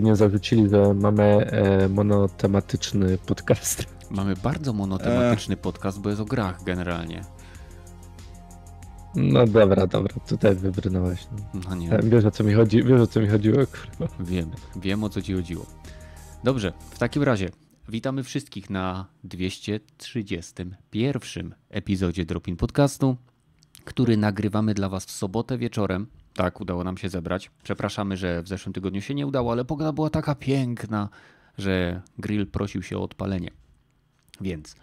Nie zarzucili, że mamy monotematyczny podcast. Mamy bardzo monotematyczny podcast, bo jest o grach generalnie. No dobra, tutaj wybrnąłeś. No nie. Wiesz o co mi chodziło? Kurwa. Wiem o co ci chodziło. Dobrze, w takim razie witamy wszystkich na 231 epizodzie Dropin Podcastu, który nagrywamy dla was w sobotę wieczorem. Tak, udało nam się zebrać. Przepraszamy, że w zeszłym tygodniu się nie udało, ale pogoda była taka piękna, że grill prosił się o odpalenie. Więc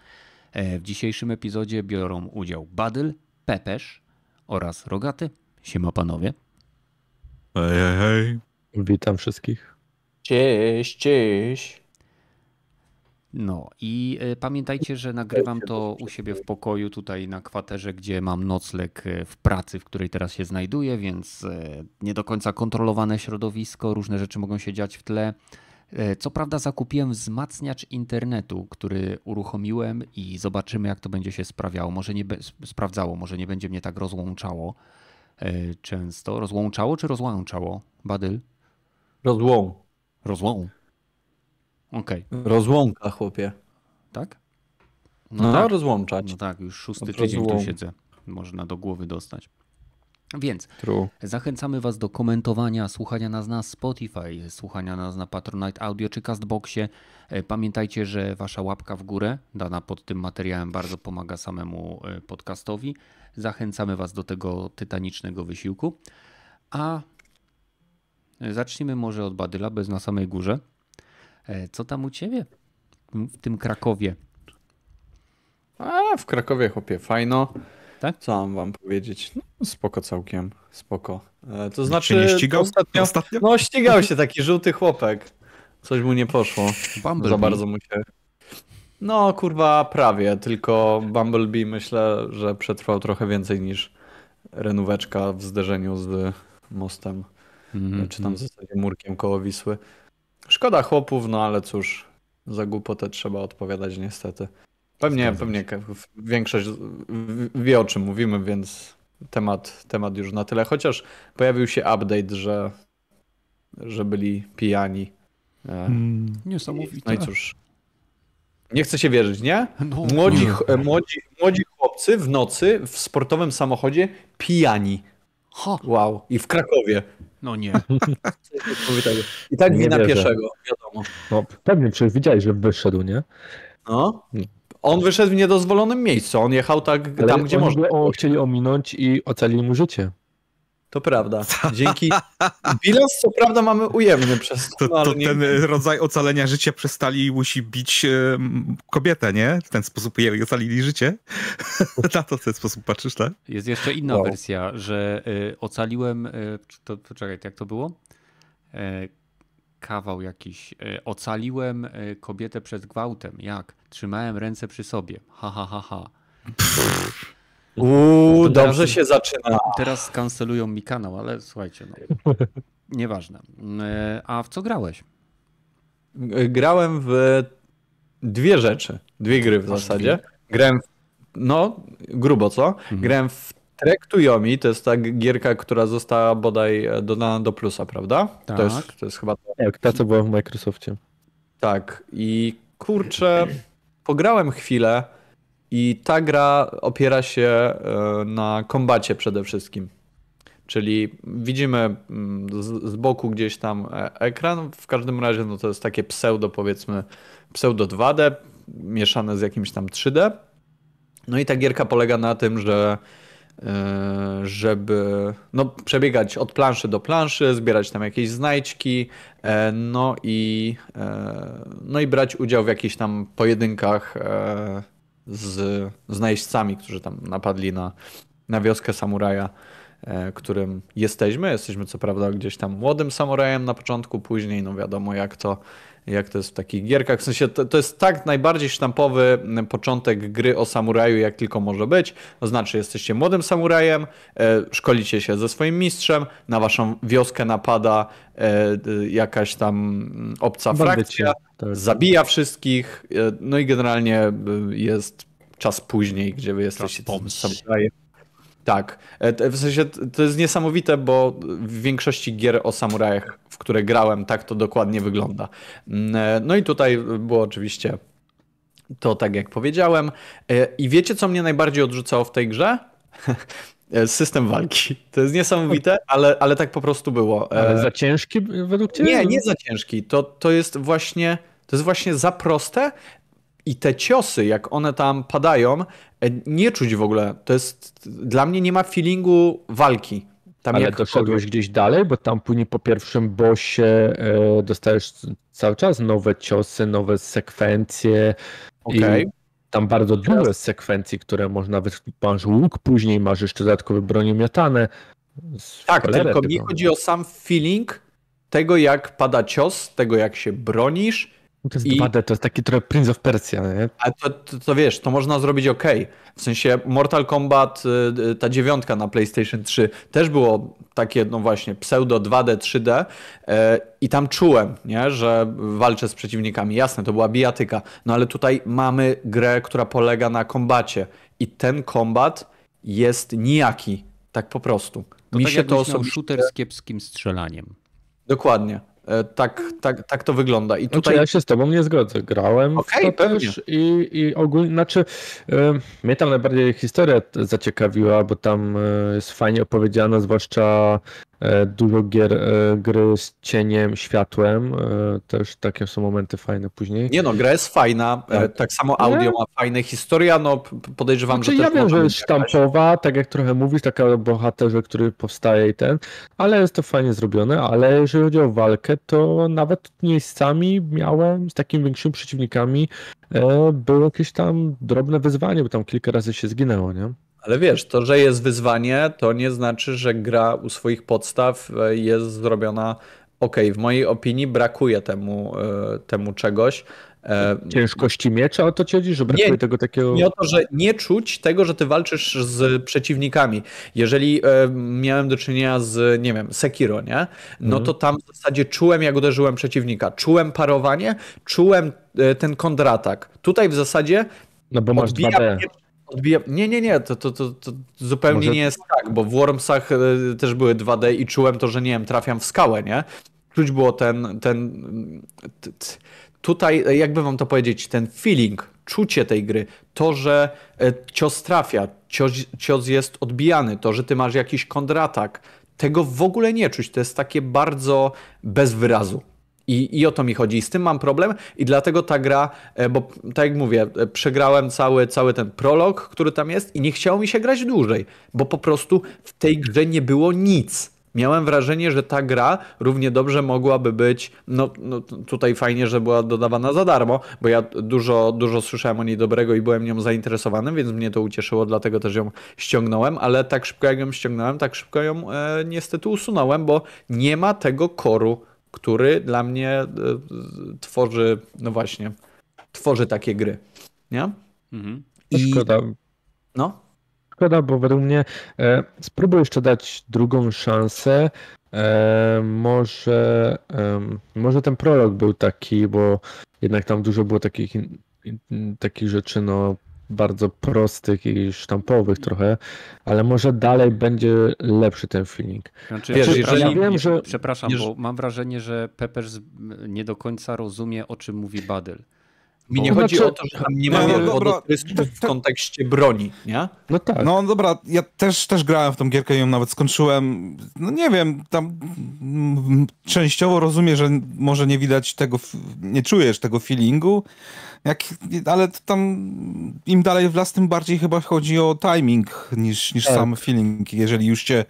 w dzisiejszym epizodzie biorą udział Badyl, Pepesz oraz Rogaty. Siema panowie. Hej. Witam wszystkich. Cześć. No i pamiętajcie, że nagrywam to u siebie w pokoju tutaj na kwaterze, gdzie mam nocleg w pracy, w której teraz się znajduję, więc nie do końca kontrolowane środowisko, różne rzeczy mogą się dziać w tle. Co prawda zakupiłem wzmacniacz internetu, który uruchomiłem i zobaczymy jak to będzie się sprawdzało, może nie będzie mnie tak rozłączało często. Rozłączało czy rozłączało, Badyl? Rozłączało. Okay. Rozłąka, chłopie. Tak? No tak. Rozłączać. No tak, już szósty tydzień tu siedzę. Można do głowy dostać. Więc zachęcamy was do komentowania, słuchania nas na Spotify, słuchania nas na Patronite Audio czy Castboxie. Pamiętajcie, że wasza łapka w górę dana pod tym materiałem bardzo pomaga samemu podcastowi. Zachęcamy was do tego tytanicznego wysiłku. A zacznijmy może od Badyla, bo jest na samej górze. Co tam u ciebie w tym Krakowie? W Krakowie, chłopie, fajno. Tak? Co mam wam powiedzieć? No, spoko całkiem, spoko. To znaczy, nie ścigał? Ostatnio? No ścigał się taki żółty chłopek. Coś mu nie poszło. Bumblebee. Za bardzo mu się... No kurwa, prawie, tylko Bumblebee myślę, że przetrwał trochę więcej niż renóweczka w zderzeniu z mostem. Czy tam ze murkiem koło Wisły. Szkoda chłopów, no ale cóż, za głupotę trzeba odpowiadać niestety. Pewnie większość wie o czym mówimy, więc temat już na tyle. Chociaż pojawił się update, że byli pijani. Niesamowite. No i cóż, nie chce się wierzyć, nie? No. Młodzi chłopcy w nocy w sportowym samochodzie pijani. Wow, i w Krakowie. No nie. I tak wina pieszego, wiadomo. No, pewnie przecież widziałeś, że wyszedł, nie? No. On wyszedł w niedozwolonym miejscu. On jechał tam, gdzie można. Chcieli ominąć i ocalili mu życie. To prawda. Dzięki. Bilans co prawda mamy ujemny przez to. Ten rodzaj ocalenia życia przestali musi bić kobietę, nie? W ten sposób jej ocalili życie. Na to w ten sposób patrzysz, tak? Jest jeszcze inna wersja, że ocaliłem... Czekaj, jak to było? Kawał jakiś. Ocaliłem kobietę przed gwałtem. Jak? Trzymałem ręce przy sobie. Ha. Dobrze się zaczyna. Teraz skancelują mi kanał, ale słuchajcie, no, nieważne. A w co grałeś? Grałem w dwie rzeczy, dwie gry w zasadzie. Grałem grubo co? Grałem w Trek to Yomi, to jest ta gierka, która została bodaj dodana do plusa, prawda? Tak. To jest chyba... Tak, ta co była w Microsoftie. Tak i kurczę, pograłem chwilę. I ta gra opiera się na kombacie przede wszystkim. Czyli widzimy z boku gdzieś tam ekran. W każdym razie to jest takie pseudo powiedzmy, pseudo 2D mieszane z jakimś tam 3D. No i ta gierka polega na tym, że żeby przebiegać od planszy do planszy, zbierać tam jakieś znajdźki, no i brać udział w jakichś tam pojedynkach z najeźdźcami, którzy tam napadli na wioskę samuraja, którym jesteśmy. Jesteśmy co prawda gdzieś tam młodym samurajem na początku, później wiadomo jak to jest w takich gierkach. W sensie to jest tak najbardziej sztampowy początek gry o samuraju jak tylko może być. To znaczy jesteście młodym samurajem, szkolicie się ze swoim mistrzem, na waszą wioskę napada jakaś tam obca frakcja, zabija wszystkich, no i generalnie jest czas później, gdzie wy jesteście samurajem. Tak, w sensie to jest niesamowite, bo w większości gier o samurajach, w które grałem, tak to dokładnie wygląda. No i tutaj było oczywiście to tak, jak powiedziałem. I wiecie, co mnie najbardziej odrzucało w tej grze? System walki. To jest niesamowite, ale tak po prostu było. Ale za ciężki według ciebie? Nie, nie za ciężki. To jest właśnie za proste i te ciosy, jak one tam padają, nie czuć w ogóle. To jest, dla mnie nie ma feelingu walki. Tam ale doszedłeś gdzieś dalej, bo tam później po pierwszym bossie dostajesz cały czas nowe ciosy, nowe sekwencje. Okay. I tam bardzo dużo sekwencji, które można wytłumaczyć. Masz łuk, później masz jeszcze dodatkowe broni miotane. Tak, tylko mi chodzi o sam feeling tego, jak pada cios, tego, jak się bronisz. To jest 2D, to jest taki trochę Prince of Persia, nie? A to wiesz, to można zrobić okej. W sensie Mortal Kombat, ta 9 na PlayStation 3 też było takie, no właśnie, pseudo 2D, 3D i tam czułem, nie, że walczę z przeciwnikami. Jasne, to była bijatyka, no ale tutaj mamy grę, która polega na kombacie i ten kombat jest nijaki, tak po prostu. To mi tak się to osobiście... shooter z kiepskim strzelaniem. Dokładnie. Tak to wygląda. I tutaj... Znaczy, ja się z tobą nie zgodzę. Grałem w to też i ogólnie, znaczy mnie tam najbardziej historia zaciekawiła, bo tam jest fajnie opowiedziana, zwłaszcza dużo gry z cieniem, światłem. Też takie są momenty fajne później. Nie no, gra jest fajna, tak samo audio ma fajne, historia, no podejrzewam, znaczy, że ja też... Ja wiem, że jest sztampowa, tak jak trochę mówisz, taka bohaterze, który powstaje i ten, ale jest to fajnie zrobione, ale jeżeli chodzi o walkę, to nawet miejscami miałem z takimi większymi przeciwnikami, było jakieś tam drobne wyzwanie, bo tam kilka razy się zginęło, nie? Ale wiesz, to, że jest wyzwanie, to nie znaczy, że gra u swoich podstaw jest zrobiona okej. W mojej opinii brakuje temu czegoś. Ciężkości miecza, o to ci chodzi, że brakuje tego takiego... Nie o to, że nie czuć tego, że ty walczysz z przeciwnikami. Jeżeli miałem do czynienia z, nie wiem, Sekiro, nie? No to tam w zasadzie czułem, jak uderzyłem przeciwnika. Czułem parowanie, czułem ten kontratak. Tutaj w zasadzie... No bo masz 2D. Nie, to zupełnie może... nie jest tak, bo w Wormsach też były 2D i czułem to, że nie wiem, trafiam w skałę, nie? Czuć było tutaj, jakby wam to powiedzieć, ten feeling, czucie tej gry, to, że cios trafia, cios jest odbijany, to, że ty masz jakiś kontratak, tego w ogóle nie czuć, to jest takie bardzo bez wyrazu. I o to mi chodzi. I z tym mam problem i dlatego ta gra, bo tak jak mówię, przegrałem cały ten prolog, który tam jest i nie chciało mi się grać dłużej, bo po prostu w tej grze nie było nic. Miałem wrażenie, że ta gra równie dobrze mogłaby być, no tutaj fajnie, że była dodawana za darmo, bo ja dużo słyszałem o niej dobrego i byłem nią zainteresowany, więc mnie to ucieszyło, dlatego też ją ściągnąłem, ale tak szybko jak ją ściągnąłem, tak szybko ją niestety usunąłem, bo nie ma tego koru, który dla mnie tworzy, no właśnie, tworzy takie gry, nie? Mhm. Szkoda. No? Szkoda, bo według mnie spróbuj jeszcze dać drugą szansę. Może ten prolog był taki, bo jednak tam dużo było takich rzeczy, no, bardzo prostych i sztampowych trochę, ale może dalej będzie lepszy ten feeling. Znaczy, wiesz, przepraszam, bo mam wrażenie, że Peppers nie do końca rozumie, o czym mówi Badyl. Mi nie chodzi o to, że tam nie ma wodotrysków w kontekście broni, nie? No tak. No dobra, ja też grałem w tą gierkę i ją nawet skończyłem. No nie wiem, tam częściowo rozumiem, że może nie widać tego, nie czujesz tego feelingu, ale tam im dalej w las, tym bardziej chyba chodzi o timing niż sam feeling. Jeżeli już cię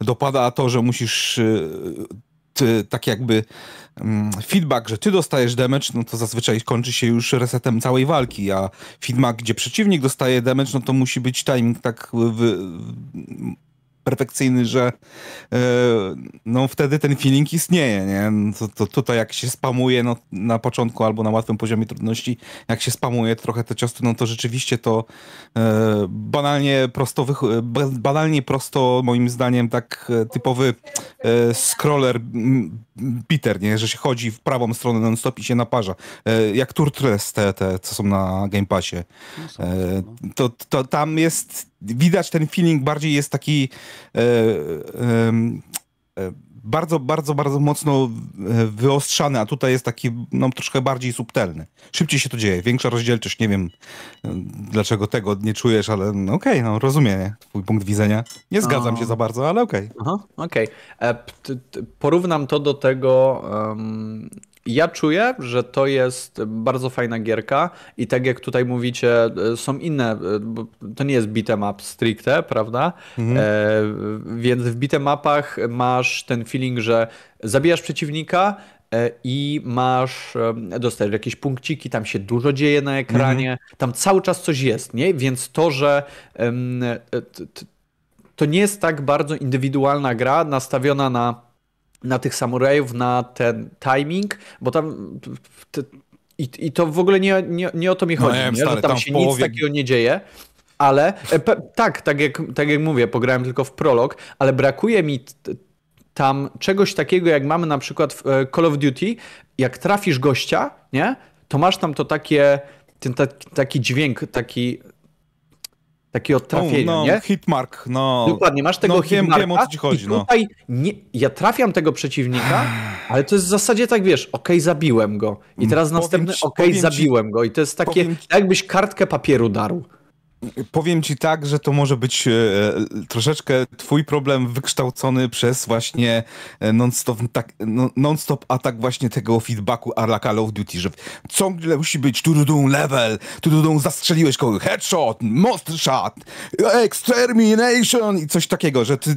dopada to, że musisz... tak jakby feedback, że ty dostajesz damage, no to zazwyczaj kończy się już resetem całej walki, a feedback, gdzie przeciwnik dostaje damage, no to musi być timing tak perfekcyjny, że no wtedy ten feeling istnieje, nie? Tutaj jak się spamuje no, na początku albo na łatwym poziomie trudności, jak się spamuje trochę te ciosy, no to rzeczywiście to banalnie prosto moim zdaniem tak typowy scroller biter, nie? Że się chodzi w prawą stronę non stop i się naparza. Jak Turtles, te co są na Game Passie. Tam jest widać ten feeling bardziej jest taki bardzo mocno wyostrzany, a tutaj jest taki no, troszkę bardziej subtelny. Szybciej się to dzieje, większa rozdzielczość, nie wiem dlaczego tego nie czujesz, ale no, okej, no rozumiem twój punkt widzenia. Nie zgadzam się za bardzo, ale okej. Okej. Porównam to do tego... Ja czuję, że to jest bardzo fajna gierka i tak jak tutaj mówicie, są inne, bo to nie jest beat'em up stricte, prawda? Więc w beat'em upach masz ten feeling, że zabijasz przeciwnika i masz, dostajesz jakieś punkciki, tam się dużo dzieje na ekranie, tam cały czas coś jest, nie? Więc to, że... To nie jest tak bardzo indywidualna gra nastawiona na tych samurajów, na ten timing, bo tam i to w ogóle nie o to mi chodzi, no, nie? Stary, że tam się nic takiego nie dzieje, ale tak jak mówię, pograłem tylko w prolog, ale brakuje mi tam czegoś takiego, jak mamy na przykład w Call of Duty, jak trafisz gościa, nie? To masz tam to takie, taki dźwięk, Takiego trafienia, nie? Hitmark, no. Dokładnie, masz tego hitmarka. Wiem, o co ci chodzi, tutaj ja trafiam tego przeciwnika, ale to jest w zasadzie tak, wiesz, okej, zabiłem go. I teraz następny, okej, zabiłem go. I to jest takie, jakbyś kartkę papieru darł. Powiem ci tak, że to może być troszeczkę twój problem wykształcony przez właśnie non-stop atak właśnie tego feedbacku a la Call of Duty, że ciągle musi być tu-du-dum level, tu-du-dum zastrzeliłeś kogoś, headshot, monster shot, extermination i coś takiego, że ty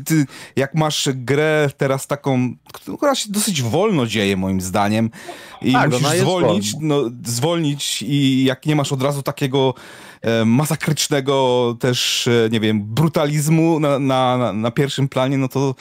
jak masz grę teraz taką, która się dosyć wolno dzieje moim zdaniem i tak, musisz zwolnić i jak nie masz od razu takiego masakrycznego też, nie wiem, brutalizmu na pierwszym planie, no to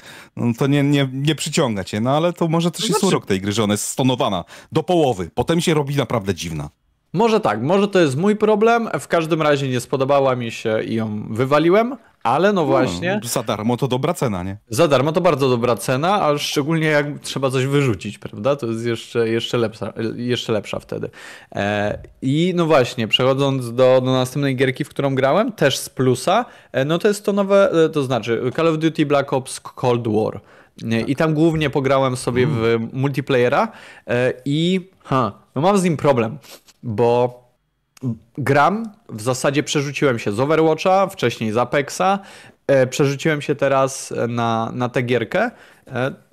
nie przyciąga cię. No ale to może też jest urok tej gry, że ona jest stonowana do połowy. Potem się robi naprawdę dziwna. Może tak, może to jest mój problem. W każdym razie nie spodobała mi się i ją wywaliłem, ale no właśnie... za darmo to dobra cena, nie? Za darmo to bardzo dobra cena, a szczególnie jak trzeba coś wyrzucić, prawda? To jest jeszcze lepsza wtedy. I no właśnie, przechodząc do następnej gierki, w którą grałem, też z plusa, no to jest to nowe, to znaczy Call of Duty Black Ops Cold War. I tam głównie pograłem sobie w multiplayera i no mam z nim problem, bo gram, w zasadzie przerzuciłem się z Overwatcha, wcześniej z Apexa, przerzuciłem się teraz na tę gierkę,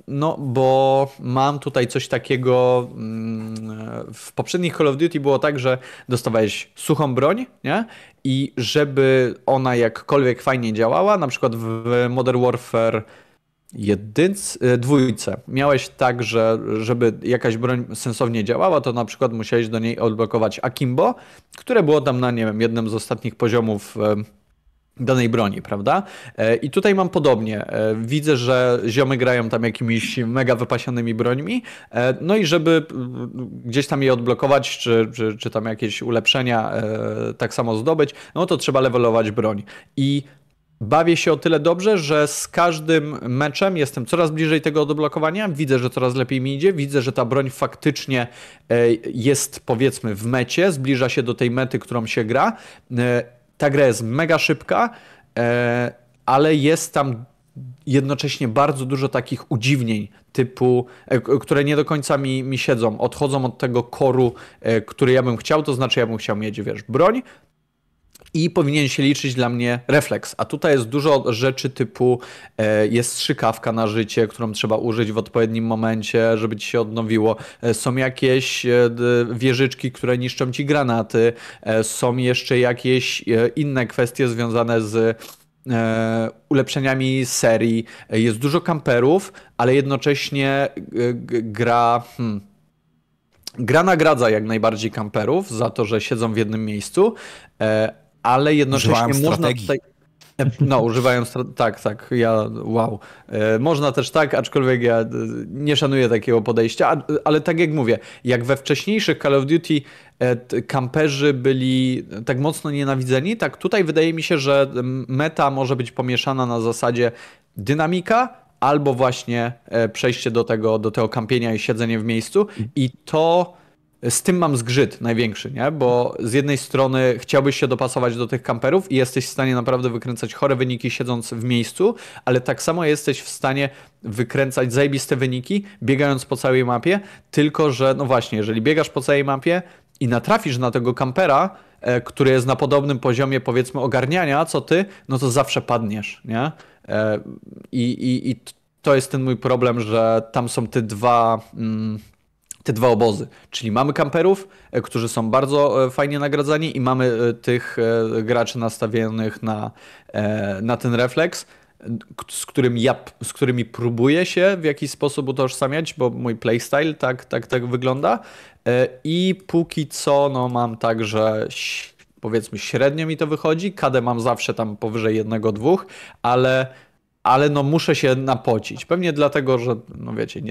no bo mam tutaj coś takiego, w poprzednich Call of Duty było tak, że dostawałeś suchą broń, nie? I żeby ona jakkolwiek fajnie działała, na przykład w Modern Warfare dwójce. Miałeś tak, że żeby jakaś broń sensownie działała, to na przykład musiałeś do niej odblokować akimbo, które było tam na, nie wiem, jednym z ostatnich poziomów danej broni, prawda? I tutaj mam podobnie. Widzę, że ziomy grają tam jakimiś mega wypasionymi brońmi, no i żeby gdzieś tam je odblokować, czy tam jakieś ulepszenia tak samo zdobyć, no to trzeba levelować broń. I bawię się o tyle dobrze, że z każdym meczem jestem coraz bliżej tego odblokowania, widzę, że coraz lepiej mi idzie, widzę, że ta broń faktycznie jest, powiedzmy, w mecie, zbliża się do tej mety, którą się gra. Ta gra jest mega szybka, ale jest tam jednocześnie bardzo dużo takich udziwnień, typu, które nie do końca mi siedzą, odchodzą od tego koru, który ja bym chciał, to znaczy ja bym chciał mieć, wiesz, broń, i powinien się liczyć dla mnie refleks. A tutaj jest dużo rzeczy typu jest strzykawka na życie, którą trzeba użyć w odpowiednim momencie, żeby ci się odnowiło. Są jakieś wieżyczki, które niszczą ci granaty. Są jeszcze jakieś inne kwestie związane z ulepszeniami serii. Jest dużo kamperów, ale jednocześnie gra... Gra nagradza jak najbardziej kamperów za to, że siedzą w jednym miejscu, ale jednocześnie można też tak, aczkolwiek ja nie szanuję takiego podejścia, ale tak jak mówię, jak we wcześniejszych Call of Duty kamperzy byli tak mocno nienawidzeni, tak tutaj wydaje mi się, że meta może być pomieszana na zasadzie dynamika, albo właśnie przejście do tego kampienia i siedzenie w miejscu i to z tym mam zgrzyt największy, nie? Bo z jednej strony chciałbyś się dopasować do tych kamperów i jesteś w stanie naprawdę wykręcać chore wyniki siedząc w miejscu, ale tak samo jesteś w stanie wykręcać zajebiste wyniki biegając po całej mapie, tylko że no właśnie, jeżeli biegasz po całej mapie i natrafisz na tego kampera, który jest na podobnym poziomie, powiedzmy, ogarniania, co ty, no to zawsze padniesz, nie? I to jest ten mój problem, że tam są te dwa obozy. Czyli mamy kamperów, którzy są bardzo fajnie nagradzani i mamy tych graczy nastawionych na ten refleks, z którymi próbuję się w jakiś sposób utożsamiać, bo mój playstyle tak wygląda. I póki co no, mam tak, że powiedzmy średnio mi to wychodzi. KD mam zawsze tam powyżej 1-2, ale no muszę się napocić. Pewnie dlatego, że no wiecie,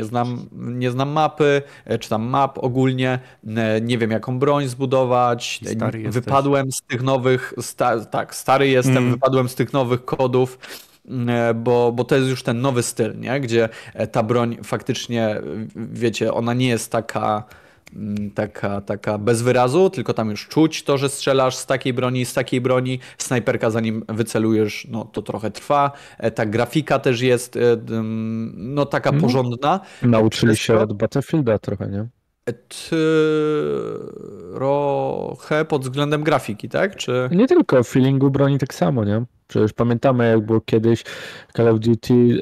nie znam mapy, czy tam map ogólnie, nie wiem jaką broń zbudować, wypadłem z tych nowych, stary jestem, wypadłem z tych nowych kodów, bo to jest już ten nowy styl, nie? Gdzie ta broń faktycznie, wiecie, ona nie jest taka bez wyrazu, tylko tam już czuć to, że strzelasz z takiej broni, snajperka zanim wycelujesz, no to trochę trwa, ta grafika też jest no taka porządna. Nauczyli się od Battlefielda trochę, nie? Trochę pod względem grafiki, tak? Czy... Nie tylko, w feelingu broni tak samo, nie? Przecież pamiętamy, jak było kiedyś Call of Duty,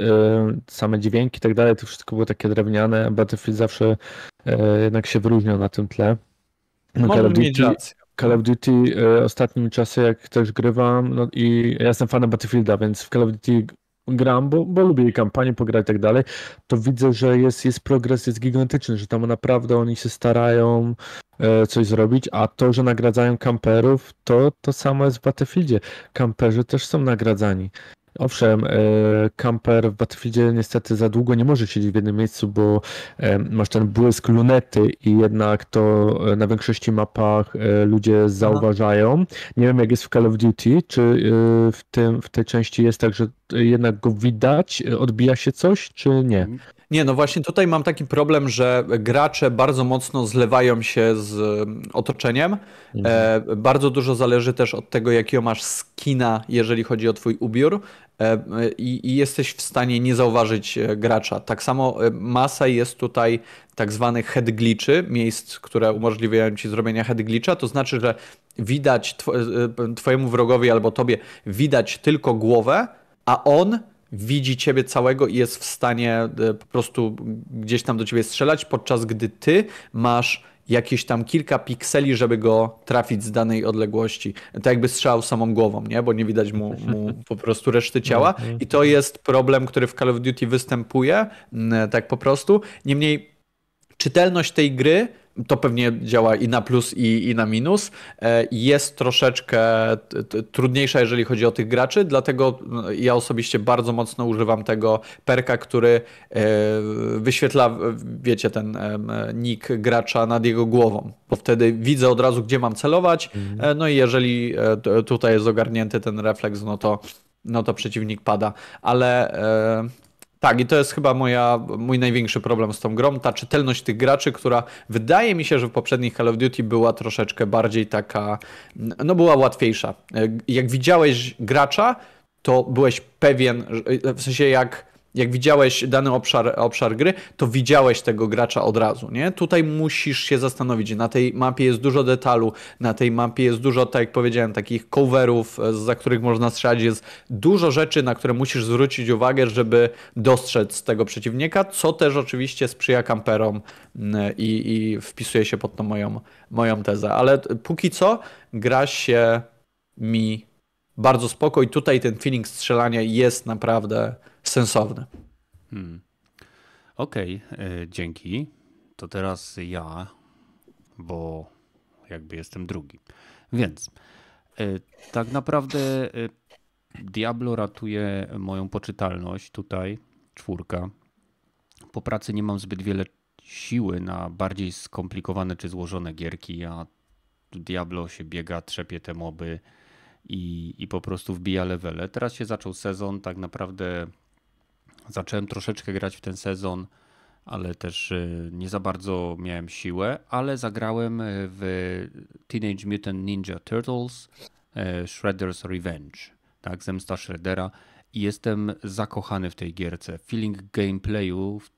same dźwięki i tak dalej, to wszystko było takie drewniane, Battlefield zawsze jednak się wyróżniał na tym tle. Call of Duty ostatnim czasem, jak też grywam, no i ja jestem fanem Battlefielda, więc w Call of Duty gram, bo lubię kampanię, pograć i tak dalej, to widzę, że jest progres, jest gigantyczny, że tam naprawdę oni się starają coś zrobić, a to, że nagradzają kamperów, to samo jest w Battlefieldzie. Kamperzy też są nagradzani. Owszem, kamper w Battlefieldzie niestety za długo nie może siedzieć w jednym miejscu, bo masz ten błysk lunety i jednak to na większości mapach ludzie zauważają. Nie wiem, jak jest w Call of Duty, czy w tej części jest tak, że jednak go widać, odbija się coś, czy nie? Nie, no właśnie tutaj mam taki problem, że gracze bardzo mocno zlewają się z otoczeniem. Bardzo dużo zależy też od tego, jakiego masz skina, jeżeli chodzi o twój ubiór. I jesteś w stanie nie zauważyć gracza. Tak samo masa jest tutaj tak zwanych head glitchy, miejsc, które umożliwiają ci zrobienie head glitcha. To znaczy, że widać twojemu wrogowi albo tobie widać tylko głowę, a on widzi ciebie całego i jest w stanie po prostu gdzieś tam do ciebie strzelać, podczas gdy ty masz jakieś tam kilka pikseli, żeby go trafić z danej odległości. Tak jakby strzał samą głową, nie? Bo nie widać mu po prostu reszty ciała. I to jest problem, który w Call of Duty występuje, tak po prostu. Niemniej czytelność tej gry, to pewnie działa i na plus, i na minus, jest troszeczkę trudniejsza, jeżeli chodzi o tych graczy, dlatego ja osobiście bardzo mocno używam tego perka, który wyświetla, wiecie, ten nick gracza nad jego głową, bo wtedy widzę od razu, gdzie mam celować, no i jeżeli tutaj jest ogarnięty ten refleks, no to przeciwnik pada, ale... Tak, i to jest chyba mój największy problem z tą grą, ta czytelność tych graczy, która wydaje mi się, że w poprzednich Call of Duty była troszeczkę bardziej taka, no była łatwiejsza. Jak widziałeś gracza, to byłeś pewien, w sensie jak widziałeś dany obszar gry, to widziałeś tego gracza od razu, nie? Tutaj musisz się zastanowić, na tej mapie jest dużo detalu, na tej mapie jest dużo, tak jak powiedziałem, takich coverów, za których można strzelać, jest dużo rzeczy, na które musisz zwrócić uwagę, żeby dostrzec tego przeciwnika, co też oczywiście sprzyja kamperom i wpisuje się pod tą moją tezę, ale póki co gra się mi bardzo spoko i tutaj ten feeling strzelania jest naprawdę sensowne. Okej, dzięki. To teraz ja, bo jakby jestem drugi. Więc tak naprawdę Diablo ratuje moją poczytalność tutaj, 4. Po pracy nie mam zbyt wiele siły na bardziej skomplikowane czy złożone gierki, a Diablo się biega, trzepie te moby i po prostu wbija levele. Teraz się zaczął sezon, tak naprawdę zacząłem troszeczkę grać w ten sezon, ale też nie za bardzo miałem siłę, ale zagrałem w Teenage Mutant Ninja Turtles Shredder's Revenge, tak, Zemsta Shreddera, i jestem zakochany w tej gierce. Feeling gameplayu w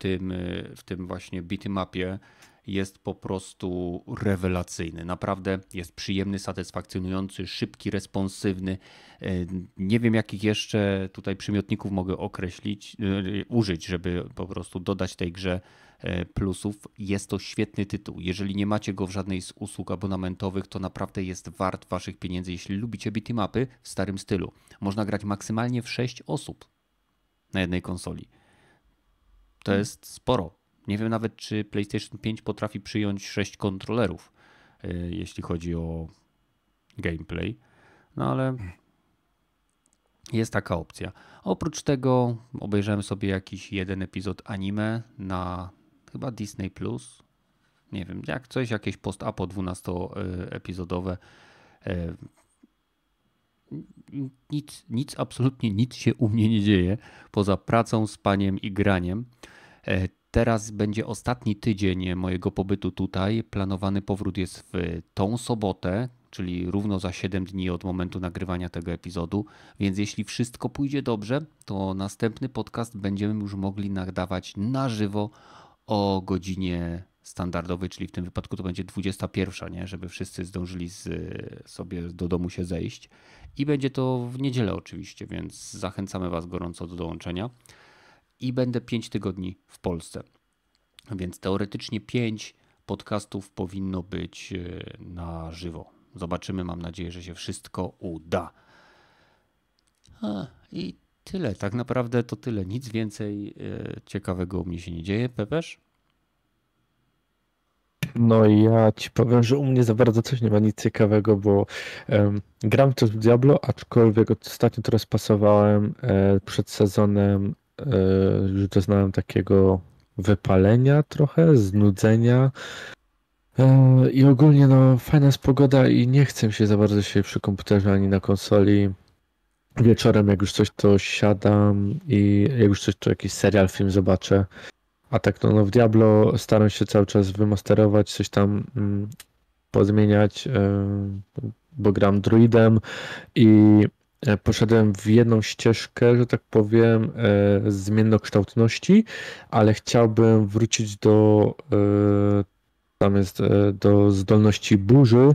tym właśnie beat'em upie jest po prostu rewelacyjny. Naprawdę jest przyjemny, satysfakcjonujący, szybki, responsywny. Nie wiem, jakich jeszcze tutaj przymiotników mogę określić, użyć, żeby po prostu dodać tej grze plusów. Jest to świetny tytuł. Jeżeli nie macie go w żadnej z usług abonamentowych, to naprawdę jest wart waszych pieniędzy, jeśli lubicie beat'em upy w starym stylu. Można grać maksymalnie w 6 osób na jednej konsoli. To jest sporo. Nie wiem nawet, czy PlayStation 5 potrafi przyjąć 6 kontrolerów, jeśli chodzi o gameplay, no ale jest taka opcja. Oprócz tego obejrzałem sobie jakiś jeden epizod anime na chyba Disney Plus. Nie wiem, jak coś, jakieś post-apo 12-epizodowe. Nic, absolutnie nic się u mnie nie dzieje, poza pracą, spaniem i graniem. Teraz będzie ostatni tydzień mojego pobytu tutaj. Planowany powrót jest w tą sobotę, czyli równo za 7 dni od momentu nagrywania tego epizodu. Więc jeśli wszystko pójdzie dobrze, to następny podcast będziemy już mogli nadawać na żywo o godzinie standardowej, czyli w tym wypadku to będzie 21, nie? Żeby wszyscy zdążyli sobie do domu się zejść. I będzie to w niedzielę oczywiście, więc zachęcamy was gorąco do dołączenia. I będę 5 tygodni w Polsce, więc teoretycznie 5 podcastów powinno być na żywo. Zobaczymy, mam nadzieję, że się wszystko uda. I tyle, tak naprawdę to tyle, nic więcej ciekawego u mnie się nie dzieje. Pepeż? No i ja ci powiem, że u mnie za bardzo coś nie ma nic ciekawego, bo gram też w Diablo, aczkolwiek ostatnio teraz pasowałem przed sezonem, doznałem takiego wypalenia trochę, znudzenia i ogólnie no fajna jest pogoda i nie chcę się za bardzo siedzieć przy komputerze ani na konsoli. Wieczorem jak już coś to siadam i jak już coś to jakiś serial, film zobaczę. A tak no w Diablo staram się cały czas wymasterować, coś tam pozmieniać, bo gram druidem i poszedłem w jedną ścieżkę, że tak powiem, zmiennokształtności, ale chciałbym wrócić do do zdolności burzy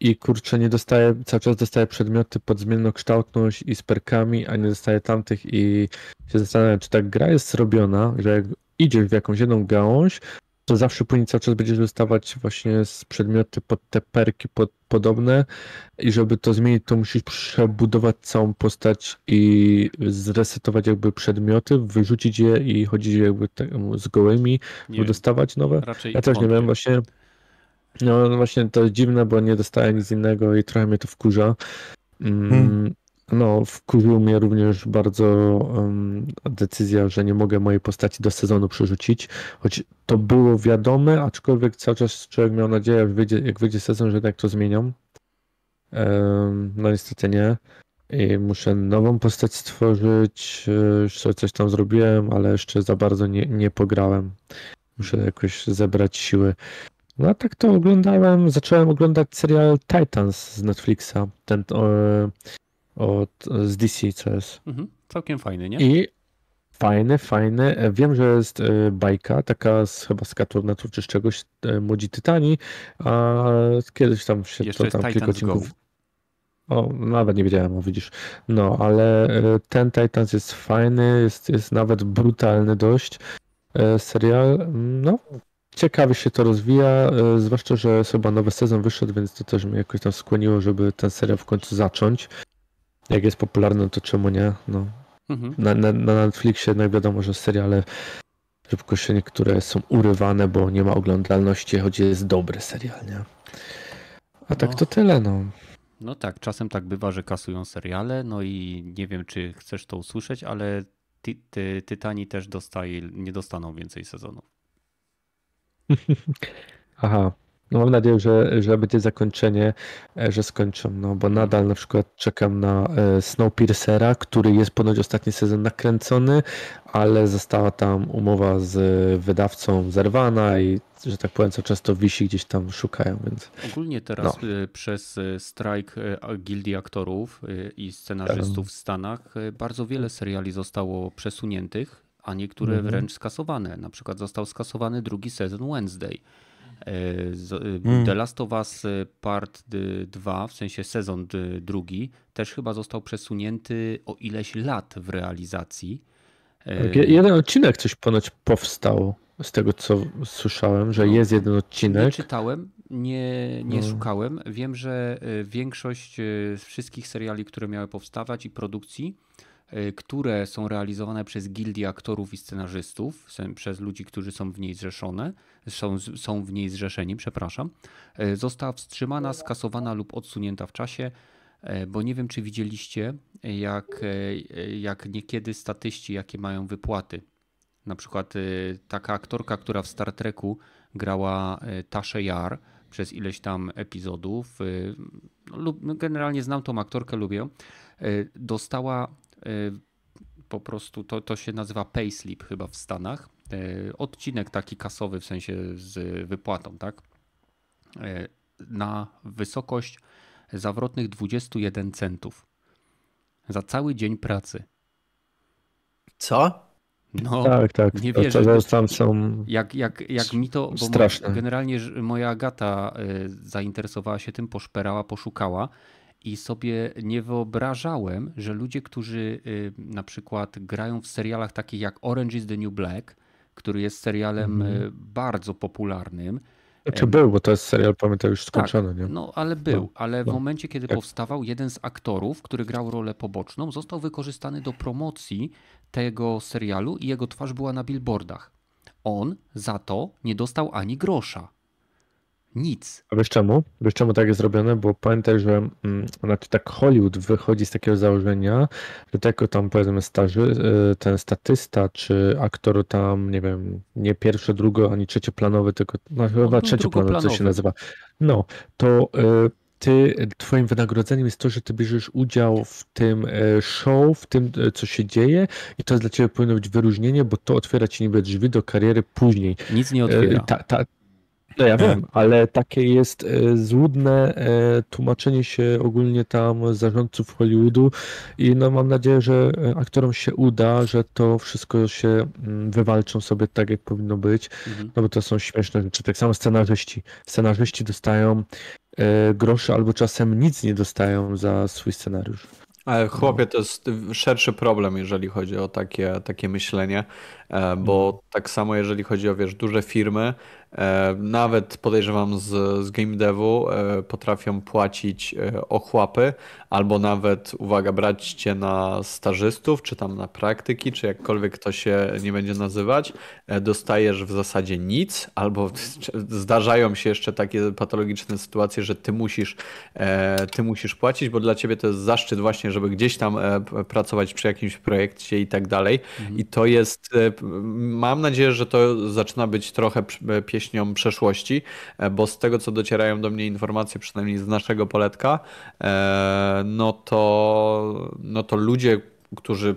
i kurczę, nie dostaję, cały czas dostaję przedmioty pod zmiennokształtność i z perkami, a nie dostaję tamtych i się zastanawiam, czy ta gra jest zrobiona, że jak idziesz w jakąś jedną gałąź, to zawsze później cały czas będziesz dostawać właśnie z przedmioty pod te perki podobne i żeby to zmienić, to musisz przebudować całą postać i zresetować jakby przedmioty, wyrzucić je i chodzić jakby z gołymi, by dostawać nowe. Raczej ja też nie wiem właśnie. No właśnie to jest dziwne, bo nie dostałem nic innego i trochę mnie to wkurza. No, wkurzył mnie również bardzo decyzja, że nie mogę mojej postaci do sezonu przerzucić, choć to było wiadome, aczkolwiek cały czas człowiek miał nadzieję, jak wyjdzie sezon, że jednak to zmienią. No niestety nie. I muszę nową postać stworzyć, jeszcze coś tam zrobiłem, ale jeszcze za bardzo nie pograłem. Muszę jakoś zebrać siły. No a tak to oglądałem, zacząłem oglądać serial Titans z Netflixa. Ten z DC, co jest. Całkiem fajny, nie? I fajny. Wiem, że jest bajka, taka chyba z Cartoonetów czy z czegoś, Młodzi Tytani, a kiedyś tam się jeszcze to tam kilka odcinków. O, nawet nie wiedziałem, o widzisz. No, ale ten Titans jest fajny, jest nawet brutalny dość serial. No, ciekawie się to rozwija, zwłaszcza, że chyba nowy sezon wyszedł, więc to też mnie jakoś tam skłoniło, żeby ten serial w końcu zacząć. Jak jest popularny, to czemu nie? No. Na Netflixie no wiadomo, że seriale szybko się niektóre są urywane, bo nie ma oglądalności, choć jest dobry serial, nie? A tak to tyle, no. No tak, czasem tak bywa, że kasują seriale, no i nie wiem, czy chcesz to usłyszeć, ale Tytani też nie dostaną więcej sezonów. Aha. No mam nadzieję, że będzie zakończenie, że skończą, no bo nadal na przykład czekam na Snowpiercera, który jest ponoć ostatni sezon nakręcony, ale została tam umowa z wydawcą zerwana i że tak powiem, co często wisi, gdzieś tam szukają. Więc... Ogólnie teraz przez strajk gildii aktorów i scenarzystów w Stanach bardzo wiele seriali zostało przesuniętych, a niektóre wręcz skasowane. Na przykład został skasowany drugi sezon Wednesday. The Last of Us Part 2, w sensie sezon drugi, też chyba został przesunięty o ileś lat w realizacji. Jeden odcinek coś ponoć powstał, z tego co słyszałem, że jest jeden odcinek. Nie czytałem, nie szukałem. Wiem, że większość wszystkich seriali, które miały powstawać i produkcji, które są realizowane przez gildię aktorów i scenarzystów, przez ludzi, którzy są w niej zrzeszone, są w niej zrzeszeni, przepraszam, została wstrzymana, skasowana lub odsunięta w czasie, bo nie wiem, czy widzieliście, jak niekiedy statyści, jakie mają wypłaty. Na przykład taka aktorka, która w Star Treku grała Tasha Yar przez ileś tam epizodów, lub generalnie znam tą aktorkę, lubię ją, dostała po prostu, to się nazywa payslip chyba w Stanach, odcinek taki kasowy, w sensie z wypłatą, tak? Na wysokość zawrotnych 21 centów za cały dzień pracy. Co? No, tak. Nie wierzę. To tam są jak mi to, bo straszne. Generalnie moja Agata zainteresowała się tym, poszperała, poszukała i sobie nie wyobrażałem, że ludzie, którzy na przykład grają w serialach takich jak Orange is the New Black, który jest serialem bardzo popularnym. Znaczy był, bo to jest serial, pamiętam, już skończony. Tak, nie? No ale był, ale w momencie, kiedy powstawał, jeden z aktorów, który grał rolę poboczną, został wykorzystany do promocji tego serialu i jego twarz była na billboardach. On za to nie dostał ani grosza. Nic. A wiesz czemu? Wiesz czemu tak jest zrobione? Bo pamiętaj, że tak Hollywood wychodzi z takiego założenia, że tylko tam powiedzmy ten statysta czy aktor tam, nie wiem, nie pierwszy, drugi, ani trzecioplanowy, tylko chyba trzecioplanowy, co się nazywa. No, to twoim wynagrodzeniem jest to, że ty bierzesz udział w tym show, w tym, co się dzieje i to dla ciebie powinno być wyróżnienie, bo to otwiera ci niby drzwi do kariery później. Nic nie otwiera. No ja wiem, ale takie jest złudne tłumaczenie się ogólnie tam zarządców Hollywoodu i no mam nadzieję, że aktorom się uda, że to wszystko się wywalczą sobie tak, jak powinno być, no bo to są śmieszne rzeczy. Tak samo scenarzyści. Scenarzyści dostają grosze albo czasem nic nie dostają za swój scenariusz. Ale chłopie, to jest szerszy problem, jeżeli chodzi o takie myślenie, bo tak samo jeżeli chodzi o, wiesz, duże firmy, nawet podejrzewam z game devu potrafią płacić ochłapy, albo nawet, uwaga, brać cię na stażystów, czy tam na praktyki, czy jakkolwiek to się nie będzie nazywać, dostajesz w zasadzie nic, albo zdarzają się jeszcze takie patologiczne sytuacje, że ty musisz płacić, bo dla ciebie to jest zaszczyt właśnie, żeby gdzieś tam pracować przy jakimś projekcie i tak dalej. I to jest, mam nadzieję, że to zaczyna być trochę pieśnią przeszłości, bo z tego, co docierają do mnie informacje, przynajmniej z naszego poletka, no to ludzie, którzy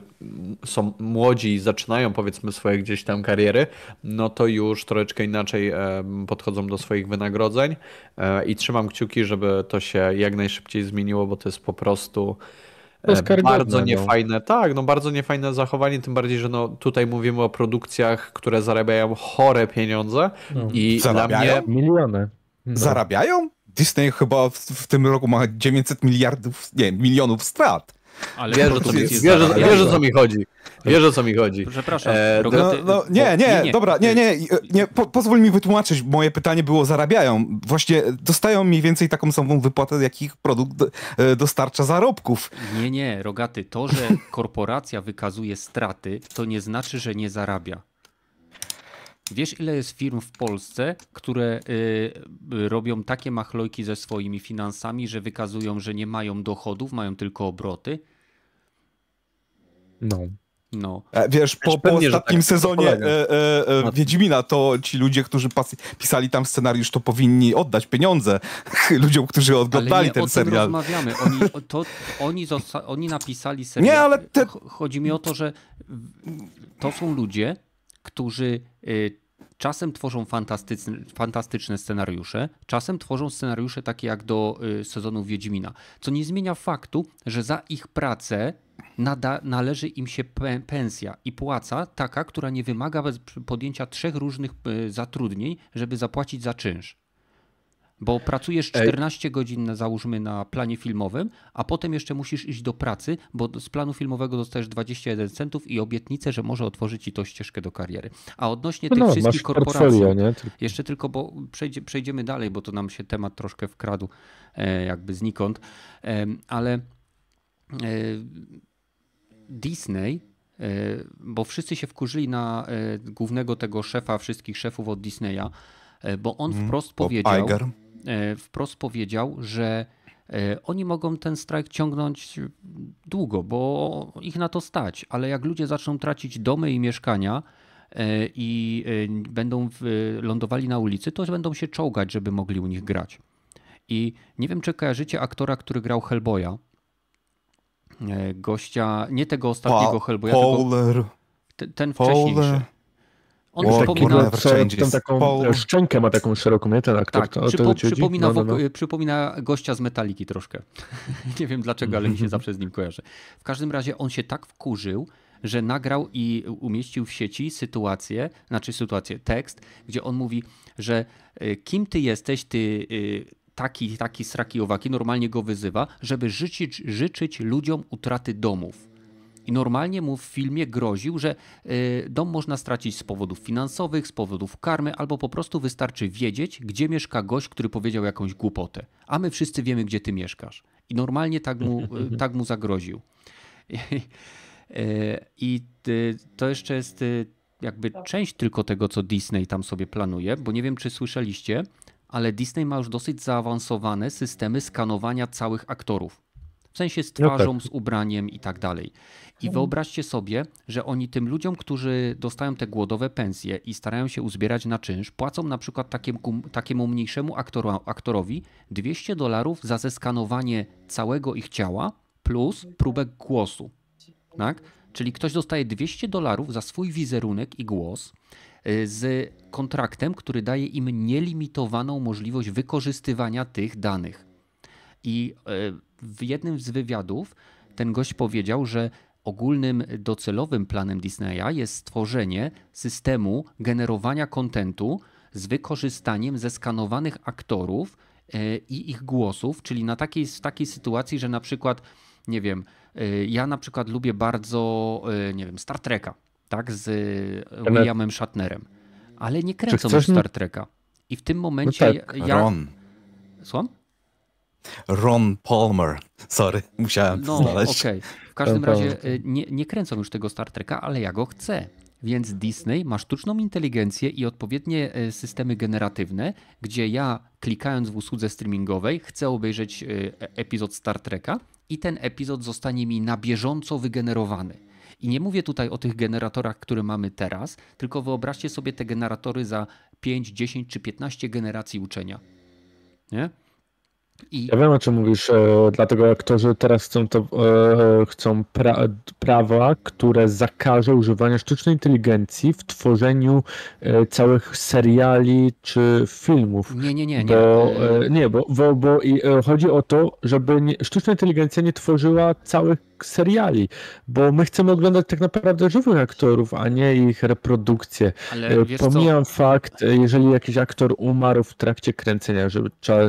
są młodzi i zaczynają, powiedzmy, swoje gdzieś tam kariery, no to już troszeczkę inaczej podchodzą do swoich wynagrodzeń i trzymam kciuki, żeby to się jak najszybciej zmieniło, bo to jest po prostu... bardzo niefajne, tak, no bardzo niefajne zachowanie, tym bardziej, że no tutaj mówimy o produkcjach, które zarabiają chore pieniądze i zarabiają dla mnie... miliony. No. Zarabiają? Disney chyba w tym roku ma 900 miliardów, nie, milionów strat. Ale wiesz, o co mi chodzi. Wiesz, o co mi chodzi. Przepraszam. Pozwól mi wytłumaczyć. Moje pytanie było, zarabiają. Właśnie dostają mniej więcej taką samą wypłatę, jak ich produkt dostarcza zarobków. Nie, Rogaty. To, że korporacja wykazuje straty, to nie znaczy, że nie zarabia. Wiesz, ile jest firm w Polsce, które robią takie machlojki ze swoimi finansami, że wykazują, że nie mają dochodów, mają tylko obroty? No. No. Wiesz, po ostatnim sezonie Wiedźmina, to ci ludzie, którzy pisali tam scenariusz, to powinni oddać pieniądze ludziom, którzy oglądali ten serial. Ale nie o tym rozmawiamy. Oni napisali serial. Nie, ale chodzi mi o to, że to są ludzie, którzy czasem tworzą fantastyczne scenariusze, czasem tworzą scenariusze takie jak do sezonu Wiedźmina, co nie zmienia faktu, że za ich pracę należy im się pensja i płaca taka, która nie wymaga podjęcia 3 różnych zatrudnień, żeby zapłacić za czynsz. Bo pracujesz 14 godzin, załóżmy, na planie filmowym, a potem jeszcze musisz iść do pracy, bo z planu filmowego dostajesz 21 centów i obietnicę, że może otworzyć ci to ścieżkę do kariery. A odnośnie tych wszystkich korporacji, jeszcze tylko, bo przejdziemy dalej, bo to nam się temat troszkę wkradł jakby znikąd, ale Disney, bo wszyscy się wkurzyli na głównego tego szefa, wszystkich szefów od Disneya, bo on wprost powiedział, że oni mogą ten strajk ciągnąć długo, bo ich na to stać, ale jak ludzie zaczną tracić domy i mieszkania i będą lądowali na ulicy, to będą się czołgać, żeby mogli u nich grać. I nie wiem, czy kojarzycie aktora, który grał Hellboya, gościa, nie tego ostatniego Hellboya, tylko ten wcześniejszy. On przypomina taką szczękę, ma taką szeroką, nie, ten aktor. Tak, przypomina gościa z Metaliki troszkę. Nie wiem dlaczego, ale mi się zawsze z nim kojarzy. W każdym razie on się tak wkurzył, że nagrał i umieścił w sieci tekst, gdzie on mówi, że kim ty jesteś, ty taki sraki owaki, normalnie go wyzywa, żeby życzyć ludziom utraty domów. I normalnie mu w filmie groził, że dom można stracić z powodów finansowych, z powodów karmy, albo po prostu wystarczy wiedzieć, gdzie mieszka gość, który powiedział jakąś głupotę. A my wszyscy wiemy, gdzie ty mieszkasz. I normalnie tak mu zagroził. I to jeszcze jest jakby część tylko tego, co Disney tam sobie planuje, bo nie wiem, czy słyszeliście, ale Disney ma już dosyć zaawansowane systemy skanowania całych aktorów. W sensie z twarzą, z ubraniem i tak dalej. I wyobraźcie sobie, że oni tym ludziom, którzy dostają te głodowe pensje i starają się uzbierać na czynsz, płacą na przykład takiemu mniejszemu aktorowi $200 za zeskanowanie całego ich ciała plus próbek głosu. Tak? Czyli ktoś dostaje $200 za swój wizerunek i głos z kontraktem, który daje im nielimitowaną możliwość wykorzystywania tych danych. I w jednym z wywiadów ten gość powiedział, że ogólnym docelowym planem Disneya jest stworzenie systemu generowania kontentu z wykorzystaniem zeskanowanych aktorów i ich głosów, czyli w takiej sytuacji, że na przykład, nie wiem, ja na przykład lubię bardzo, nie wiem, Star Treka, tak, z Williamem Shatnerem, ale nie kręcą już Star Treka. I w tym momencie Słucham? Ron Palmer. Sorry, musiałem znaleźć. Okay. W każdym razie nie kręcą już tego Star Treka, ale ja go chcę. Więc Disney ma sztuczną inteligencję i odpowiednie systemy generatywne, gdzie ja, klikając w usłudze streamingowej, chcę obejrzeć epizod Star Treka i ten epizod zostanie mi na bieżąco wygenerowany. I nie mówię tutaj o tych generatorach, które mamy teraz, tylko wyobraźcie sobie te generatory za 5, 10 czy 15 generacji uczenia. Nie? Ja wiem, o czym mówisz, dlatego aktorzy teraz chcą prawa, które zakaże używania sztucznej inteligencji w tworzeniu całych seriali czy filmów. Bo chodzi o to, żeby sztuczna inteligencja nie tworzyła całych seriali, bo my chcemy oglądać tak naprawdę żywych aktorów, a nie ich reprodukcje. Pomijam fakt, jeżeli jakiś aktor umarł w trakcie kręcenia, żeby trzeba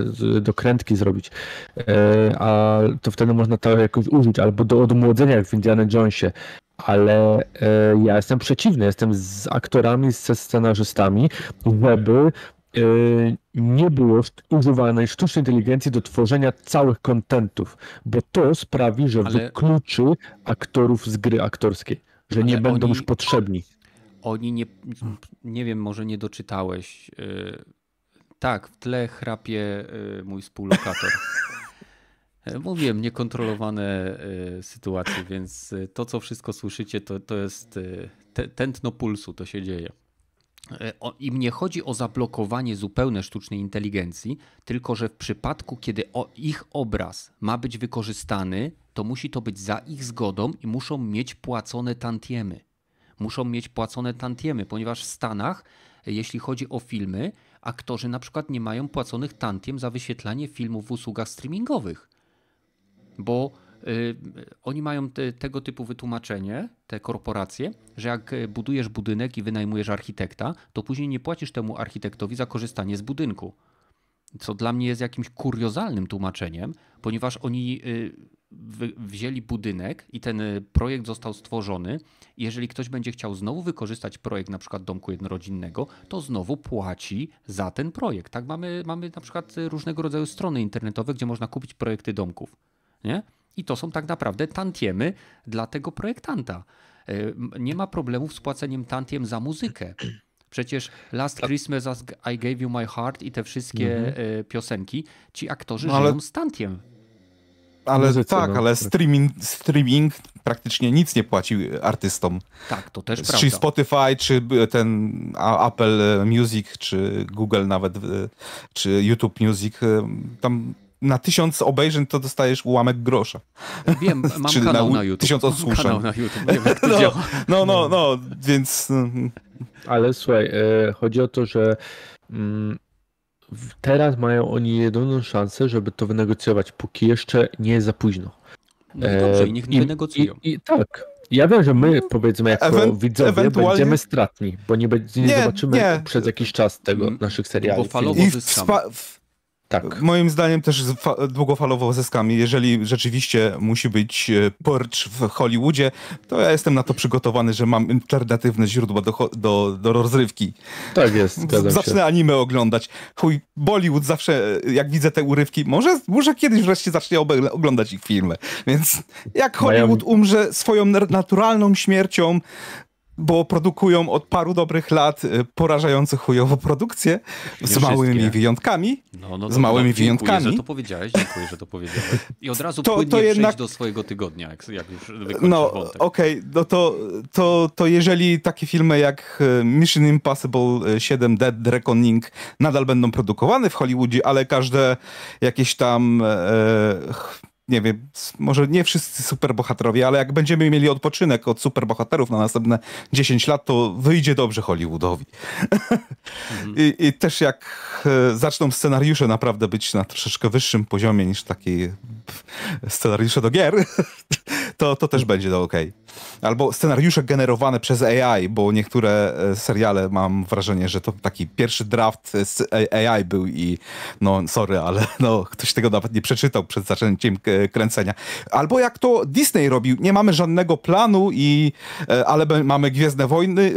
dokrętki zrobić, a to wtedy można to jakoś użyć, albo do odmłodzenia jak w Indiana Jonesie. Ale ja jestem przeciwny, jestem z aktorami, ze scenarzystami, żeby nie było używanej sztucznej inteligencji do tworzenia całych kontentów, bo to sprawi, że wykluczy aktorów z gry aktorskiej, że nie będą już potrzebni. Oni nie wiem, może nie doczytałeś. Tak, w tle chrapie mój współlokator. Mówiłem, niekontrolowane sytuacje, więc to, co wszystko słyszycie, to jest tętno pulsu, to się dzieje. I nie chodzi o zablokowanie zupełnie sztucznej inteligencji, tylko że w przypadku, kiedy ich obraz ma być wykorzystany, to musi to być za ich zgodą i muszą mieć płacone tantiemy. Muszą mieć płacone tantiemy, ponieważ w Stanach, jeśli chodzi o filmy, aktorzy na przykład nie mają płaconych tantiem za wyświetlanie filmów w usługach streamingowych, bo oni mają tego typu wytłumaczenie, te korporacje, że jak budujesz budynek i wynajmujesz architekta, to później nie płacisz temu architektowi za korzystanie z budynku. Co dla mnie jest jakimś kuriozalnym tłumaczeniem, ponieważ oni wzięli budynek i ten projekt został stworzony. Jeżeli ktoś będzie chciał znowu wykorzystać projekt na przykład domku jednorodzinnego, to znowu płaci za ten projekt. Tak, mamy na przykład różnego rodzaju strony internetowe, gdzie można kupić projekty domków. Nie? I to są tak naprawdę tantiemy dla tego projektanta. Nie ma problemu z płaceniem tantiem za muzykę. Przecież Last Christmas I Gave You My Heart i te wszystkie piosenki, ci aktorzy żyją z tantiem. Ale muzyce, tak, no. Ale streaming praktycznie nic nie płaci artystom. Tak, to też prawda. Czy Spotify, czy ten Apple Music, czy Google nawet, czy YouTube Music, tam na 1000 obejrzeń to dostajesz ułamek grosza. Wiem, mam kanał na YouTube. 1000 odsłuchań. Kanał na YouTube, nie wiem, jak to działa. No, więc... Ale słuchaj, chodzi o to, że teraz mają oni jedyną szansę, żeby to wynegocjować, póki jeszcze nie jest za późno. No i dobrze, i niech nie wynegocjują. Tak. Ja wiem, że my, powiedzmy, jako widzowie będziemy stratni, bo nie zobaczymy przez jakiś czas tego naszych seriali. Bo falowo tak. Moim zdaniem też długofalowo zyskami. Jeżeli rzeczywiście musi być purge w Hollywoodzie, to ja jestem na to przygotowany, że mam alternatywne źródła do rozrywki. Tak jest, zgadzam się. Zacznę anime oglądać. Chuj, Bollywood zawsze, jak widzę te urywki, może kiedyś wreszcie zacznie oglądać ich filmy. Więc jak Hollywood umrze swoją naturalną śmiercią, bo produkują od paru dobrych lat porażające chujowo produkcje, z małymi wyjątkami. Dziękuję, że to powiedziałeś. I od razu płynnie przejść do swojego tygodnia, jak już wykończysz wątek. To jeżeli takie filmy jak Mission Impossible 7, Dead Reckoning nadal będą produkowane w Hollywoodzie, ale każde jakieś tam... nie wiem, może nie wszyscy superbohaterowie, ale jak będziemy mieli odpoczynek od superbohaterów na następne 10 lat, to wyjdzie dobrze Hollywoodowi. I też jak zaczną scenariusze naprawdę być na troszeczkę wyższym poziomie niż takie scenariusze do gier, to też będzie to okej. Albo scenariusze generowane przez AI, bo niektóre seriale mam wrażenie, że to taki pierwszy draft z AI był i ktoś tego nawet nie przeczytał przed zaczęciem kręcenia. Albo jak to Disney robił, nie mamy żadnego planu, ale mamy Gwiezdne Wojny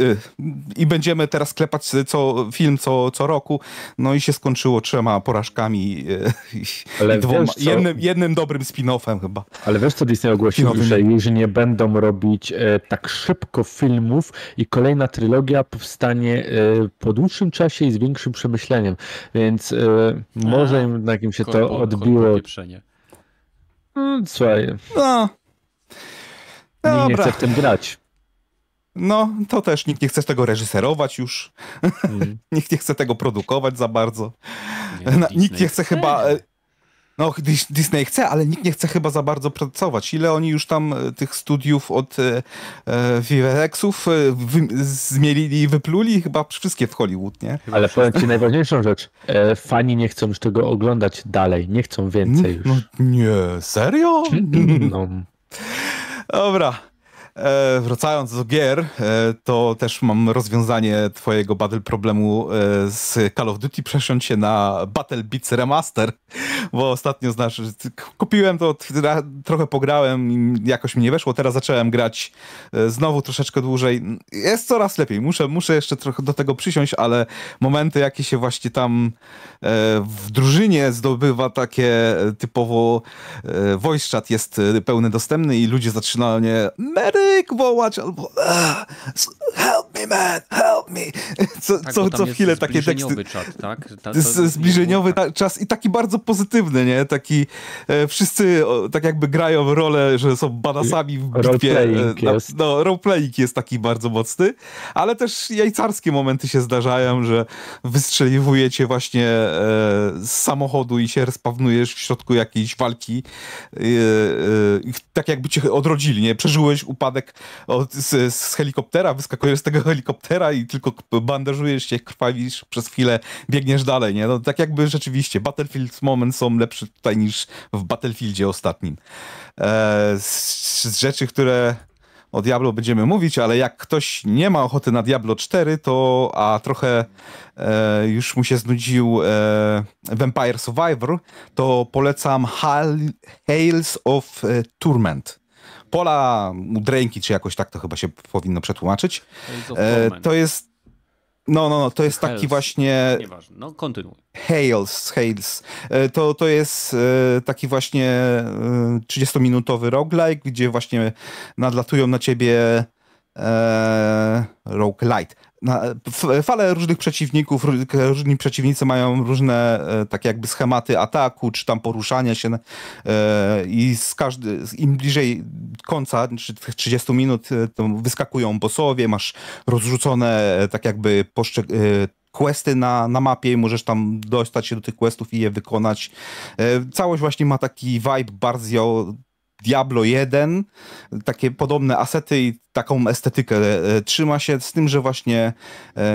i będziemy teraz klepać co roku. No i się skończyło 3 porażkami i 2, jednym dobrym spin-offem chyba. Ale wiesz co Disney ogłosił, że nie będą robić tak szybko filmów i kolejna trylogia powstanie po dłuższym czasie i z większym przemyśleniem, więc może im na kim się to odbiło. Słuchaj, nikt nie chce w tym grać. No, to też nikt nie chce tego reżyserować już. Nikt nie chce tego produkować za bardzo. Nikt nie chce chyba... No, Disney chce, ale nikt nie chce chyba za bardzo pracować. Ile oni już tam tych studiów od VFX-ów zmielili i wypluli? Chyba wszystkie w Hollywood, nie? Ale powiem ci najważniejszą rzecz. Fani nie chcą już tego oglądać dalej. Nie chcą więcej już. No, nie, serio? No. Dobra. Wracając do gier, to też mam rozwiązanie twojego battle problemu z Call of Duty. Przesiądź się na Battle Beats Remaster, bo ostatnio kupiłem to, trochę pograłem i jakoś mi nie weszło. Teraz zacząłem grać znowu troszeczkę dłużej. Jest coraz lepiej. Muszę jeszcze trochę do tego przysiąść, ale momenty, jakie się właśnie tam w drużynie zdobywa, takie typowo voice chat jest pełny dostępny i ludzie zaczynają wołać albo help me man, help co chwilę takie teksty. Zbliżeniowy czat, tak? Zbliżeniowy czas i taki bardzo pozytywny, nie? Taki wszyscy tak jakby grają w rolę, że są banasami w bitwie. No, roleplaying jest taki bardzo mocny, ale też jajcarskie momenty się zdarzają, że wystrzeliwujecie właśnie z samochodu i się respawnujesz w środku jakiejś walki. Tak jakby cię odrodzili, nie? Przeżyłeś upadek z helikoptera, wyskakujesz z tego helikoptera i tylko bandażujesz się, krwawisz przez chwilę, biegniesz dalej, nie? No, tak jakby rzeczywiście Battlefield moment są lepsze tutaj niż w Battlefieldzie ostatnim. Z rzeczy, które o Diablo będziemy mówić, ale jak ktoś nie ma ochoty na Diablo 4, to a trochę już mu się znudził Vampire Survivor, to polecam Hales of Torment. Pola Mudręki, czy jakoś tak to chyba się powinno przetłumaczyć. To jest to jest taki Hales. Właśnie... Nieważne, no kontynuuj. Hales. To jest taki właśnie 30-minutowy roguelike, gdzie właśnie nadlatują na ciebie roguelite. Fale różnych przeciwników, różni przeciwnicy mają różne tak jakby schematy ataku, czy tam poruszania się i im bliżej końca, czy 30 minut to wyskakują bossowie, masz rozrzucone tak jakby questy na mapie i możesz tam dostać się do tych questów i je wykonać. Całość właśnie ma taki vibe bardzo Diablo 1, takie podobne asety i taką estetykę trzyma się, z tym, że właśnie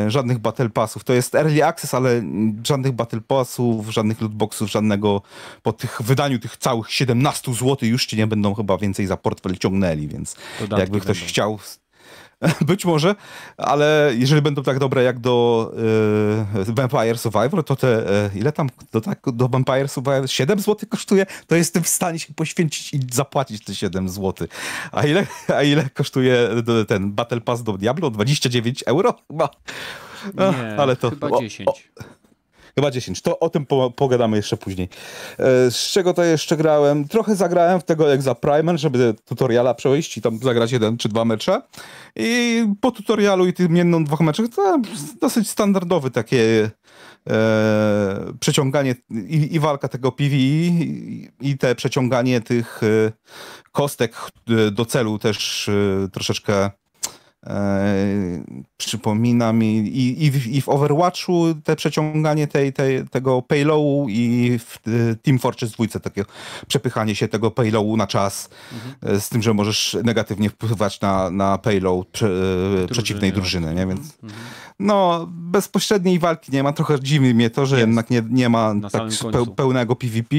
żadnych battle passów. To jest early access, ale żadnych battle passów, żadnych lootboxów, żadnego po tych wydaniu tych całych 17 zł już ci nie będą chyba więcej za portfel ciągnęli, więc dodatki jakby ktoś chciał... Być może, ale jeżeli będą tak dobre jak do Vampire Survivor, to te ile tam do Vampire Survivor 7 zł kosztuje, to jestem w stanie się poświęcić i zapłacić te 7 zł. A ile kosztuje ten Battle Pass do Diablo? 29 euro? Chyba. No, nie, ale to, chyba 10. Chyba 10. To o tym pogadamy jeszcze później. Z czego to jeszcze grałem? Trochę zagrałem w tego Exa Primer, żeby tutoriala przejść i tam zagrać 1 czy 2 mecze. I po tutorialu i tym 1-2 meczach to dosyć standardowy takie przeciąganie i walka tego PvE i te przeciąganie tych kostek do celu też troszeczkę przypomina mi i w Overwatchu te przeciąganie tego payloadu i w Team Fortress 2 takie przepychanie się tego payloadu na czas, z tym, że możesz negatywnie wpływać na payload przeciwnej drużyny, nie? Więc no, bezpośredniej walki nie ma, trochę dziwi mnie to, że jednak nie ma tak pełnego PvP.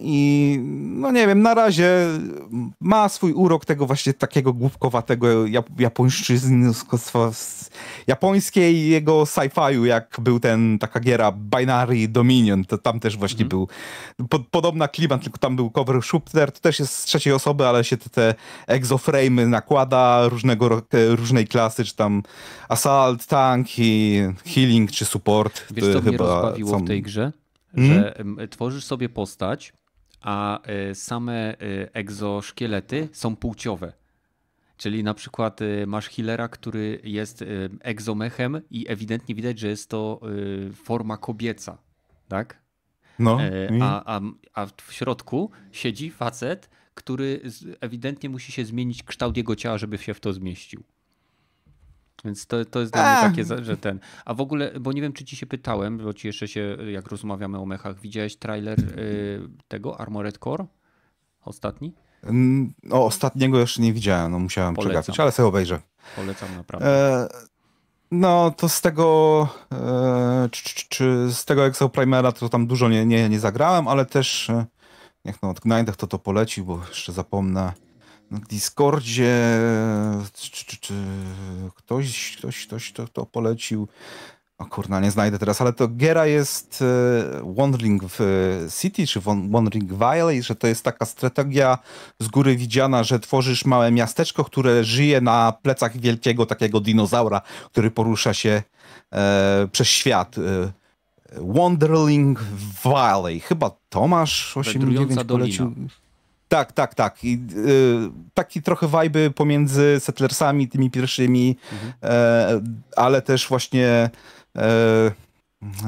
I no nie wiem, na razie ma swój urok tego właśnie takiego głupkowatego japońskiej jego sci-fi'u, jak był taka giera Binary Dominion, to tam też właśnie był podobna klimat, tylko tam był cover shooter, to też jest z trzeciej osoby, ale się te exoframe'y nakłada różnej klasy, czy tam assault, tank i healing, czy support. Wiesz, co mnie rozbawiło w tej grze? Że tworzysz sobie postać, a same egzoszkielety są płciowe. Czyli na przykład masz healera, który jest egzomechem i ewidentnie widać, że jest to forma kobieca, tak? No. A w środku siedzi facet, który ewidentnie musi się zmienić kształt jego ciała, żeby się w to zmieścił. Więc to jest dla mnie takie, że ten... A w ogóle, bo nie wiem, czy ci się pytałem, bo ci jeszcze się, jak rozmawiamy o mechach, widziałeś trailer tego Armored Core? Ostatni? Ostatniego jeszcze nie widziałem, no musiałem przegapić, ale sobie obejrzę. Polecam naprawdę. No to z tego Exoprimera to tam dużo nie zagrałem, ale też jak na odgnajdę, to poleci, bo jeszcze zapomnę. Na Discordzie czy ktoś to polecił. O kurna, nie znajdę teraz, ale to giera jest Wandering City, czy Wandering Valley, że to jest taka strategia z góry widziana, że tworzysz małe miasteczko, które żyje na plecach wielkiego takiego dinozaura, który porusza się przez świat. Wandering Valley. Chyba Tomasz 89 polecił. Tak, tak, tak. I, taki trochę wajby pomiędzy Settlersami, tymi pierwszymi, ale też właśnie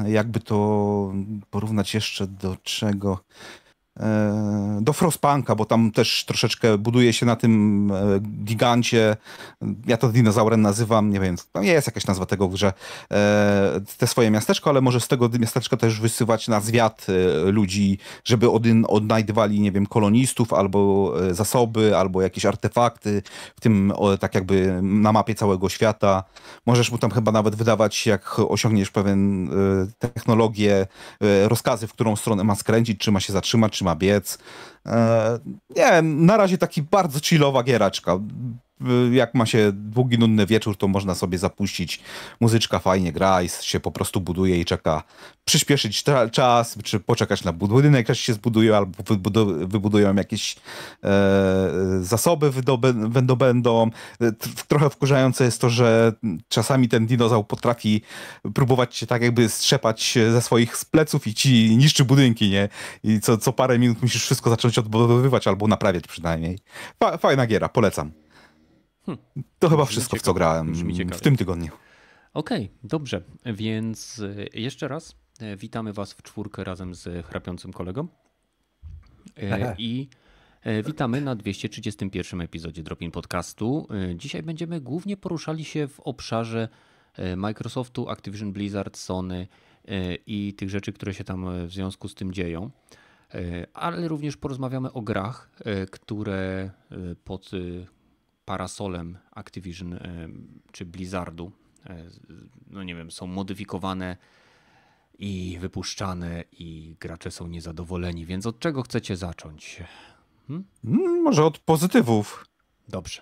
jakby to porównać jeszcze do czego? Do Frostpunka, bo tam też troszeczkę buduje się na tym gigancie. Ja to dinozaurem nazywam, nie wiem, tam jest jakaś nazwa tego w grze. Te swoje miasteczko, ale może z tego miasteczka też wysyłać na zwiat ludzi, żeby odnajdywali, nie wiem, kolonistów, albo zasoby, albo jakieś artefakty, w tym tak jakby na mapie całego świata. Możesz mu tam chyba nawet wydawać, jak osiągniesz pewien technologię, rozkazy, w którą stronę ma skręcić, czy ma się zatrzymać, czy ma biec. Nie, na razie taki bardzo chillowa gieraczka. Jak ma się długi, nudny wieczór, to można sobie zapuścić. Muzyczka fajnie gra i się po prostu buduje i czeka. Przyspieszyć czas, czy poczekać na budynek, aż się zbuduje, albo wybudują jakieś zasoby, będą. Trochę wkurzające jest to, że czasami ten dinozaur potrafi próbować się tak jakby strzepać ze swoich pleców i ci niszczy budynki, nie? I co parę minut musisz wszystko zacząć odbudowywać albo naprawiać przynajmniej. Fajna giera, polecam. To chyba wszystko, w co grałem w tym tygodniu. Okej, dobrze. Więc jeszcze raz witamy Was w czwórkę razem z chrapiącym kolegą. I witamy na 231 epizodzie Dropin Podcastu. Dzisiaj będziemy głównie poruszali się w obszarze Microsoftu, Activision Blizzard, Sony i tych rzeczy, które się tam w związku z tym dzieją. Ale również porozmawiamy o grach, które pod parasolem Activision czy Blizzardu, no nie wiem, są modyfikowane i wypuszczane i gracze są niezadowoleni, więc od czego chcecie zacząć? Może od pozytywów. Dobrze.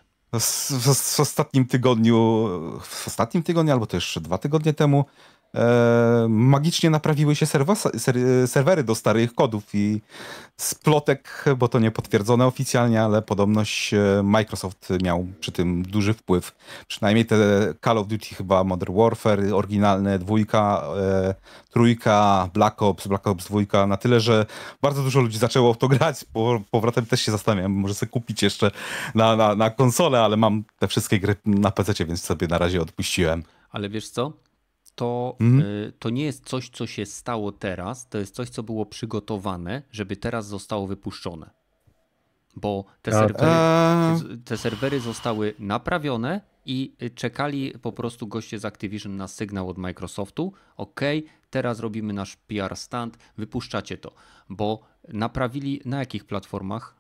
W ostatnim tygodniu albo to jeszcze 2 tygodnie temu magicznie naprawiły się serwery do starych kodów i z plotek, bo to nie potwierdzone oficjalnie, ale podobność Microsoft miał przy tym duży wpływ. Przynajmniej te Call of Duty chyba, Modern Warfare, oryginalne 2, 3, Black Ops 2, na tyle, że bardzo dużo ludzi zaczęło w to grać. Powrotem też się zastanawiam, może sobie kupić jeszcze na konsolę, ale mam te wszystkie gry na PC, więc sobie na razie odpuściłem. Ale wiesz co? To nie jest coś, co się stało teraz, to jest coś, co było przygotowane, żeby teraz zostało wypuszczone. Bo te serwery zostały naprawione i czekali po prostu goście z Activision na sygnał od Microsoftu. Okej, teraz robimy nasz PR stand, wypuszczacie to. Bo naprawili na jakich platformach?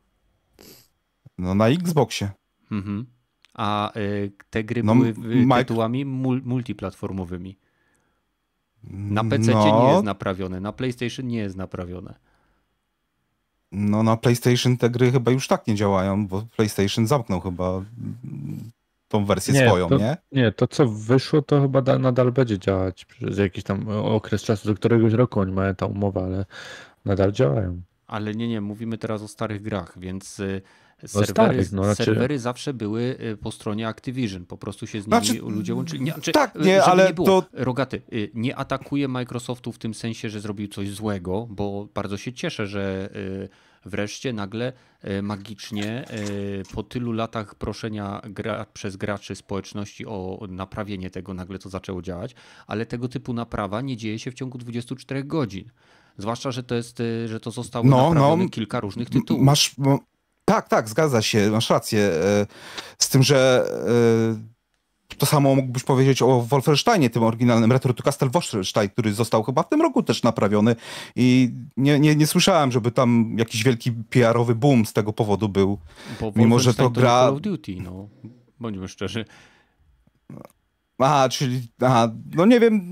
No na Xboxie. A te gry były tytułami multiplatformowymi. Na PC nie jest naprawione, na PlayStation nie jest naprawione. No na PlayStation te gry chyba już tak nie działają, bo PlayStation zamknął chyba tą wersję swoją, nie? Nie, to co wyszło, to chyba nadal będzie działać przez jakiś tam okres czasu, do któregoś roku oni mają tą umowę, ale nadal działają. Ale nie, mówimy teraz o starych grach, więc serwery zawsze były po stronie Activision, po prostu się z nimi ludzie łączyli. Rogaty, nie atakuje Microsoftu w tym sensie, że zrobił coś złego, bo bardzo się cieszę, że wreszcie nagle magicznie po tylu latach proszenia przez graczy społeczności o naprawienie tego nagle to zaczęło działać, ale tego typu naprawa nie dzieje się w ciągu 24 godzin. Zwłaszcza, że to zostało naprawione kilka różnych tytułów. Tak, zgadza się, masz rację. Z tym, że to samo mógłbyś powiedzieć o Wolfensteinie, tym oryginalnym Retro to Castle Wolfenstein, który został chyba w tym roku też naprawiony i nie słyszałem, żeby tam jakiś wielki PR-owy boom z tego powodu był. Bo mimo, że to gra... Call of Duty, no. Bądźmy szczerzy. No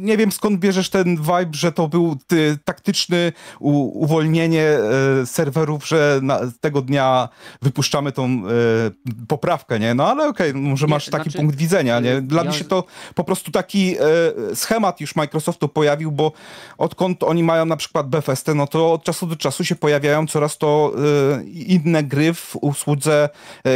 nie wiem skąd bierzesz ten vibe, że to był taktyczny uwolnienie serwerów, że tego dnia wypuszczamy tą poprawkę, nie? No ale okej, może masz taki punkt widzenia, nie? Dla mnie się to po prostu taki schemat już Microsoftu pojawił, bo odkąd oni mają na przykład Bethesdę, no to od czasu do czasu się pojawiają coraz to inne gry w usłudze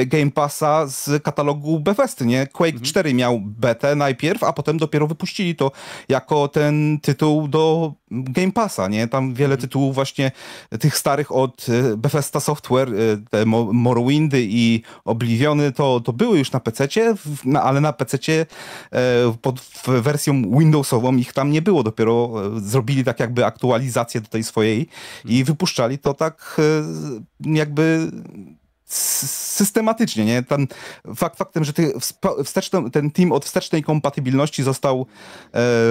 Game Passa z katalogu Bethesdy, nie? Quake 4 miał betę, najpierw najpierw, a potem dopiero wypuścili to jako ten tytuł do Game Passa, nie? Tam wiele tytułów właśnie tych starych od Bethesda Software, te Morrowindy i Obliviony to były już na PC-cie, ale na PC-cie pod wersją Windowsową ich tam nie było. Dopiero zrobili tak jakby aktualizację do tej swojej i wypuszczali to tak jakby systematycznie, nie? Ten faktem, że ten team od wstecznej kompatybilności został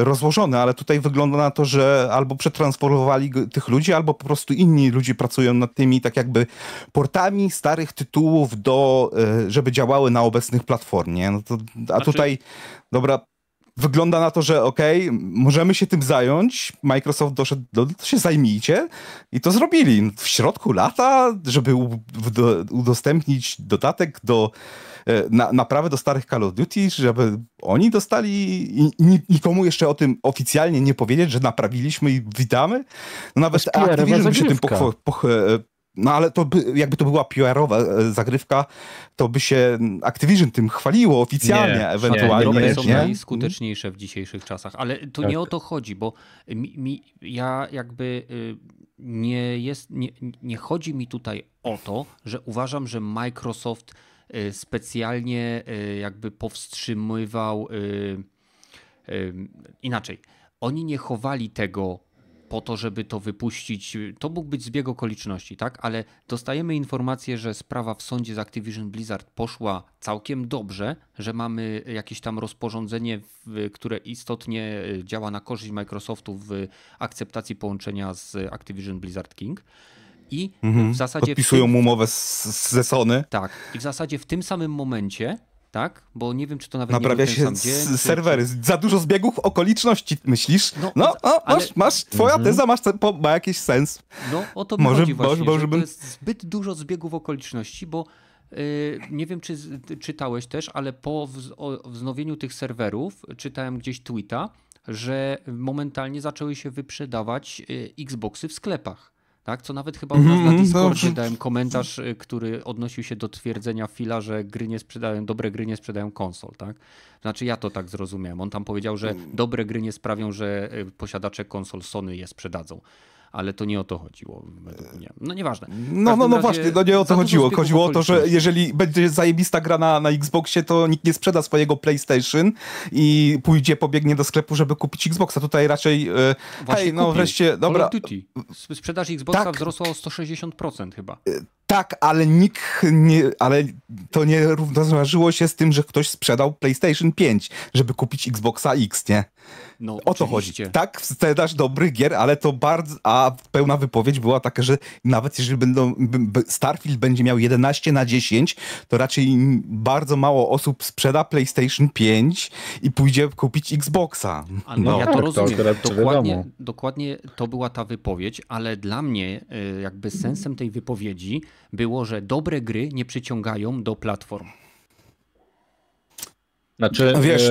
rozłożony, ale tutaj wygląda na to, że albo przetransformowali tych ludzi, albo po prostu inni ludzie pracują nad tymi tak jakby portami starych tytułów żeby działały na obecnych platformie. No to, tutaj, dobra, wygląda na to, że okej, możemy się tym zająć. Microsoft doszedł to się zajmijcie. I to zrobili. W środku lata, żeby udostępnić dodatek naprawy do starych Call of Duty, żeby oni dostali i nikomu jeszcze o tym oficjalnie nie powiedzieć, że naprawiliśmy i witamy. No nawet Activision się tym no ale jakby to była PR-owa zagrywka, to by się Activision tym chwaliło oficjalnie, ewentualnie. Nie, są najskuteczniejsze w dzisiejszych czasach, ale tu nie o to chodzi, bo ja jakby nie chodzi mi tutaj o to, że uważam, że Microsoft specjalnie jakby powstrzymywał inaczej. Oni nie chowali tego po to, żeby to wypuścić. To mógł być zbieg okoliczności, tak? Ale dostajemy informację, że sprawa w sądzie z Activision Blizzard poszła całkiem dobrze, że mamy jakieś tam rozporządzenie, które istotnie działa na korzyść Microsoftu w akceptacji połączenia z Activision Blizzard King. I w zasadzie podpisują umowę ze Sony. Tak. I w zasadzie w tym samym momencie, tak? Bo nie wiem, czy to nawet naprawia nie był ten sam dzień, serwery. Za dużo zbiegów okoliczności, myślisz? Twoja teza ma jakiś sens. No o to chodzi właśnie, że to jest zbyt dużo zbiegów okoliczności, bo nie wiem, czy czytałeś też, ale po wznowieniu tych serwerów czytałem gdzieś tweeta, że momentalnie zaczęły się wyprzedawać Xboxy w sklepach. Tak, co nawet chyba u nas na Discordzie dałem komentarz, który odnosił się do twierdzenia Phila, że dobre gry nie sprzedają konsol. Tak? Znaczy ja to tak zrozumiałem. On tam powiedział, że dobre gry nie sprawią, że posiadacze konsol Sony je sprzedadzą. Ale to nie o to chodziło. No nieważne. No właśnie, nie o to chodziło. Chodziło o to, że jeżeli będzie zajebista gra na Xboxie, to nikt nie sprzeda swojego PlayStation i pobiegnie do sklepu, żeby kupić Xboxa. Tutaj raczej wreszcie... Dobra. Call of Duty. Sprzedaż Xboxa wzrosła o 160% chyba. Tak, ale to nie równoważyło się z tym, że ktoś sprzedał PlayStation 5, żeby kupić Xboxa X, nie? No, o to chodzi. Tak, sprzedaż dobrych gier, ale to a pełna wypowiedź była taka, że nawet jeżeli Starfield będzie miał 11/10, to raczej bardzo mało osób sprzeda PlayStation 5 i pójdzie kupić Xboxa. Ja to rozumiem. Dokładnie to była ta wypowiedź, ale dla mnie jakby sensem tej wypowiedzi było, że dobre gry nie przyciągają do platform. Znaczy, wiesz,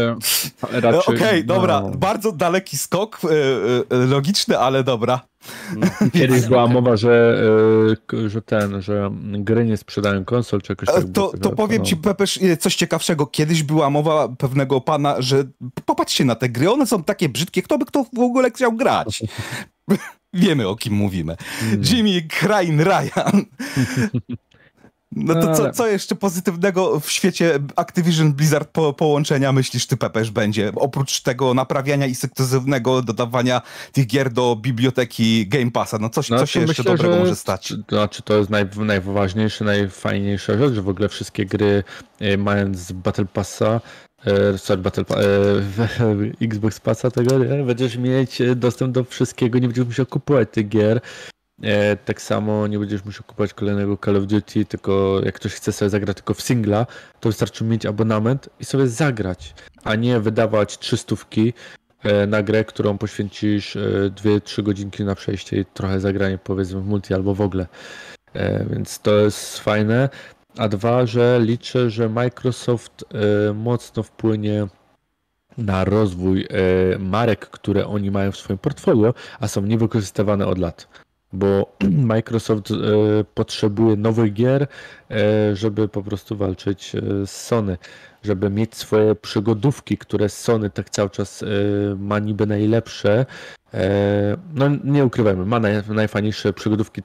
raczej... Dobra, bardzo daleki skok, logiczny, ale dobra. No, kiedyś była mowa, że gry nie sprzedają konsol, czy jakoś tak powiem ci, Pepeż, coś ciekawszego. Kiedyś była mowa pewnego pana, że popatrzcie na te gry, one są takie brzydkie, kto w ogóle chciał grać. Wiemy, o kim mówimy. Jimmy Crane Ryan. No to co jeszcze pozytywnego w świecie Activision Blizzard połączenia myślisz ty, Pepeż, będzie? Oprócz tego naprawiania i syntezywnego dodawania tych gier do biblioteki Game Passa. No coś, się jeszcze dobrego może stać. Znaczy to jest najważniejsza, najfajniejsza rzecz, że w ogóle wszystkie gry mając Battle Passa, Xbox Passa tego, nie? Będziesz mieć dostęp do wszystkiego, nie będziesz musiał kupować tych gier. Tak samo nie będziesz musiał kupować kolejnego Call of Duty, tylko jak ktoś chce sobie zagrać tylko w singla, to wystarczy mieć abonament i sobie zagrać, a nie wydawać 300 na grę, którą poświęcisz 2-3 godzinki na przejście i trochę zagranie powiedzmy w multi albo w ogóle. Więc to jest fajne. A dwa, że liczę, że Microsoft mocno wpłynie na rozwój marek, które oni mają w swoim portfolio, a są niewykorzystywane od lat. bo Microsoft potrzebuje nowych gier, żeby po prostu walczyć z Sony, żeby mieć swoje przygodówki, które Sony tak cały czas ma niby najlepsze. No nie ukrywajmy, ma najfajniejsze przygodówki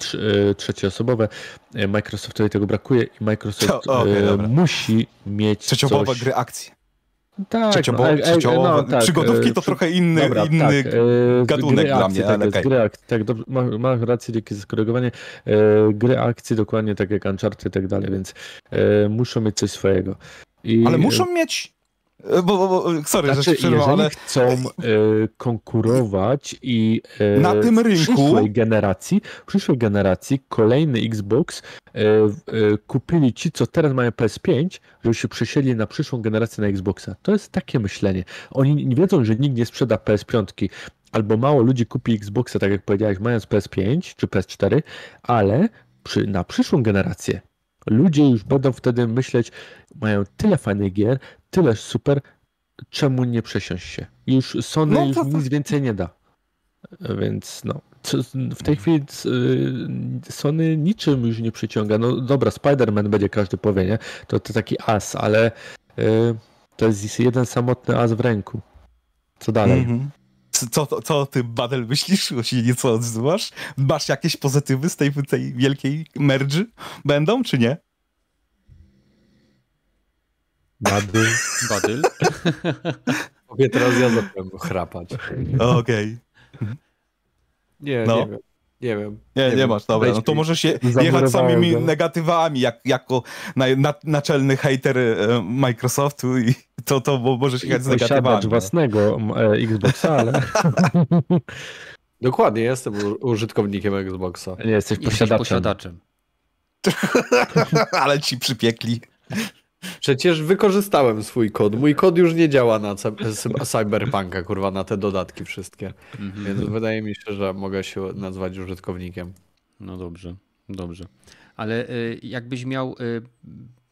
trzecioosobowe. Microsoft tutaj tego brakuje i Microsoft musi mieć trzecioosobowe gry akcji. Tak, przygodówki to trochę inny gatunek dla mnie, ale okej. Tak, masz rację, dzięki za skorygowanie. Gry akcji dokładnie tak jak Uncharted i tak dalej, więc muszą mieć coś swojego. I... Ale muszą mieć... Sorry, że chcą konkurować i na tym rynku w przyszłej generacji kolejny Xbox kupili ci, co teraz mają PS5, żeby się przesiedli na przyszłą generację na Xboxa. To jest takie myślenie. Oni nie wiedzą, że nikt nie sprzeda PS5, albo mało ludzi kupi Xboxa, tak jak powiedziałeś, mając PS5 czy PS4, ale na przyszłą generację ludzie już będą wtedy myśleć, mają tyle fajnych gier, tyle super, czemu nie przesiąść się? Już Sony nic więcej nie da. Więc no, w tej chwili Sony niczym już nie przyciąga. No dobra, Spider-Man będzie każdy powie, nie? To taki as, ale to jest jeden samotny as w ręku. Co dalej? Mhm. Co ty, Badel, myślisz? Jeśli nieco odzywasz? Masz jakieś pozytywy z tej wielkiej merdży? Będą, czy nie? Badyl? Mogę teraz ja zacząłem chrapać. Okej. Nie wiem. Nie wiem. Masz, dobra. No to możesz jechać samymi negatywami jako naczelny hejter Microsoftu i to możesz jechać z negatywami. Własnego Xboxa, ale... Dokładnie, jestem użytkownikiem Xboxa. Nie, jesteś posiadaczem. Ale ci przypiekli. Przecież wykorzystałem swój kod. Mój kod już nie działa na Cyberpunka, kurwa, na te dodatki wszystkie. Mm-hmm. Więc wydaje mi się, że mogę się nazwać użytkownikiem. No dobrze. Ale jakbyś miał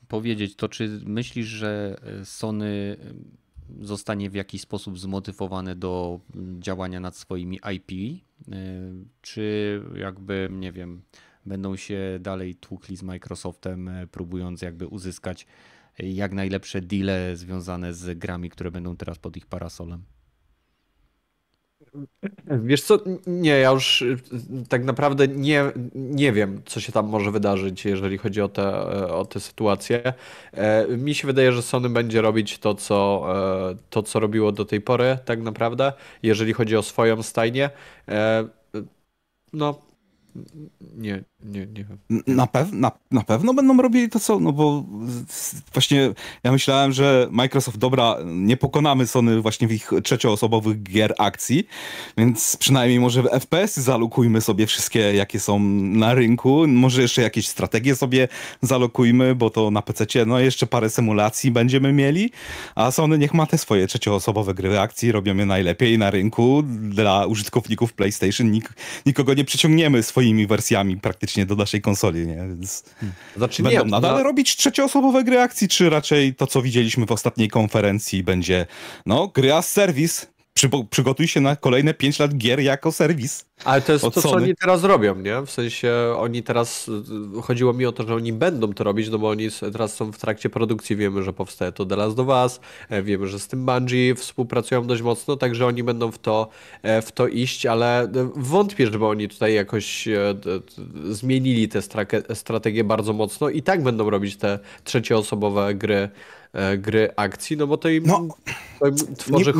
powiedzieć, to czy myślisz, że Sony zostanie w jakiś sposób zmotywowane do działania nad swoimi IP? Czy jakby, nie wiem, będą się dalej tłukli z Microsoftem, próbując jakby uzyskać jak najlepsze deale związane z grami, które będą teraz pod ich parasolem? Wiesz co, nie, ja już tak naprawdę nie wiem, co się tam może wydarzyć, jeżeli chodzi o te sytuacje. Mi się wydaje, że Sony będzie robić to, co robiło do tej pory, tak naprawdę, jeżeli chodzi o swoją stajnię. No... Nie wiem. Na pewno będą robili to, co, no bo właśnie ja myślałem, że Microsoft, dobra, nie pokonamy Sony właśnie w ich trzecioosobowych gier akcji, więc przynajmniej może FPS-y zalokujmy sobie wszystkie, jakie są na rynku, może jeszcze jakieś strategie sobie zalokujmy, bo to na PC-cie, no jeszcze parę symulacji będziemy mieli, a Sony niech ma te swoje trzecioosobowe gry akcji, robimy najlepiej na rynku dla użytkowników PlayStation, nikogo nie przyciągniemy swoimi wersjami praktycznie do naszej konsoli, nie? Więc znaczy, będą nadal robić trzecioosobowe gry akcji, czy raczej to, co widzieliśmy w ostatniej konferencji, będzie gry as serwis. Przygotuj się na kolejne 5 lat gier jako serwis. Ale to jest to, co oni teraz robią, nie? W sensie oni teraz, chodziło mi o to, że oni będą to robić, no bo oni teraz są w trakcie produkcji, wiemy, że powstaje to The Last of Us, wiemy, że z tym Bungie współpracują dość mocno, także oni będą w to iść, ale wątpię, żeby oni tutaj jakoś zmienili tę strategię bardzo mocno i tak będą robić te trzecioosobowe gry akcji, no bo to im tworzy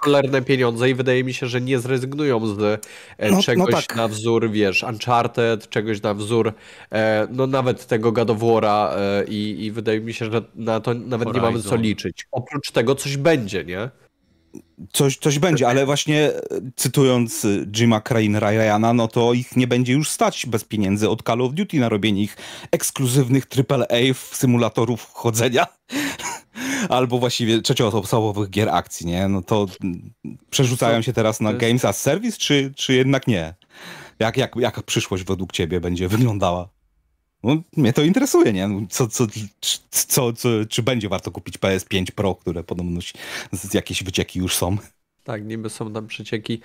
cholerne pieniądze i wydaje mi się, że nie zrezygnują z czegoś na wzór, wiesz, Uncharted, czegoś na wzór no nawet tego God of War'a i wydaje mi się, że na to nawet nie mamy co liczyć. Oprócz tego coś będzie, nie? Coś będzie, ale właśnie cytując Jima Crane'a, no to ich nie będzie już stać bez pieniędzy od Call of Duty na robienie ich ekskluzywnych AAA symulatorów chodzenia albo właściwie trzecioosobowych gier akcji, nie? No to przerzucają się teraz na Games as Service, czy jednak nie? Jaka przyszłość według ciebie będzie wyglądała? No, mnie to interesuje, nie? Czy będzie warto kupić PS5 Pro, które podobno jakieś wycieki już są? Tak, niby są tam przecieki.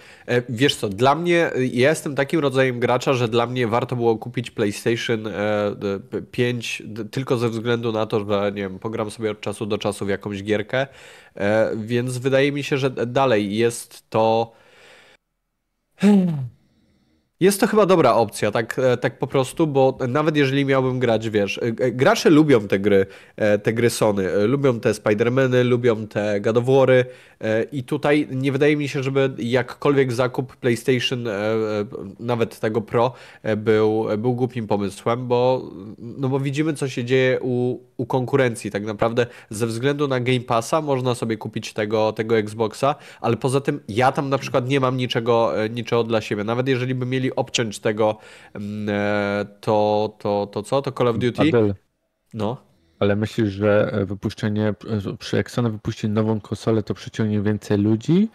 Wiesz co, dla mnie, ja jestem takim rodzajem gracza, że dla mnie warto było kupić PlayStation 5 tylko ze względu na to, że nie wiem, pogram sobie od czasu do czasu w jakąś gierkę, więc wydaje mi się, że dalej jest to... Jest to chyba dobra opcja, tak po prostu, bo nawet jeżeli miałbym grać, wiesz, gracze lubią te gry Sony, lubią te Spider-Many, lubią te God of War'y i tutaj nie wydaje mi się, żeby jakkolwiek zakup PlayStation, nawet tego Pro, był głupim pomysłem, bo widzimy, co się dzieje u konkurencji. Tak naprawdę ze względu na Game Passa można sobie kupić tego Xboxa, ale poza tym ja tam na przykład nie mam niczego dla siebie. Nawet jeżeli by mieli obciąć tego, to Call of Duty. Adel, no. Ale myślisz, że wypuszczenie, przy jak Sony wypuści nową konsolę, to przyciągnie więcej ludzi?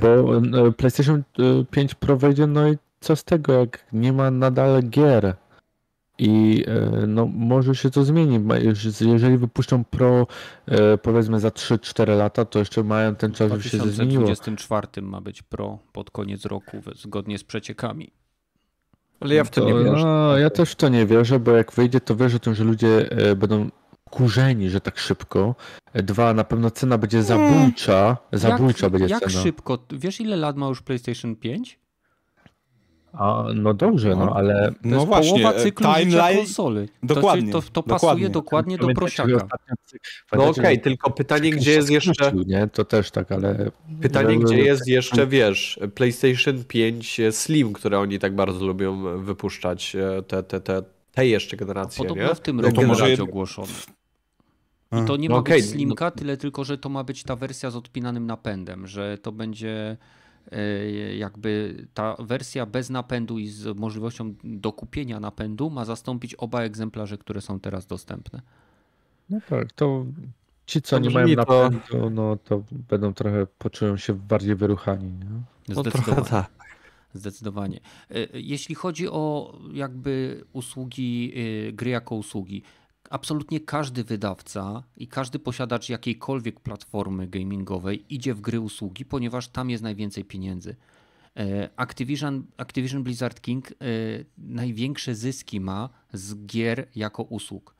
Bo PlayStation 5 Pro wejdzie, no i co z tego, jak nie ma nadal gier? I no, może się to zmieni. Jeżeli wypuszczą Pro, powiedzmy, za 3-4 lata, to jeszcze mają ten czas, żeby się to zmieniło. W 2024 ma być Pro pod koniec roku, zgodnie z przeciekami. Ale ja w to nie wierzę. No, ja też w to nie wierzę, bo jak wyjdzie, to wierzę tym, że ludzie będą kurzeni, że tak szybko. Dwa, na pewno cena będzie zabójcza. Jak szybko? Wiesz, ile lat ma już PlayStation 5? A, no dobrze, no ale... To jest właśnie, połowa cyklu życia konsoli. Dokładnie. To pasuje dokładnie do prosiaka. No okej, tylko pytanie, gdzie jest jeszcze... Nie, to też tak, ale... Pytanie, gdzie jest jeszcze, wiesz, PlayStation 5 Slim, które oni tak bardzo lubią wypuszczać, te jeszcze generacje, podobno nie? W tym roku może być ogłoszone. I to nie ma być Slimka, tyle tylko, że to ma być ta wersja z odpinanym napędem, że to będzie... jakby ta wersja bez napędu i z możliwością dokupienia napędu ma zastąpić oba egzemplarze, które są teraz dostępne. No tak, to ci, co nie mają napędu, no to będą trochę, poczują się bardziej wyruchani. Nie? Zdecydowanie. Zdecydowanie. Jeśli chodzi o jakby usługi, gry jako usługi, absolutnie każdy wydawca i każdy posiadacz jakiejkolwiek platformy gamingowej idzie w gry usługi, ponieważ tam jest najwięcej pieniędzy. Activision Blizzard King największe zyski ma z gier jako usług.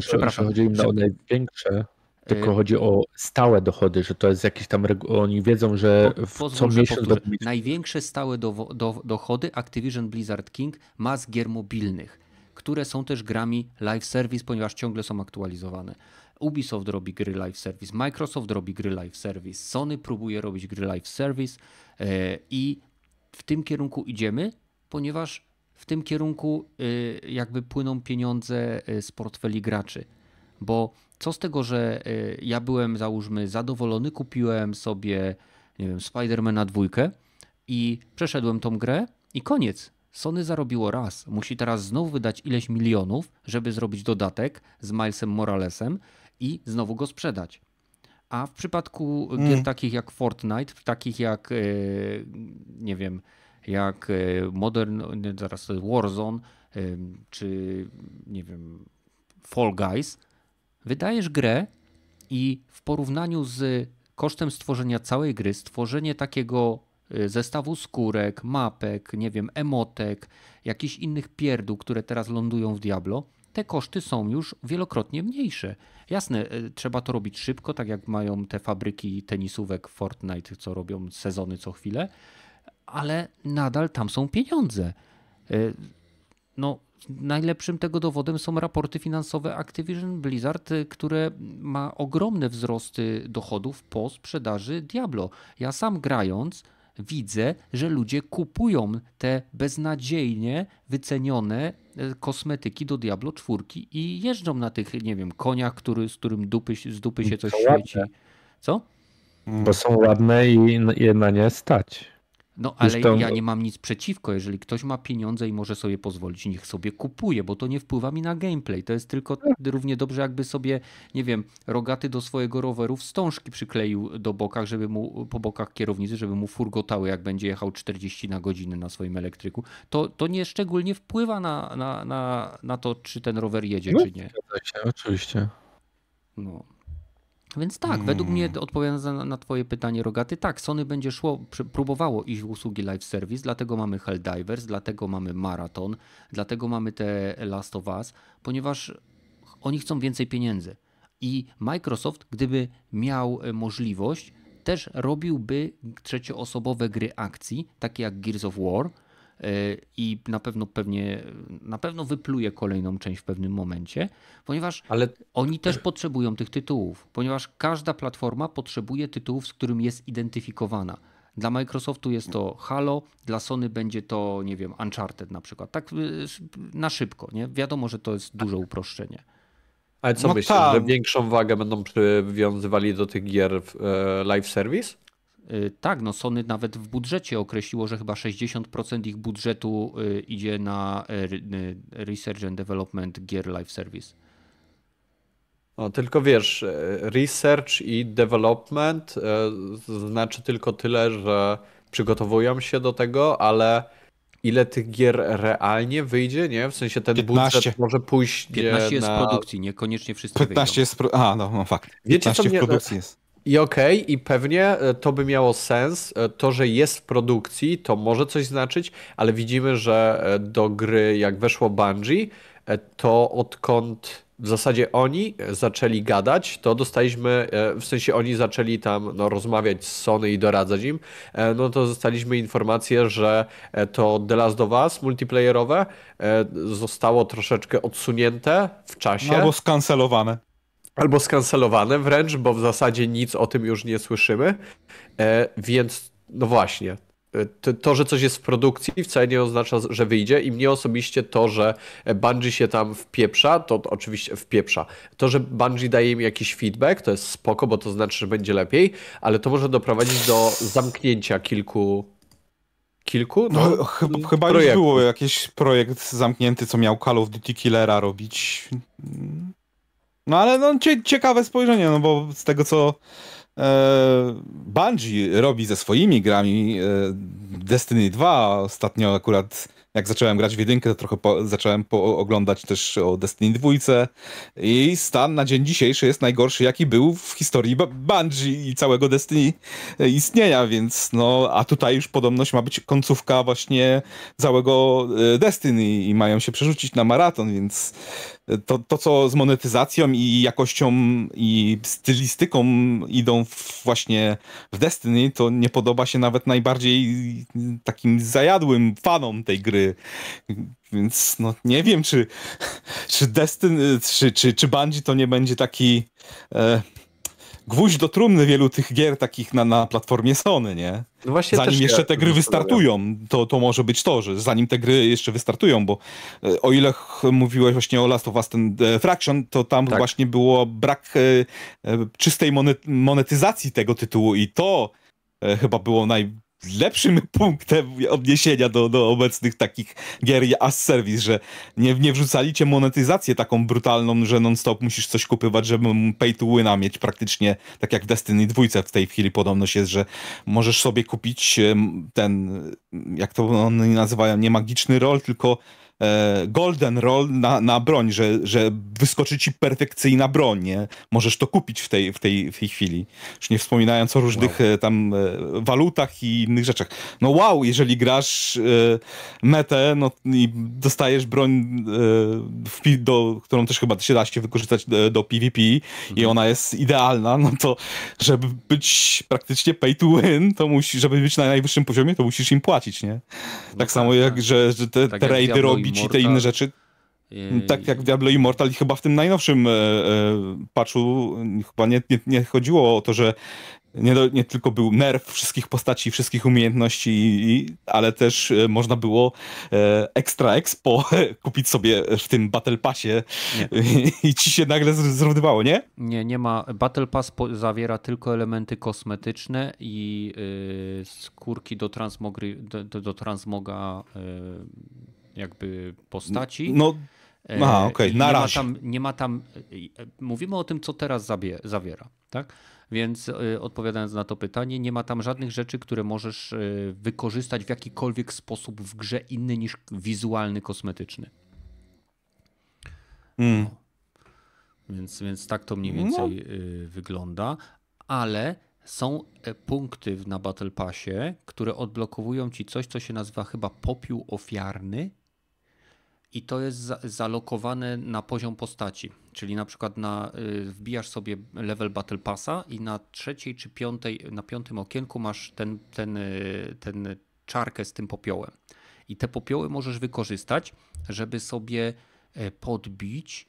Przepraszam, chodzi im o największe, tylko chodzi o stałe dochody, że to jest jakiś tam, oni wiedzą, że co miesiąc... Największe stałe dochody Activision Blizzard King ma z gier mobilnych, które są też grami live service, ponieważ ciągle są aktualizowane. Ubisoft robi gry live service, Microsoft robi gry live service, Sony próbuje robić gry live service i w tym kierunku idziemy, ponieważ w tym kierunku jakby płyną pieniądze z portfeli graczy. Bo co z tego, że ja byłem, załóżmy, zadowolony, kupiłem sobie, nie wiem, Spider-Mana 2 i przeszedłem tą grę i koniec. Sony zarobiło raz, musi teraz znowu wydać ileś milionów, żeby zrobić dodatek z Milesem Moralesem i znowu go sprzedać. A w przypadku gier takich jak Fortnite, takich jak, nie wiem, jak Warzone, czy nie wiem, Fall Guys, wydajesz grę i w porównaniu z kosztem stworzenia całej gry, stworzenie takiego zestawu skórek, mapek, nie wiem, emotek, jakichś innych pierdół, które teraz lądują w Diablo, te koszty są już wielokrotnie mniejsze. Jasne, trzeba to robić szybko, tak jak mają te fabryki tenisówek Fortnite, co robią sezony co chwilę, ale nadal tam są pieniądze. No, najlepszym tego dowodem są raporty finansowe Activision Blizzard, które ma ogromne wzrosty dochodów po sprzedaży Diablo. Ja sam grając widzę, że ludzie kupują te beznadziejnie wycenione kosmetyki do Diablo 4 i jeżdżą na tych, nie wiem, koniach, z którym z dupy się coś świeci. Co? Bo są ładne i na nie stać. No ale ja nie mam nic przeciwko, jeżeli ktoś ma pieniądze i może sobie pozwolić, niech sobie kupuje, bo to nie wpływa mi na gameplay. To jest tylko równie dobrze, jakby sobie, nie wiem, Rogaty do swojego roweru wstążki przykleił do bokach, żeby mu, po bokach kierownicy, żeby mu furgotały, jak będzie jechał 40 na godzinę na swoim elektryku. To nie szczególnie wpływa na to, czy ten rower jedzie, czy nie. Oczywiście. No. Więc tak, według mnie, odpowiadając na twoje pytanie, Rogaty, tak, Sony będzie próbowało iść w usługi live service, dlatego mamy Helldivers, dlatego mamy Marathon, dlatego mamy te Last of Us, ponieważ oni chcą więcej pieniędzy. I Microsoft, gdyby miał możliwość, też robiłby trzecioosobowe gry akcji, takie jak Gears of War, i na pewno wypluje kolejną część w pewnym momencie, ponieważ oni też potrzebują tych tytułów, ponieważ każda platforma potrzebuje tytułów, z którym jest identyfikowana. Dla Microsoftu jest to Halo, dla Sony będzie to, nie wiem, Uncharted na przykład. Tak na szybko, nie? Wiadomo, że to jest duże uproszczenie. Ale co myślisz, że większą wagę będą przywiązywali do tych gier w live service? Tak, no Sony nawet w budżecie określiło, że chyba 60% ich budżetu idzie na research and development gier live service. No, tylko wiesz, research i development znaczy tylko tyle, że przygotowują się do tego, ale ile tych gier realnie wyjdzie, nie? W sensie ten 15. budżet może pójść 15 jest z produkcji, niekoniecznie wszyscy 15 wyjdą. Fakt. 15 w produkcji jest. I okej, i pewnie to by miało sens, to, że jest w produkcji, to może coś znaczyć, ale widzimy, że do gry jak weszło Bungie, to odkąd w zasadzie oni zaczęli gadać, to dostaliśmy, w sensie oni zaczęli tam rozmawiać z Sony i doradzać im, no to dostaliśmy informację, że to The Last of Us multiplayerowe zostało troszeczkę odsunięte w czasie. Albo skancelowane. Albo skancelowane wręcz, bo w zasadzie nic o tym już nie słyszymy, więc no właśnie, to, że coś jest w produkcji, wcale nie oznacza, że wyjdzie, i mnie osobiście to, że Bungie się tam wpieprza, to oczywiście wpieprza. To, że Bungie daje im jakiś feedback, to jest spoko, bo to znaczy, że będzie lepiej, ale to może doprowadzić do zamknięcia kilku? No, chyba już było jakiś projekt zamknięty, co miał Call of Duty Killera robić. No ale no, ciekawe spojrzenie, no bo z tego, co Bungie robi ze swoimi grami, Destiny 2 ostatnio akurat, jak zacząłem grać w jedynkę, to trochę zacząłem oglądać też o Destiny 2 i stan na dzień dzisiejszy jest najgorszy, jaki był w historii Bungie i całego Destiny istnienia, więc no, a tutaj już podobność ma być końcówka właśnie całego Destiny i mają się przerzucić na maraton, więc to co z monetyzacją i jakością i stylistyką idą właśnie w Destiny, to nie podoba się nawet najbardziej takim zajadłym fanom tej gry. Więc no nie wiem, czy Destiny, czy Bungie to nie będzie taki gwóźdź do trumny wielu tych gier takich na platformie Sony, nie? No właśnie, zanim jeszcze te gry wystartują, to może być to, że zanim te gry jeszcze wystartują, bo o ile mówiłeś właśnie o Last of Us ten Fraction, to tam tak właśnie było brak czystej monetyzacji tego tytułu i to chyba było najlepszym punktem odniesienia do obecnych takich gier as service, że nie wrzucali cię monetyzację taką brutalną, że non-stop musisz coś kupywać, żeby pay to wina mieć praktycznie, tak jak w Destiny 2 w tej chwili podobność jest, że możesz sobie kupić ten, jak to oni nazywają, nie magiczny roll, tylko golden roll na broń, że wyskoczy ci perfekcyjna broń, nie? Możesz to kupić w tej chwili. Już nie wspominając o różnych tam walutach i innych rzeczach. No wow, jeżeli grasz metę, no i dostajesz broń, którą też chyba się da się wykorzystać do PvP i ona jest idealna, no to żeby być praktycznie pay to win, to żeby być na najwyższym poziomie, to musisz im płacić, nie? Tak samo jak, że te raidy robić i te inne rzeczy. Tak jak Diablo Immortal i chyba w tym najnowszym patchu chyba nie chodziło o to, że nie tylko był nerf wszystkich postaci, wszystkich umiejętności, ale też można było ekstra expo kupić sobie w tym Battle Passie i ci się nagle zrównywało, nie? Nie ma. Battle Pass zawiera tylko elementy kosmetyczne i skórki do transmoga jakby postaci. No, na razie. Nie ma tam. Mówimy o tym, co teraz zawiera, tak? Więc odpowiadając na to pytanie, nie ma tam żadnych rzeczy, które możesz wykorzystać w jakikolwiek sposób w grze inny niż wizualny, kosmetyczny. Więc tak to mniej więcej wygląda, ale są punkty na Battle Passie, które odblokowują ci coś, co się nazywa chyba popiół ofiarny i to jest zalokowane na poziom postaci, czyli na przykład wbijasz sobie level Battle Passa i na trzeciej czy piątej, na piątym okienku masz ten czarkę z tym popiołem i te popioły możesz wykorzystać, żeby sobie podbić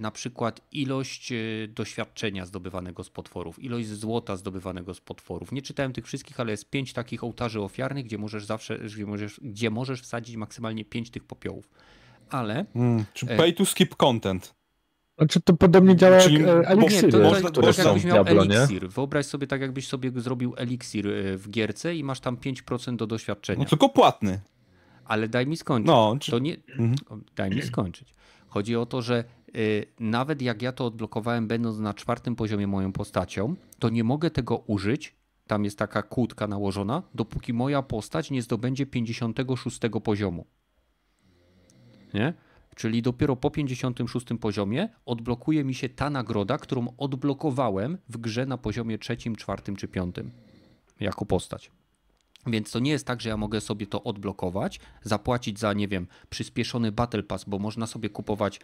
na przykład ilość doświadczenia zdobywanego z potworów, ilość złota zdobywanego z potworów. Nie czytałem tych wszystkich, ale jest 5 takich ołtarzy ofiarnych, gdzie możesz wsadzić maksymalnie 5 tych popiołów. Ale... Czy pay to skip content? Znaczy to podobnie działa jak eliksir. Tak jakbyś miał Diablo, eliksir. Nie? Wyobraź sobie tak, jakbyś sobie zrobił eliksir w gierce i masz tam 5% do doświadczenia. No tylko płatny. Ale daj mi skończyć. Daj mi skończyć. Chodzi o to, że nawet jak ja to odblokowałem, będąc na 4. poziomie moją postacią, to nie mogę tego użyć, tam jest taka kłódka nałożona, dopóki moja postać nie zdobędzie 56. poziomu. Nie? Czyli dopiero po 56. poziomie odblokuje mi się ta nagroda, którą odblokowałem w grze na poziomie 3, 4 czy 5 jako postać. Więc to nie jest tak, że ja mogę sobie to odblokować, zapłacić za, nie wiem, przyspieszony Battle Pass, bo można sobie kupować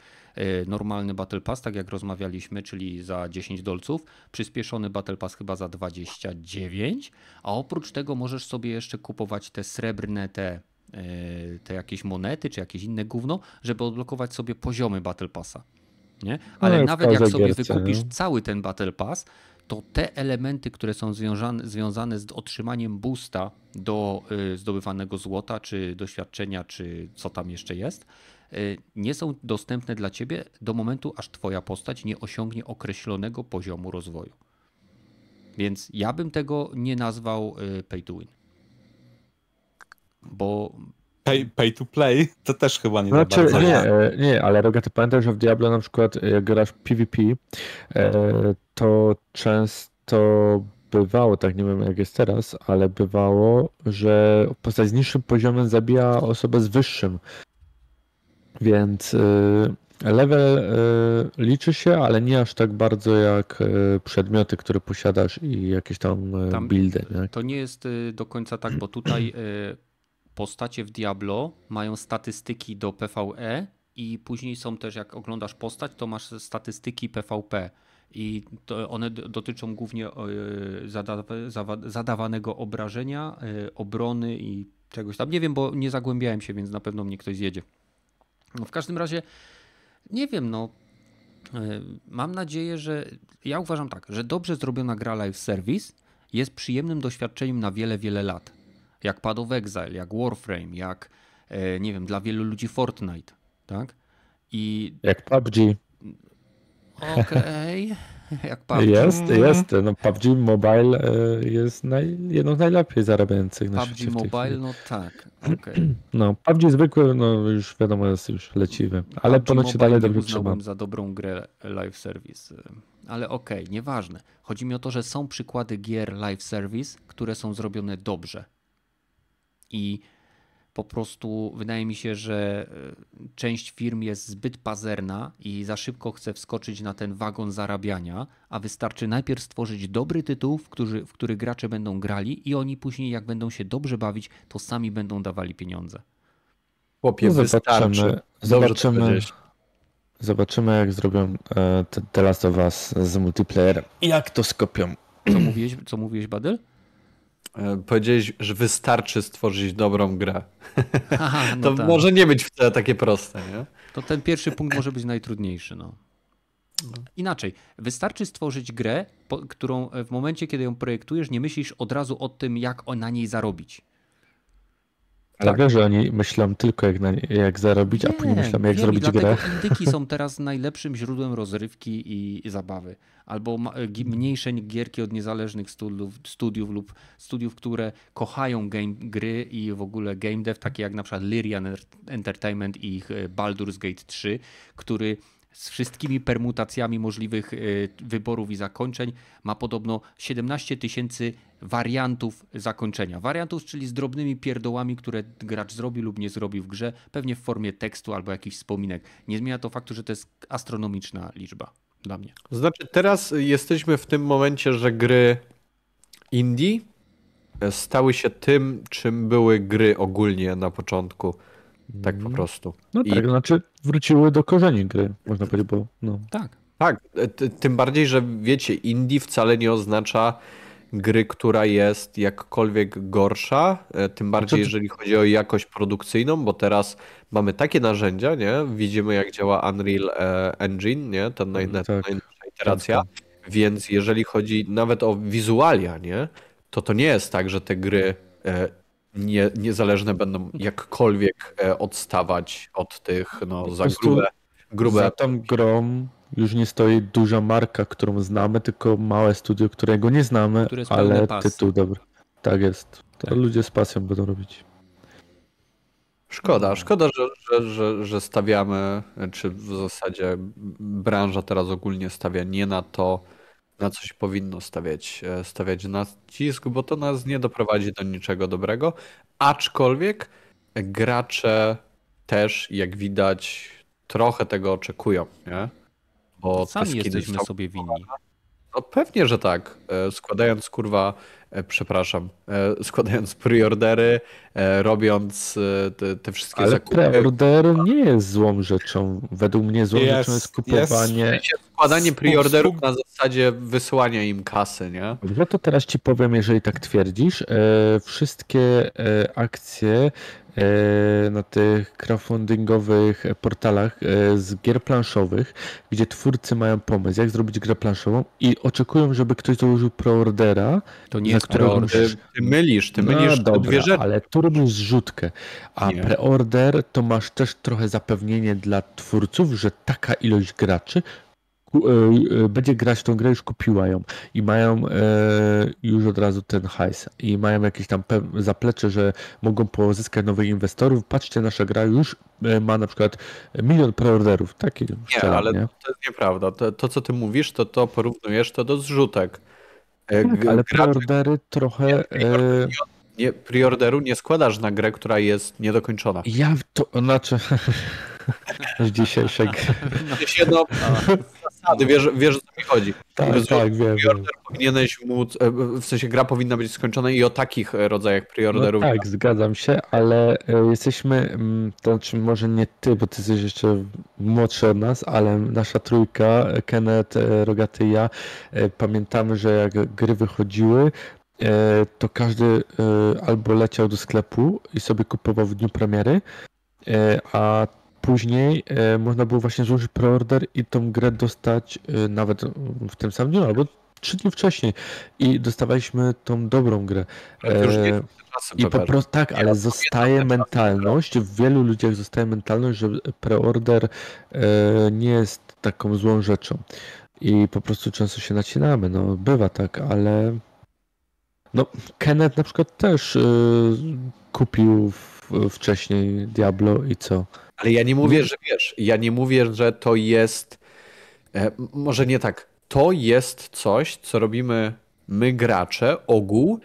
normalny Battle Pass, tak jak rozmawialiśmy, czyli za $10, przyspieszony Battle Pass chyba za 29, a oprócz tego możesz sobie jeszcze kupować te srebrne, te jakieś monety, czy jakieś inne gówno, żeby odblokować sobie poziomy Battle Passa. Nie? Ale no nawet jak sobie wykupisz cały ten Battle Pass, to te elementy, które są związane z otrzymaniem boosta do zdobywanego złota, czy doświadczenia, czy co tam jeszcze jest, nie są dostępne dla ciebie do momentu, aż twoja postać nie osiągnie określonego poziomu rozwoju. Więc ja bym tego nie nazwał pay to win. Bo... Pay to play to też chyba nie znaczy, da bardzo. Nie, ale Rogaty, pamiętam, że w Diablo na przykład jak grasz PvP, to często bywało, tak nie wiem jak jest teraz, ale bywało, że postać z niższym poziomem zabija osobę z wyższym. Więc level liczy się, ale nie aż tak bardzo jak przedmioty, które posiadasz i jakieś tam buildy. Nie? To nie jest do końca tak, bo tutaj... Postacie w Diablo mają statystyki do PvE i później są też, jak oglądasz postać, to masz statystyki PvP i to one dotyczą głównie zadawanego obrażenia, obrony i czegoś tam. Nie wiem, bo nie zagłębiałem się, więc na pewno mnie ktoś zjedzie. No w każdym razie, nie wiem, no mam nadzieję, że ja uważam tak, że dobrze zrobiona gra live service jest przyjemnym doświadczeniem na wiele, wiele lat. Jak Path of Exile, jak Warframe, jak, nie wiem, dla wielu ludzi Fortnite, tak? I... Jak PUBG. Okej. Jak PUBG. Jest. No PUBG Mobile jest jedną z najlepiej zarabiających na świecie. PUBG Mobile, no tak. Okay. No PUBG zwykły, no już wiadomo, jest już leciwy. Ale ponoć się dalej dobrze trzyma. Za dobrą grę live service. Ale okej, nieważne. Chodzi mi o to, że są przykłady gier live service, które są zrobione dobrze. I po prostu wydaje mi się, że część firm jest zbyt pazerna i za szybko chce wskoczyć na ten wagon zarabiania, a wystarczy najpierw stworzyć dobry tytuł, w który gracze będą grali i oni później, jak będą się dobrze bawić, to sami będą dawali pieniądze. Chłopie, zobaczymy, jak zrobią The Last of Us z multiplayerem. Jak to skopią. Co mówiłeś, Badyl? Powiedziałeś, że wystarczy stworzyć dobrą grę. Aha, no to tak. Może nie być wcale takie proste, nie? To ten pierwszy punkt może być najtrudniejszy. No. Inaczej, wystarczy stworzyć grę, którą w momencie, kiedy ją projektujesz, nie myślisz od razu o tym, jak na niej zarobić. Ale tak. Wiesz, że oni myślą tylko jak zarobić, a później myślą jak zrobić grę. Indyki są teraz najlepszym źródłem rozrywki i zabawy. Albo mniejsze gierki od niezależnych studiów lub studiów, które kochają gry i w ogóle game dev, takie jak na przykład Lyrian Entertainment i ich Baldur's Gate 3, który z wszystkimi permutacjami możliwych wyborów i zakończeń ma podobno 17 000 wariantów zakończenia. Wariantów, czyli z drobnymi pierdołami, które gracz zrobi lub nie zrobi w grze, pewnie w formie tekstu albo jakichś wspominek. Nie zmienia to faktu, że to jest astronomiczna liczba. dla mnie. Znaczy teraz jesteśmy w tym momencie, że gry indie stały się tym, czym były gry ogólnie na początku. Tak po prostu. No tak, znaczy wróciły do korzeni gry, można powiedzieć, bo no. Tak. Tak, tym bardziej, że wiecie, indie wcale nie oznacza gry, która jest jakkolwiek gorsza, tym bardziej jeżeli chodzi o jakość produkcyjną, bo teraz mamy takie narzędzia, nie? Widzimy jak działa Unreal Engine, nie? Ta najnowsza iteracja, więc jeżeli chodzi nawet o wizualia, nie? To nie jest tak, że te gry niezależne będą jakkolwiek odstawać od tych no za grube. Za tą grą już nie stoi duża marka, którą znamy, tylko małe studio, którego nie znamy, ale tytuł dobry. Tak jest. To tak. Ludzie z pasją będą robić. Szkoda, że stawiamy, czy w zasadzie branża teraz ogólnie stawia nie na to, na coś powinno stawiać nacisk, bo to nas nie doprowadzi do niczego dobrego. Aczkolwiek gracze też, jak widać, trochę tego oczekują, nie? Bo sami jesteśmy sobie winni. No pewnie, że tak. Składając składając preordery, robiąc te wszystkie zakupy. Ale preorder nie jest złą rzeczą. Według mnie złą rzeczą jest kupowanie. Składanie preorderów na zasadzie wysyłania im kasy, nie? No to teraz ci powiem, jeżeli tak twierdzisz. Wszystkie akcje na tych crowdfundingowych portalach z gier planszowych, gdzie twórcy mają pomysł, jak zrobić grę planszową i oczekują, żeby ktoś założył preordera. To nie jest preorder. Musisz... Ty mylisz no, dwie rzeczy. Ale tu robisz zrzutkę. A preorder to masz też trochę zapewnienie dla twórców, że taka ilość graczy będzie grać w tą grę, już kupiła ją i mają już od razu ten hajs i mają jakieś tam zaplecze, że mogą pozyskać nowych inwestorów. Patrzcie, nasza gra już ma na przykład 1 milion preorderów. Takie nie? To jest nieprawda. To co ty mówisz, to porównujesz to do zrzutek. Tak, ale preordery trochę... Preorderu nie składasz na grę, która jest niedokończona. Ja to znaczy... Dzisiejszego. No, zasady, wiesz o co mi chodzi. Tak, wiem. Powinieneś móc, w sensie gra powinna być skończona i o takich rodzajach preorderów. No tak, zgadzam się, ale jesteśmy, to znaczy może nie ty, bo ty jesteś jeszcze młodszy od nas, ale nasza trójka, Kenneth, Rogaty i ja, pamiętamy, że jak gry wychodziły, to każdy albo leciał do sklepu i sobie kupował w dniu premiery, a później można było właśnie złożyć preorder i tą grę dostać nawet w tym samym dniu, albo 3 dni wcześniej. I dostawaliśmy tą dobrą grę. I po prostu tak, ale zostaje mentalność, w wielu ludziach zostaje mentalność, że preorder nie jest taką złą rzeczą. I po prostu często się nacinamy, no bywa tak, ale... No Kenneth na przykład też kupił wcześniej Diablo i co? Ale ja nie mówię, że wiesz, że to jest, może nie tak, to jest coś, co robimy my gracze, ogół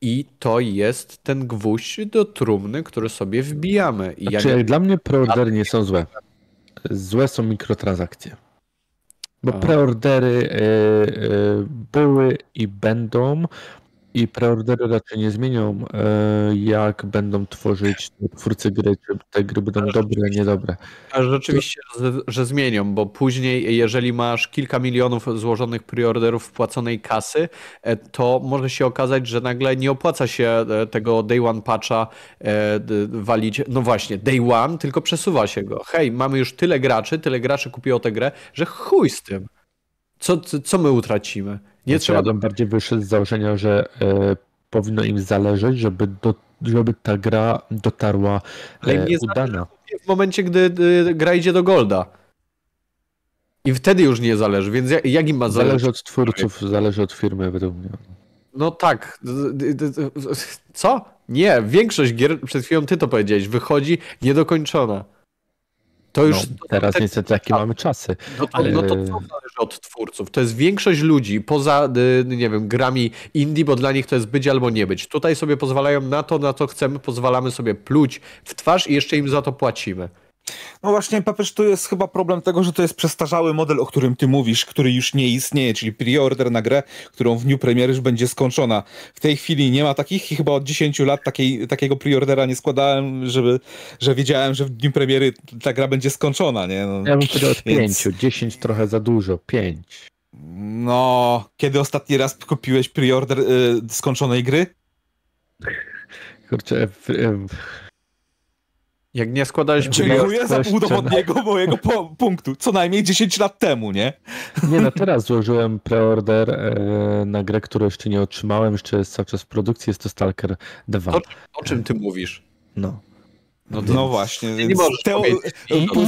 i to jest ten gwóźdź do trumny, który sobie wbijamy. I znaczy, dla mnie preordery nie są złe. Złe są mikrotransakcje. Bo preordery były i będą. I preordery raczej nie zmienią, jak będą tworzyć twórcy gry, czy te gry będą dobre, niedobre. A rzeczywiście, że zmienią, bo później, jeżeli masz kilka milionów złożonych preorderów wpłaconej kasy, to może się okazać, że nagle nie opłaca się tego day one patcha walić. No właśnie, day one, tylko przesuwa się go. Hej, mamy już tyle graczy kupiło tę grę, że chuj z tym. Co my utracimy? Nie trzeba. Ja bym bardziej wyszedł z założenia, że powinno im zależeć, żeby ta gra dotarła udana. W momencie, gdy gra idzie do golda. I wtedy już nie zależy, więc jak im ma zależeć? Zależy od twórców, zależy od firmy według mnie. No tak. Co? Nie, większość gier, przed chwilą ty to powiedziałeś, wychodzi niedokończona. To już teraz niestety takie mamy czasy. No to co zależy od twórców? To jest większość ludzi poza, nie wiem, grami indie, bo dla nich to jest być albo nie być. Tutaj sobie pozwalają na to, na co chcemy, pozwalamy sobie pluć w twarz i jeszcze im za to płacimy. No właśnie, papież, tu jest chyba problem tego, że to jest przestarzały model, o którym ty mówisz, który już nie istnieje, czyli pre-order na grę, którą w dniu premiery już będzie skończona. W tej chwili nie ma takich i chyba od 10 lat takiego pre-ordera nie składałem, że wiedziałem, że w dniu premiery ta gra będzie skończona, nie? No, ja bym powiedział od 5, 10 trochę za dużo, 5. No, kiedy ostatni raz kupiłeś pre-order skończonej gry? Kurczę, jak nie składałeś... Dziękuję za udowodniego mojego punktu. Co najmniej 10 lat temu, nie? Nie, no teraz złożyłem preorder na grę, którą jeszcze nie otrzymałem, jeszcze jest cały czas w produkcji, jest to Stalker 2. O czym ty mówisz? No. No właśnie, więc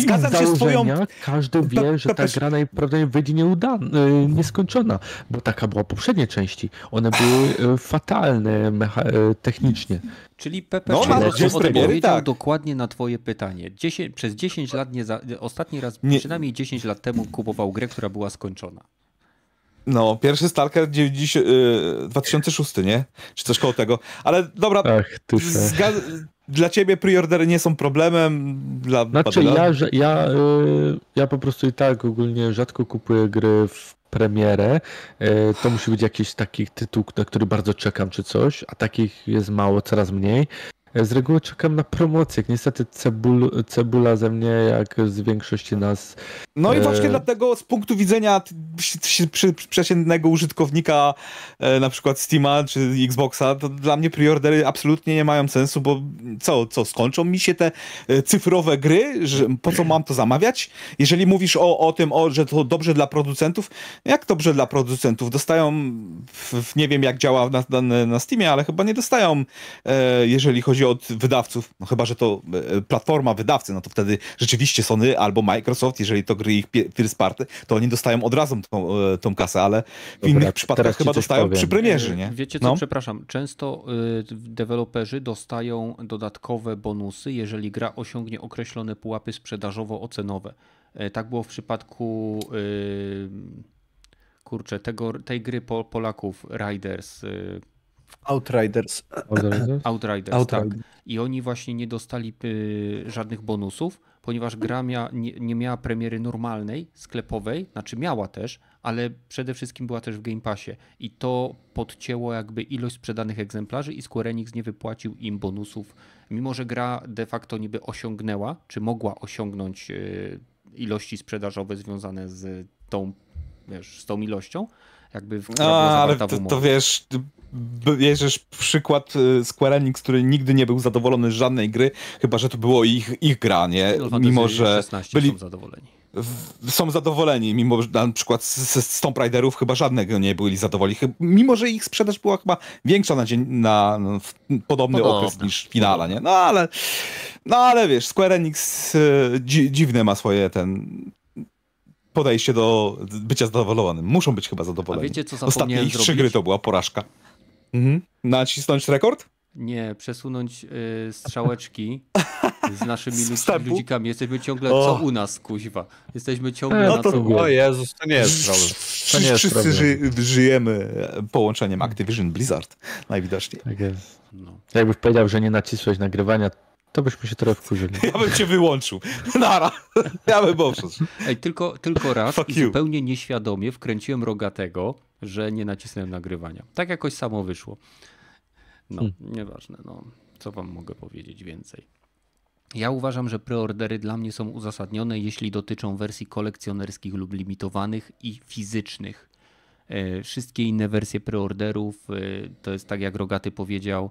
zgadzam się z twoją... Każdy wie, że ta gra najprawdopodobniej będzie nieskończona, bo taka była poprzednie części. One były fatalne technicznie. Czyli Pepe odpowiedział tak. Dokładnie na twoje pytanie. Przez 10 lat, ostatni raz, przynajmniej 10 lat temu kupował grę, która była skończona. No, pierwszy Stalker 2006, nie? Czy coś koło tego. Ale dobra, dla ciebie preordery nie są problemem. Znaczy ja po prostu i tak ogólnie rzadko kupuję gry w premierę. To musi być jakiś taki tytuł, na który bardzo czekam czy coś, a takich jest mało, coraz mniej. Z reguły czekam na promocję. Niestety cebula ze mnie, jak z większości nas... No i właśnie dlatego z punktu widzenia przeciętnego użytkownika na przykład Steama czy Xboxa, to dla mnie preordery absolutnie nie mają sensu, bo co skończą mi się te cyfrowe gry? Że po co mam to zamawiać? Jeżeli mówisz o tym, że to dobrze dla producentów, jak dobrze dla producentów? Dostają, nie wiem jak działa na Steamie, ale chyba nie dostają, jeżeli chodzi od wydawców, no chyba, że to platforma wydawcy, no to wtedy rzeczywiście Sony albo Microsoft, jeżeli to gry ich first party, to oni dostają od razu tą kasę, ale w innych przypadkach chyba dostają przy premierze, nie? Wiecie co, przepraszam, często deweloperzy dostają dodatkowe bonusy, jeżeli gra osiągnie określone pułapy sprzedażowo-ocenowe. Tak było w przypadku tej gry Polaków, Riders, Outriders, tak. I oni właśnie nie dostali żadnych bonusów, ponieważ gra nie miała premiery normalnej, sklepowej, znaczy miała też, ale przede wszystkim była też w Game Passie i to podcięło jakby ilość sprzedanych egzemplarzy i Square Enix nie wypłacił im bonusów, mimo że gra de facto niby osiągnęła, czy mogła osiągnąć ilości sprzedażowe związane z tą ilością, jakby ale to wiesz... Bierzesz przykład Square Enix, który nigdy nie był zadowolony z żadnej gry, chyba że to było ich gra, nie? Mimo że byli są zadowoleni, mimo że na przykład z Tomb Raiderów chyba żadnego nie byli zadowoleni, mimo że ich sprzedaż była chyba większa na podobny okres niż finala, nie? No ale wiesz, Square Enix dziwne ma swoje podejście do bycia zadowolonym. Muszą być chyba zadowoleni. A wiecie, co ostatnie ich 3 gry to była porażka. Nacisnąć rekord? Nie, przesunąć strzałeczki z naszymi ludzikami. Jesteśmy ciągle co u nas, kuźwa. Jesteśmy ciągle na co górę. O Jezus, to nie jest problem. Wszyscy żyjemy połączeniem Activision Blizzard. Najwidoczniej. Tak jest. No. Jakbyś powiedział, że nie nacisłeś nagrywania, to byśmy się trochę wkurzyli. Ja bym cię wyłączył. Nara. Ja bym poszedł. Ej, tylko raz i zupełnie nieświadomie wkręciłem rogatego, że nie nacisnąłem nagrywania. Tak jakoś samo wyszło. No, nieważne. No, co wam mogę powiedzieć więcej? Ja uważam, że preordery dla mnie są uzasadnione, jeśli dotyczą wersji kolekcjonerskich lub limitowanych i fizycznych. Wszystkie inne wersje preorderów, to jest tak jak Rogaty powiedział,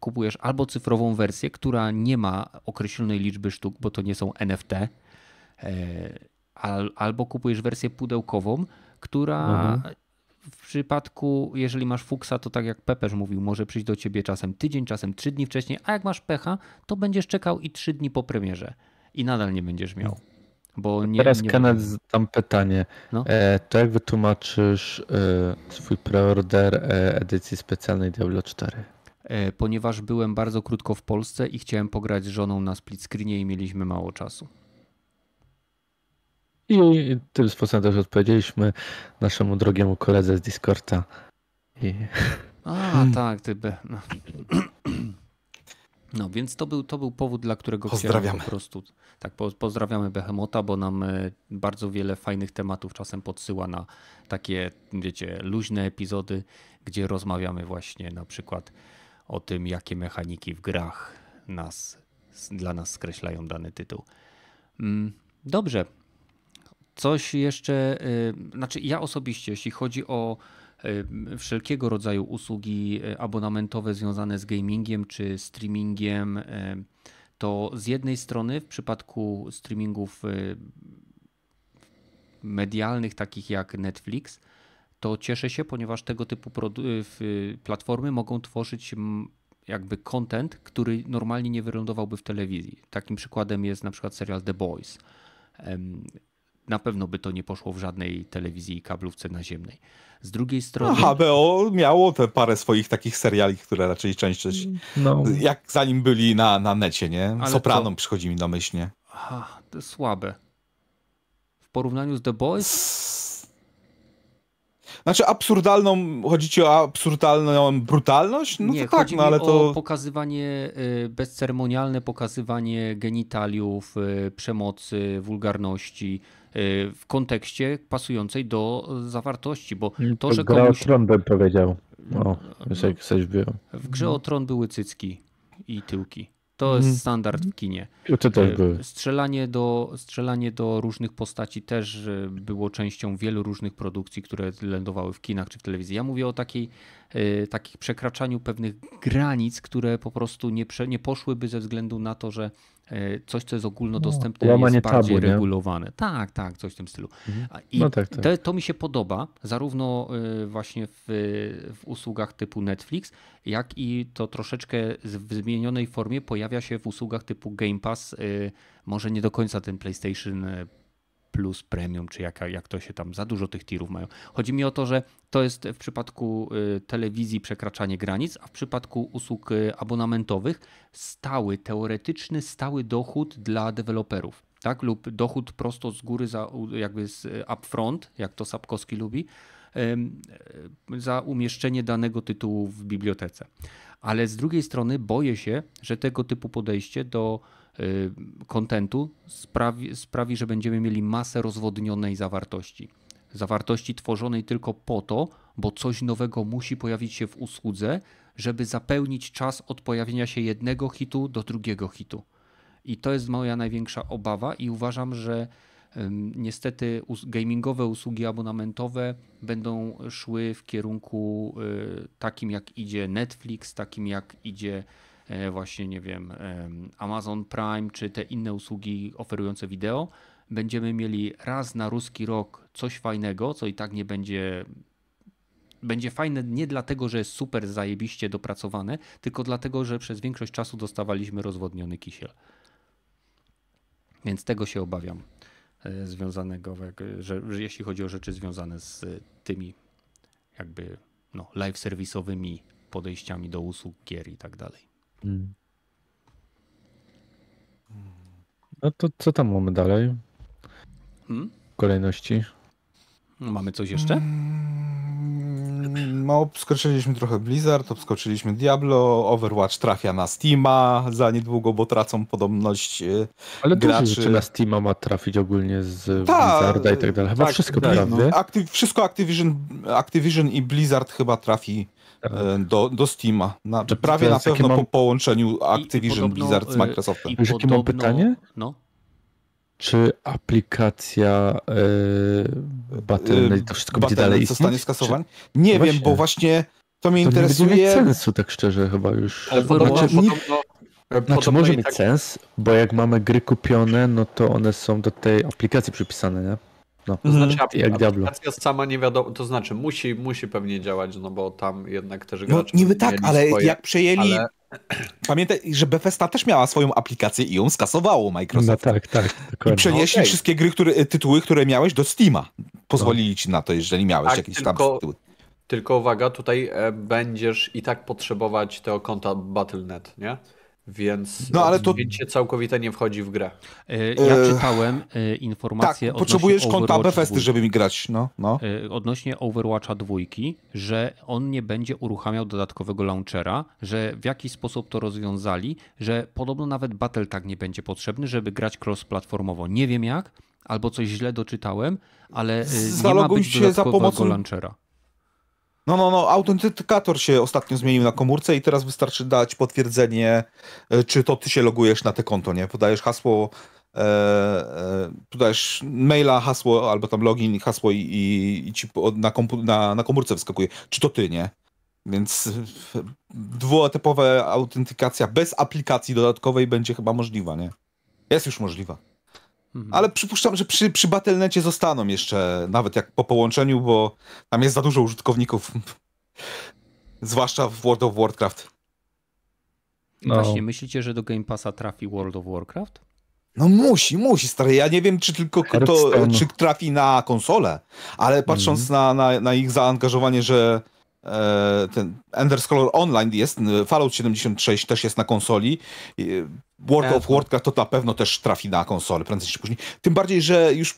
kupujesz albo cyfrową wersję, która nie ma określonej liczby sztuk, bo to nie są NFT, albo kupujesz wersję pudełkową, która w przypadku, jeżeli masz fuksa, to tak jak Pepeż mówił, może przyjść do ciebie czasem tydzień, czasem 3 dni wcześniej, a jak masz pecha, to będziesz czekał i 3 dni po premierze i nadal nie będziesz miał. Bo teraz Kenneth, dam pytanie. No? To jak wytłumaczysz swój preorder edycji specjalnej Diablo 4? Ponieważ byłem bardzo krótko w Polsce i chciałem pograć z żoną na split screenie i mieliśmy mało czasu. I tym sposobem też odpowiedzieliśmy naszemu drogiemu koledze z Discorda. Tak, ty. No więc to był powód, dla którego chciałem po prostu... Tak, pozdrawiamy Behemota, bo nam bardzo wiele fajnych tematów czasem podsyła na takie, wiecie, luźne epizody, gdzie rozmawiamy właśnie na przykład o tym, jakie mechaniki w grach dla nas skreślają dany tytuł. Dobrze. Coś jeszcze... Znaczy ja osobiście, jeśli chodzi o wszelkiego rodzaju usługi abonamentowe związane z gamingiem czy streamingiem, to z jednej strony w przypadku streamingów medialnych takich jak Netflix, to cieszę się, ponieważ tego typu platformy mogą tworzyć jakby content, który normalnie nie wylądowałby w telewizji. Takim przykładem jest na przykład serial The Boys. Na pewno by to nie poszło w żadnej telewizji i kablówce naziemnej. Z drugiej strony... No, HBO miało te parę swoich takich seriali, które raczej częściej... No. Jak zanim byli na necie, nie? Ale Sopranom to... przychodzi mi na myśl, nie? Aha, to słabe. W porównaniu z The Boys... Znaczy absurdalną, chodzi ci o absurdalną brutalność? No nie, to tak, no ale to... Nie, o pokazywanie bezceremonialne, pokazywanie genitaliów, przemocy, wulgarności w kontekście pasującej do zawartości, bo to, że komuś... Grę o Tron bym powiedział. O, już jak coś było. W Grze o Tron były cycki i tyłki. To jest standard w kinie. To też były. Strzelanie do różnych postaci też było częścią wielu różnych produkcji, które lądowały w kinach czy w telewizji. Ja mówię o takich przekraczaniu pewnych granic, które po prostu nie poszłyby ze względu na to, że coś, co jest ogólnodostępne, jest bardziej tabu, regulowane. Tak, tak, coś w tym stylu. I no tak, tak. To mi się podoba, zarówno właśnie w usługach typu Netflix, jak i to troszeczkę w zmienionej formie pojawia się w usługach typu Game Pass, może nie do końca ten PlayStation Plus Premium, czy jak to się tam, za dużo tych tirów mają. Chodzi mi o to, że to jest w przypadku telewizji przekraczanie granic, a w przypadku usług abonamentowych teoretyczny stały dochód dla deweloperów, tak? Lub dochód prosto z góry, jakby z upfront, jak to Sapkowski lubi, za umieszczenie danego tytułu w bibliotece. Ale z drugiej strony boję się, że tego typu podejście do kontentu sprawi, że będziemy mieli masę rozwodnionej zawartości. Zawartości tworzonej tylko po to, bo coś nowego musi pojawić się w usłudze, żeby zapełnić czas od pojawienia się jednego hitu do drugiego hitu. I to jest moja największa obawa i uważam, że niestety gamingowe usługi abonamentowe będą szły w kierunku takim, jak idzie Netflix, takim jak idzie właśnie, nie wiem, Amazon Prime czy te inne usługi oferujące wideo. Będziemy mieli raz na ruski rok coś fajnego, co i tak nie będzie fajne nie dlatego, że jest super zajebiście dopracowane, tylko dlatego, że przez większość czasu dostawaliśmy rozwodniony kisiel. Więc tego się obawiam, związanego, że jeśli chodzi o rzeczy związane z tymi jakby live serwisowymi podejściami do usług, gier i tak dalej. No to co tam mamy dalej? W kolejności? Mamy coś jeszcze? No, obskoczyliśmy trochę Blizzard, obskoczyliśmy Diablo, Overwatch trafia na Steama za niedługo, bo tracą podobność ale graczy. Ale dużo rzeczy na Steama ma trafić ogólnie z Blizzarda i tak dalej. Chyba tak, wszystko, prawda? No, wszystko Activision i Blizzard chyba trafi do Steama. Prawie na pewno po połączeniu Activision Blizzard z Microsoftem. Wiesz, jakie mam pytanie? No. Czy aplikacja Battle.net to wszystko będzie dalej istnieć? Skasowane? Nie właśnie. Wiem, bo właśnie to mnie interesuje... To nie będzie mieć sensu, tak szczerze chyba już. Ale znaczy może mieć sens, bo jak mamy gry kupione, no to one są do tej aplikacji przypisane, nie? No. To znaczy aplikacja sama nie wiadomo, to znaczy musi pewnie działać, no bo tam jednak też gracze... No niby tak, ale swoje, jak przejęli... Ale... Pamiętaj, że Bethesda też miała swoją aplikację i ją skasowało Microsoft. No tak. Dokładnie. I przenieśli wszystkie gry, tytuły, które miałeś do Steama. Pozwolili ci na to, jeżeli miałeś jakieś tam tytuły. Tylko uwaga, tutaj będziesz i tak potrzebować tego konta Battle.net, nie? Więc no, ale to się całkowicie nie wchodzi w grę. Ja czytałem informację tak, potrzebujesz konta Bethesdy, żeby mi grać. No. Odnośnie Overwatcha 2, że on nie będzie uruchamiał dodatkowego launchera, że w jakiś sposób to rozwiązali, że podobno nawet BattleTag nie będzie potrzebny, żeby grać cross-platformowo. Nie wiem jak, albo coś źle doczytałem, ale nie ma być dodatkowego launchera. No, autentykator się ostatnio zmienił na komórce i teraz wystarczy dać potwierdzenie, czy to ty się logujesz na te konto, nie? Podajesz hasło, podajesz maila, hasło, albo tam login, hasło i ci na komórce wyskakuje, czy to ty, nie? Więc dwuetapowa autentykacja bez aplikacji dodatkowej będzie chyba możliwa, nie? Jest już możliwa. Ale przypuszczam, że przy Battle.necie zostaną jeszcze, nawet jak po połączeniu, bo tam jest za dużo użytkowników. Zwłaszcza w World of Warcraft. No. Właśnie, myślicie, że do Game Passa trafi World of Warcraft? No musi, stary. Ja nie wiem, czy tylko czy trafi na konsolę, ale patrząc na ich zaangażowanie, że ten Ender's Call Online jest, Fallout 76 też jest na konsoli, World of Warcraft to na pewno też trafi na konsolę prędzej czy później. Tym bardziej, że już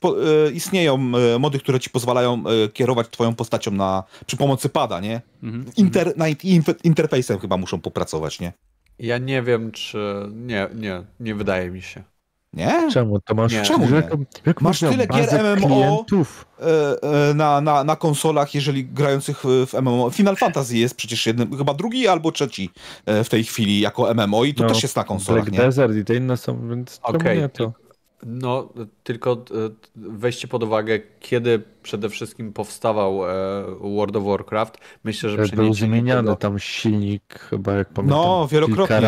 istnieją mody, które ci pozwalają kierować twoją postacią przy pomocy pada, nie? Interfejsem chyba muszą popracować, nie? Ja nie wiem, czy... Nie wydaje mi się. Nie? Czemu? To masz, nie. Czemu nie? Jak masz tyle gier MMO na konsolach, jeżeli grających w MMO. Final Fantasy jest przecież chyba drugi albo trzeci w tej chwili jako MMO i to też jest na konsolach. Black Desert i te inne są, więc nie to. No, tylko weźcie pod uwagę, kiedy przede wszystkim powstawał World of Warcraft. Myślę, że był zmieniany tam silnik, chyba jak pamiętam. No, wielokrotnie.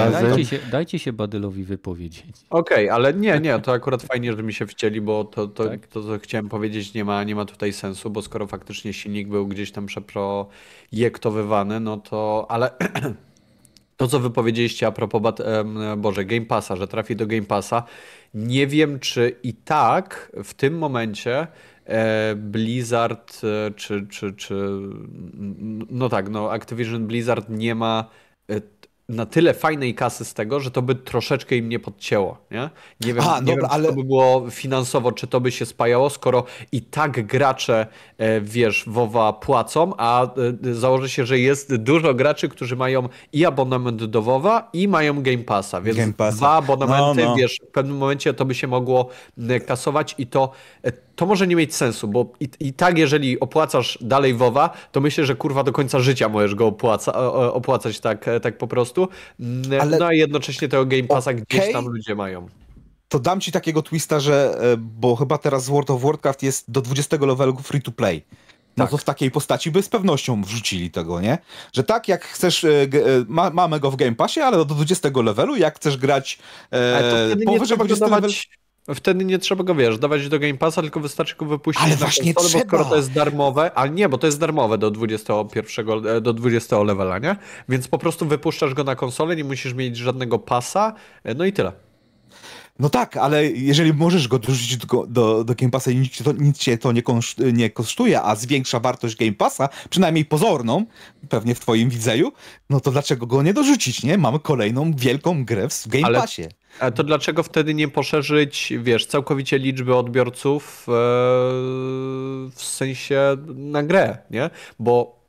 Dajcie się Badylowi wypowiedzieć. Okej, ale nie, to akurat fajnie, że mi się wcieli, bo to co chciałem powiedzieć, nie ma tutaj sensu, bo skoro faktycznie silnik był gdzieś tam przeprojektowywany, no to... ale. To, co wypowiedzieliście a propos Game Passa, że trafi do Game Passa, nie wiem, czy i tak w tym momencie Blizzard Activision Blizzard nie ma na tyle fajnej kasy z tego, że to by troszeczkę im nie podcięło. Nie? Nie wiem, czy to by było finansowo, czy to by się spajało, skoro i tak gracze, WoWa płacą, a założy się, że jest dużo graczy, którzy mają i abonament do WoWa i mają Game Passa, więc dwa abonamenty, w pewnym momencie to by się mogło kasować i to może nie mieć sensu, bo i tak jeżeli opłacasz dalej WoWa, to myślę, że kurwa do końca życia możesz go opłacać tak po prostu, a jednocześnie tego Game Passa gdzieś tam ludzie mają. To dam ci takiego twista, że bo chyba teraz World of Warcraft jest do 20 levelu free to play. No to w takiej postaci by z pewnością wrzucili tego, nie? Że tak, jak chcesz, mamy go w Game Passie, ale do 20 levelu, jak chcesz grać powyżej 20 levelu... Wtedy nie trzeba go, dawać do Game Passa, tylko wystarczy go wypuścić. Ale właśnie trzeba. Bo skoro to jest darmowe, a nie, bo to jest darmowe do 20 levela, nie? Więc po prostu wypuszczasz go na konsolę, nie musisz mieć żadnego pasa, no i tyle. No tak, ale jeżeli możesz go dorzucić do Game Passa i nic cię to nie kosztuje, a zwiększa wartość Game Passa, przynajmniej pozorną, pewnie w twoim widzeniu, no to dlaczego go nie dorzucić, nie? Mamy kolejną wielką grę w Game Passie. A to dlaczego wtedy nie poszerzyć, całkowicie liczby odbiorców w sensie na grę, nie? Bo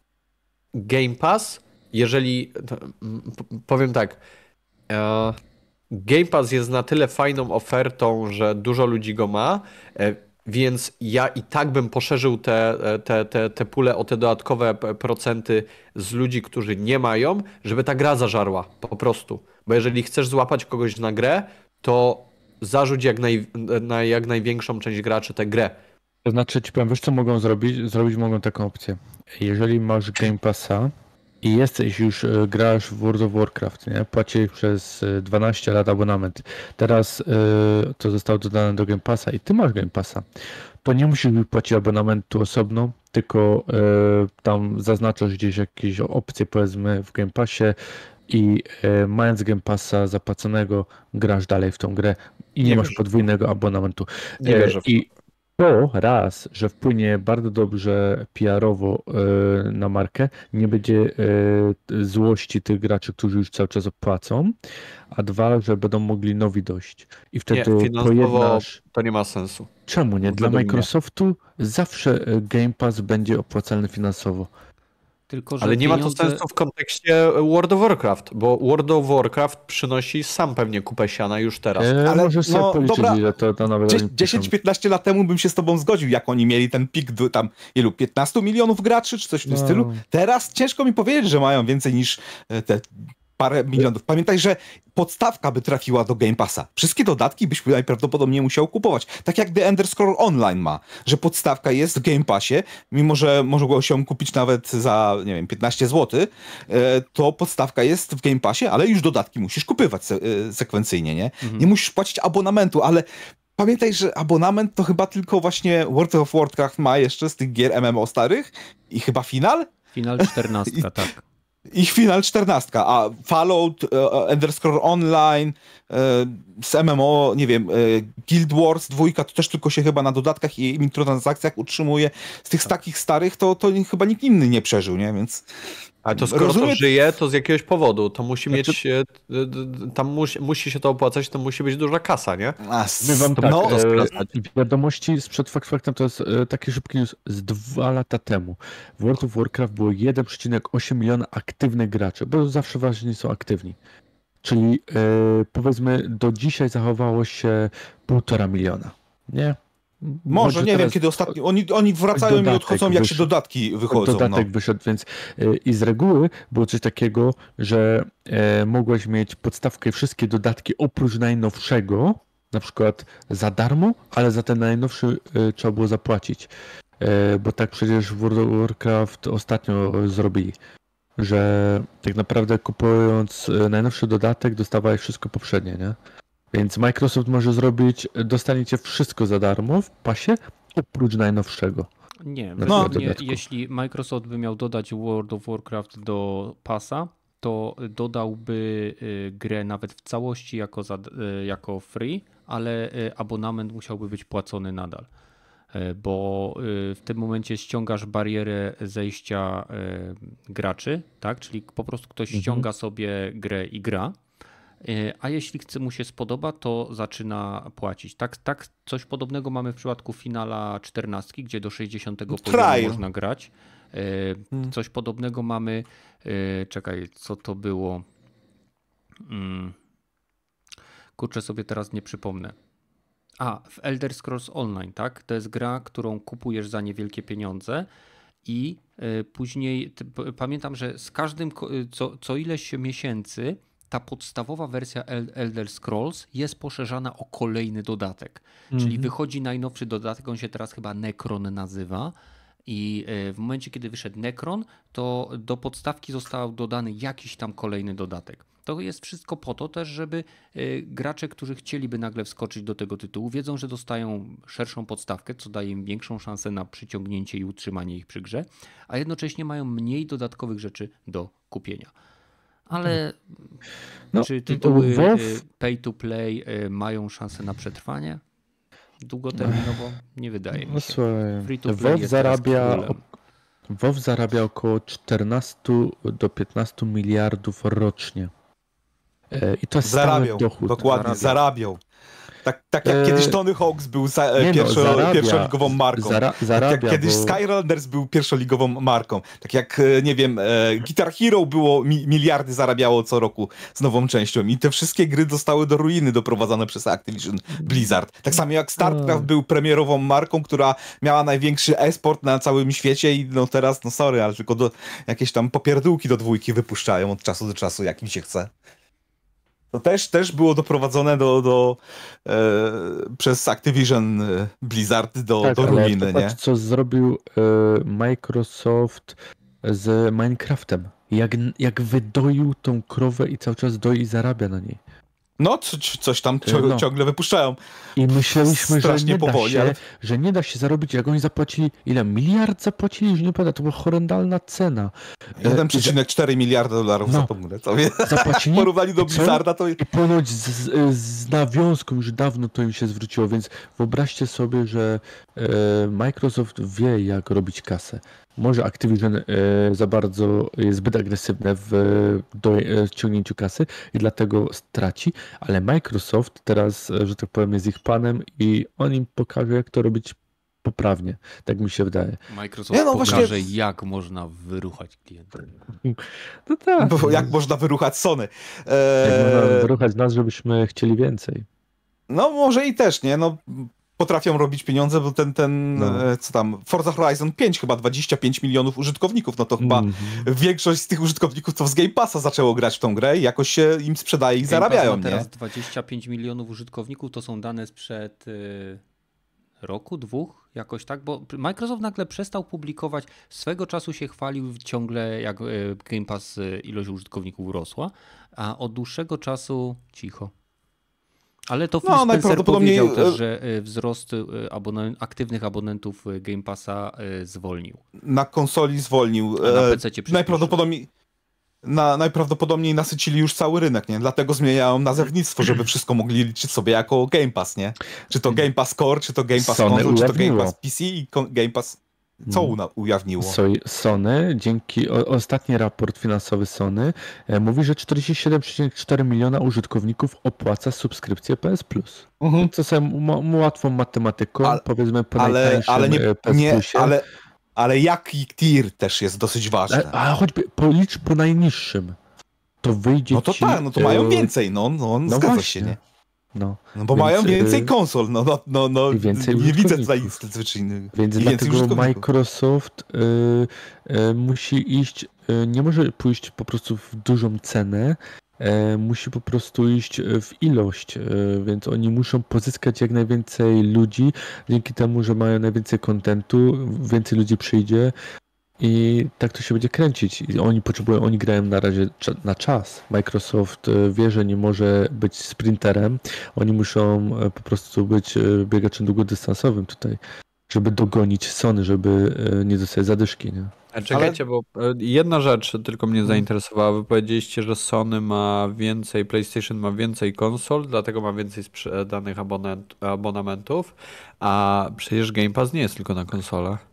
Game Pass, jeżeli... powiem tak... Game Pass jest na tyle fajną ofertą, że dużo ludzi go ma, więc ja i tak bym poszerzył te pulę o te dodatkowe procenty z ludzi, którzy nie mają, żeby ta gra zażarła po prostu. Bo jeżeli chcesz złapać kogoś na grę, to zarzuć jak największą część graczy tę grę. To znaczy ci powiem, wiesz co mogą zrobić? Mogą taką opcję. Jeżeli masz Game Passa, i jesteś już, grasz w World of Warcraft, nie? Płacisz przez 12 lat abonament. Teraz to zostało dodane do Game Passa i ty masz Game Passa. To nie musisz płacić abonamentu osobno, tylko tam zaznaczasz gdzieś jakieś opcje, powiedzmy, w Game Passie i mając Game Passa zapłaconego, grasz dalej w tą grę i nie masz podwójnego abonamentu. To raz, że wpłynie bardzo dobrze PR-owo na markę, nie będzie złości tych graczy, którzy już cały czas płacą, a dwa, że będą mogli nowi dojść. I wtedy nie, pojednasz... to nie ma sensu. Czemu nie? Dla Microsoftu zawsze Game Pass będzie opłacalny finansowo. Tylko, że ale nie ma to sensu w kontekście World of Warcraft, bo World of Warcraft przynosi sam pewnie kupę siana już teraz. Ale może sobie policzyć, że to nawet... 10-15 lat temu bym się z tobą zgodził, jak oni mieli ten pik tam ilu, 15 milionów graczy czy coś w tym stylu. Teraz ciężko mi powiedzieć, że mają więcej niż te parę milionów. Pamiętaj, że podstawka by trafiła do Game Passa. Wszystkie dodatki byś najprawdopodobniej musiał kupować. Tak jak The Elder Scrolls Online ma, że podstawka jest w Game Passie, mimo że mogło się kupić nawet za, nie wiem, 15 zł, to podstawka jest w Game Passie, ale już dodatki musisz kupywać sekwencyjnie, nie? Mhm. Nie musisz płacić abonamentu, ale pamiętaj, że abonament to chyba tylko właśnie World of Warcraft ma jeszcze z tych gier MMO starych i chyba Final? Final 14, tak. Ich Final 14, a Fallout, Elder Scrolls Online, z MMO, nie wiem, Guild Wars 2, to też tylko się chyba na dodatkach i mikrotransakcjach utrzymuje. Z tych takich starych to chyba nikt inny nie przeżył, nie? Więc... Ale to skoro to żyje, to z jakiegoś powodu. To musi musi się to opłacać, to musi być duża kasa, nie? My wam wiadomości sprzed faktem to jest taki szybki news z 2 lata temu. W World of Warcraft było 1,8 miliona aktywnych graczy, bo zawsze ważni są aktywni. Czyli powiedzmy do dzisiaj zachowało się 1,5 miliona, nie? Może nie wiem, kiedy ostatnio. Oni wracają i odchodzą, jak się dodatki wychodzą. Dodatek wyszedł, więc i z reguły było coś takiego, że mogłeś mieć podstawkę wszystkie dodatki oprócz najnowszego, na przykład za darmo, ale za ten najnowszy trzeba było zapłacić. Bo tak przecież w World of Warcraft ostatnio zrobili, że tak naprawdę kupując najnowszy dodatek dostawałeś wszystko poprzednie, nie? Więc Microsoft może zrobić, dostaniecie wszystko za darmo w pasie, oprócz najnowszego. Nie, jeśli Microsoft by miał dodać World of Warcraft do pasa, to dodałby grę nawet w całości jako free, ale abonament musiałby być płacony nadal, bo w tym momencie ściągasz barierę zejścia graczy, tak? Czyli po prostu ktoś ściąga sobie grę i gra. A jeśli mu się spodoba, to zaczyna płacić. Tak, coś podobnego mamy w przypadku Finala 14, gdzie do 60 poziomu można grać. Coś podobnego mamy... Czekaj, co to było? Kurczę, sobie teraz nie przypomnę. W Elder Scrolls Online, tak? To jest gra, którą kupujesz za niewielkie pieniądze i później... Pamiętam, że z każdym... Co ileś miesięcy... Ta podstawowa wersja Elder Scrolls jest poszerzana o kolejny dodatek. Czyli wychodzi najnowszy dodatek, on się teraz chyba Necron nazywa. I w momencie, kiedy wyszedł Necron, to do podstawki został dodany jakiś tam kolejny dodatek. To jest wszystko po to też, żeby gracze, którzy chcieliby nagle wskoczyć do tego tytułu, wiedzą, że dostają szerszą podstawkę, co daje im większą szansę na przyciągnięcie i utrzymanie ich przy grze, a jednocześnie mają mniej dodatkowych rzeczy do kupienia. Ale czy tytuły pay to play mają szansę na przetrwanie długoterminowo? Nie wydaje mi się. Free to play jest WoW zarabia około 14 do 15 miliardów rocznie. I to jest stały dochód. Dokładnie, zarabiał. Tak jak kiedyś Tony Hawks był pierwszoligową marką. Tak jak kiedyś Skylanders był pierwszoligową marką. Tak jak, nie wiem, Guitar Hero było, miliardy zarabiało co roku z nową częścią. I te wszystkie gry zostały do ruiny doprowadzone przez Activision Blizzard. Tak samo jak StarCraft był premierową marką, która miała największy e-sport na całym świecie i teraz, sorry, ale tylko jakieś tam popierdółki do dwójki wypuszczają od czasu do czasu, jak im się chce. To też było doprowadzone przez Activision Blizzard do ruiny, nie? Co zrobił Microsoft z Minecraftem. Jak wydoił tą krowę i cały czas doi i zarabia na niej. Coś tam ciągle wypuszczają. I myśleliśmy, że nie da się zarobić, jak oni zapłacili, ile? Miliard zapłacili, że nie pamiętam, to była horrendalna cena. 1,4 miliarda dolarów za tą grę. Zapłacili, porównali do Blizzarda. I ponoć z nawiązką już dawno to im się zwróciło, więc wyobraźcie sobie, że Microsoft wie, jak robić kasę. Może Activision za bardzo jest zbyt agresywne w ciągnięciu kasy i dlatego straci, ale Microsoft teraz, że tak powiem, jest ich panem i on im pokaże, jak to robić poprawnie, tak mi się wydaje. Microsoft pokaże, jak można wyruchać klienta. No tak. Bo jak można wyruchać Sony. Jak można wyruchać nas, żebyśmy chcieli więcej. No może i też, nie? No, potrafią robić pieniądze, bo Forza Horizon 5 chyba 25 milionów użytkowników, no to chyba większość z tych użytkowników to z Game Passa zaczęło grać w tą grę i jakoś się im sprzedaje i Game zarabiają. Pass ma teraz 25 milionów użytkowników, to są dane sprzed... roku, dwóch, jakoś tak, bo Microsoft nagle przestał publikować, swego czasu się chwalił ciągle, jak Game Pass ilość użytkowników rosła, a od dłuższego czasu cicho. Ale to Phil Spencer powiedział też, że wzrost aktywnych abonentów Game Passa zwolnił. Na konsoli zwolnił. Na PC-cie najprawdopodobniej nasycili już cały rynek, nie? Dlatego zmieniają nazewnictwo, żeby wszystko mogli liczyć sobie jako Game Pass, nie? Czy to Game Pass Core, czy to Game Pass Console, czy to Game Pass PC i Game Pass... Co ujawniło? Sony, dzięki ostatni raport finansowy Sony mówi, że 47,4 miliona użytkowników opłaca subskrypcję PS Plus. Co sobie łatwą matematyką, powiedzmy po najtańszym PS Plusie. Ale jaki tier też jest dosyć ważny. A choćby policz po najniższym, to wyjdzie to mają więcej, zgadza się, nie? No bo mają więcej konsol, nie widzę tutaj nic zwyczajnego. Więc dlatego Microsoft musi iść, nie może pójść po prostu w dużą cenę, musi po prostu iść w ilość, więc oni muszą pozyskać jak najwięcej ludzi, dzięki temu, że mają najwięcej kontentu, więcej ludzi przyjdzie i tak to się będzie kręcić. I oni grają na razie na czas. Microsoft wie, że nie może być sprinterem, oni muszą po prostu być biegaczem długodystansowym tutaj, żeby dogonić Sony, żeby nie dostać zadyszki, nie? Czekajcie, bo jedna rzecz tylko mnie zainteresowała. Wy powiedzieliście, że Sony ma więcej, PlayStation ma więcej konsol, dlatego ma więcej sprzedanych abonamentów, a przecież Game Pass nie jest tylko na konsolach.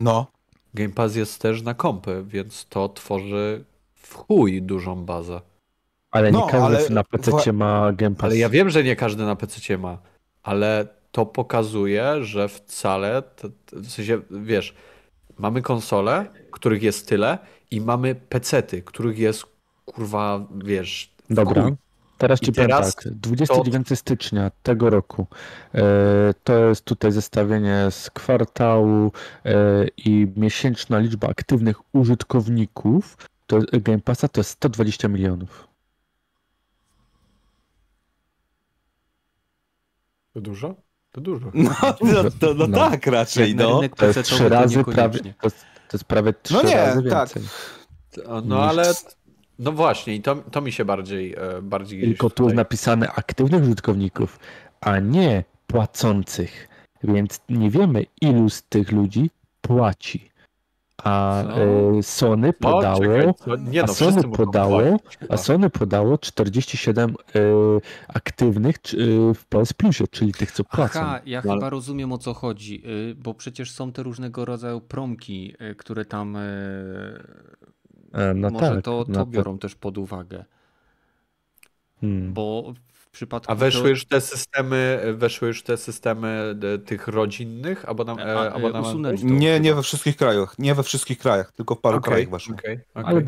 No. Game Pass jest też na kompy, więc to tworzy w chuj dużą bazę. Ale nie każdy na PC ma Game Pass. Ale ja wiem, że nie każdy na PC ma, ale to pokazuje, że wcale, w sensie, wiesz... Mamy konsole, których jest tyle i mamy pecety, których jest, kurwa, wiesz... Dobra, teraz ci powiem tak, 29 stycznia tego roku to jest tutaj zestawienie z kwartału i miesięczna liczba aktywnych użytkowników to Game Passa to jest 120 milionów. To dużo? To dużo. Tak raczej, To jest 3 razy prawie, to jest prawie 3 razy więcej. Tak. No właśnie, i to mi się bardziej... Tylko tu jest napisane aktywnych użytkowników, a nie płacących, więc nie wiemy, ilu z tych ludzi płaci. Sony podało 47 aktywnych w PS Plusie, czyli tych, co płacą. Chyba rozumiem, o co chodzi, bo przecież są te różnego rodzaju promki, które tam biorą też pod uwagę. Bo w przypadku... A weszły już te systemy tych rodzinnych? Nie we wszystkich krajach. Nie we wszystkich krajach, tylko w paru krajach weszły. Ale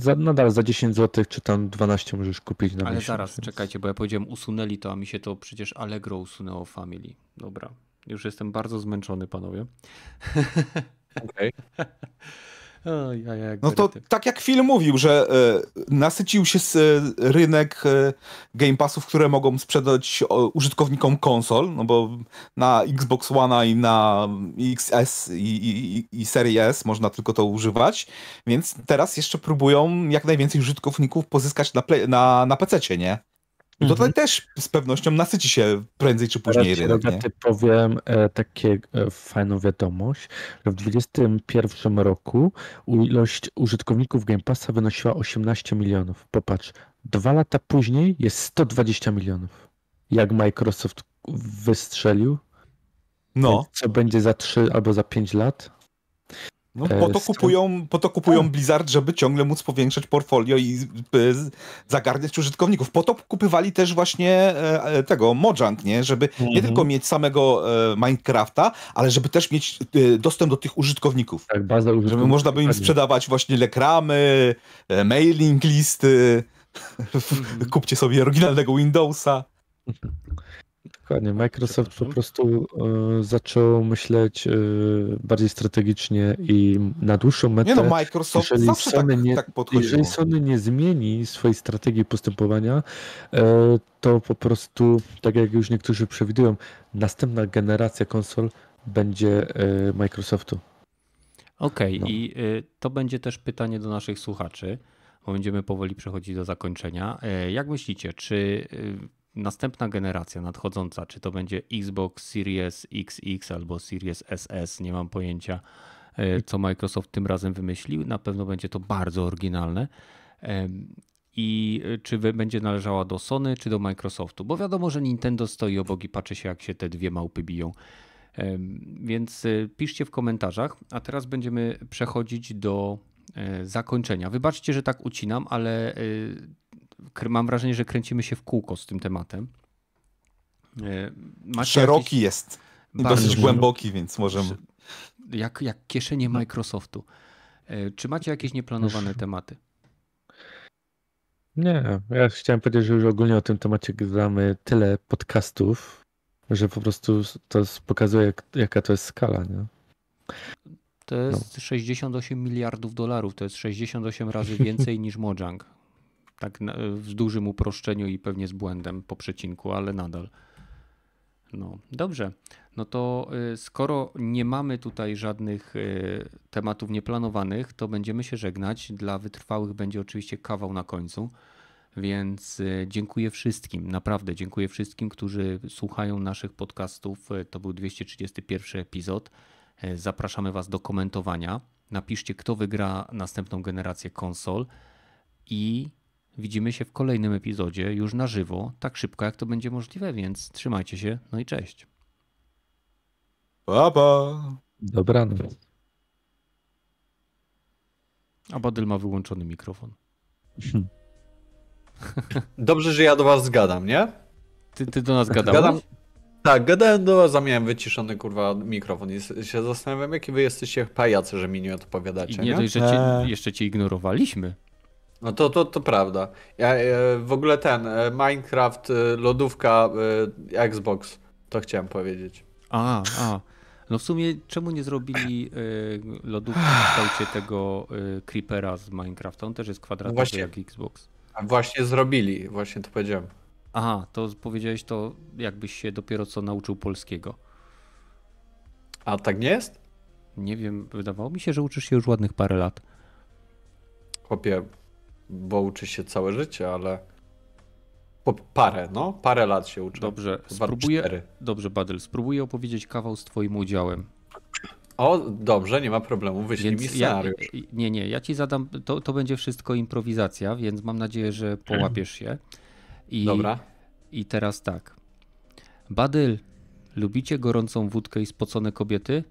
za 10 zł czy tam 12 możesz kupić na miesiąc. Zaraz, czekajcie, bo ja powiedziałem usunęli to, a mi się to przecież Allegro usunęło Family. Dobra, już jestem bardzo zmęczony, panowie. To tak jak Phil mówił, że nasycił się rynek Game Passów, które mogą sprzedać użytkownikom konsol, no bo na Xbox One i na XS i Series S można tylko to używać, więc teraz jeszcze próbują jak najwięcej użytkowników pozyskać na PC-cie, nie? Tutaj też z pewnością nasyci się prędzej czy później rynek. Ja powiem fajną wiadomość, że w 2021 roku ilość użytkowników Game Passa wynosiła 18 milionów. Popatrz, 2 lata później jest 120 milionów. Jak Microsoft wystrzelił? No. Co będzie za 3 albo za 5 lat? No, po to kupują Blizzard, żeby ciągle móc powiększać portfolio i zagarniać użytkowników. Po to kupywali też właśnie tego Mojang, nie? Żeby nie tylko mieć samego Minecrafta, ale żeby też mieć dostęp do tych użytkowników. Tak, baza użytkowników. Żeby można by im sprzedawać właśnie reklamy, mailing listy, kupcie sobie oryginalnego Windowsa. Dokładnie. Microsoft po prostu zaczął myśleć bardziej strategicznie i na dłuższą metę. Nie no, Microsoft zawsze tak podchodziło. Jeżeli Sony nie zmieni swojej strategii postępowania, to po prostu, tak jak już niektórzy przewidują, następna generacja konsol będzie Microsoftu. Okej, no. I to będzie też pytanie do naszych słuchaczy, bo będziemy powoli przechodzić do zakończenia. Jak myślicie, czy następna generacja nadchodząca, czy to będzie Xbox Series XX albo Series SS, nie mam pojęcia, co Microsoft tym razem wymyślił. Na pewno będzie to bardzo oryginalne. I czy będzie należała do Sony, czy do Microsoftu? Bo wiadomo, że Nintendo stoi obok i patrzy się, jak się te dwie małpy biją. Więc piszcie w komentarzach, a teraz będziemy przechodzić do zakończenia. Wybaczcie, że tak ucinam, ale mam wrażenie, że kręcimy się w kółko z tym tematem. Macie szeroki jakieś... jest i dosyć głęboki, więc możemy... Jak kieszenie Microsoftu. Czy macie jakieś nieplanowane tematy? Nie, ja chciałem powiedzieć, że już ogólnie o tym temacie gramy tyle podcastów, że po prostu to pokazuje, jaka to jest skala. Nie? To jest 68 miliardów dolarów, to jest 68 razy więcej niż Mojang. Tak w dużym uproszczeniu i pewnie z błędem po przecinku, ale nadal. No dobrze, no to skoro nie mamy tutaj żadnych tematów nieplanowanych, to będziemy się żegnać. Dla wytrwałych będzie oczywiście kawał na końcu, więc dziękuję wszystkim, naprawdę dziękuję wszystkim, którzy słuchają naszych podcastów. To był 231 epizod. Zapraszamy Was do komentowania. Napiszcie, kto wygra następną generację konsol i widzimy się w kolejnym epizodzie już na żywo, tak szybko jak to będzie możliwe, więc trzymajcie się, no i cześć. Pa, pa. Dobranoc. A Badyl ma wyłączony mikrofon. Dobrze, że ja do was zgadam, nie? Ty do nas gadałeś? Tak, gadałem do was, a miałem wyciszony kurwa mikrofon i się zastanawiam, jaki wy jesteście pajacy, że mi nie odpowiadacie. I nie, to jeszcze cię ignorowaliśmy. No to prawda. W ogóle ten Minecraft, lodówka, Xbox, to chciałem powiedzieć. No w sumie czemu nie zrobili lodówki w kształcie tego Creepera z Minecrafta? On też jest kwadratowy właśnie, jak Xbox. Właśnie zrobili, właśnie to powiedziałem. Aha, to powiedziałeś to jakbyś się dopiero co nauczył polskiego. A tak nie jest? Nie wiem, wydawało mi się, że uczysz się już ładnych parę lat. Chłopie, bo uczy się całe życie, ale po parę lat się uczy. Dobrze, Badyl, spróbuję opowiedzieć kawał z twoim udziałem. O, dobrze, nie ma problemu, wyślij mi scenariusz. Ja ci zadam, to będzie wszystko improwizacja, więc mam nadzieję, że połapiesz się. Dobra. I teraz tak. Badyl, lubicie gorącą wódkę i spocone kobiety?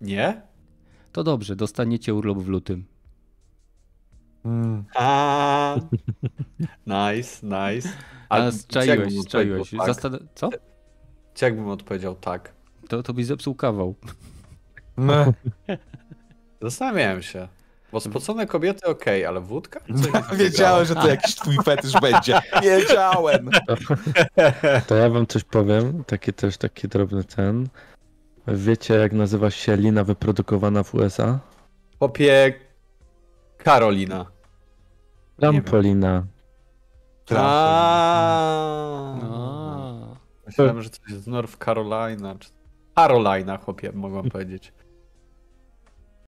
Nie? To dobrze, dostaniecie urlop w lutym. Nice. Ale czaiłeś. Tak? Co? Jakbym odpowiedział tak? To byś zepsuł kawał. Zastanawiałem się. Bo spocone kobiety okej, ale wódka? Wiedziałem, że to jakiś twój fetysz będzie. Wiedziałem. To ja wam coś powiem. Taki drobny ten. Wiecie, jak nazywa się lina wyprodukowana w USA? Popie... Karolina. Trampolina. Myślałem, że coś z North Carolina. Carolina, chłopie, mogłem powiedzieć.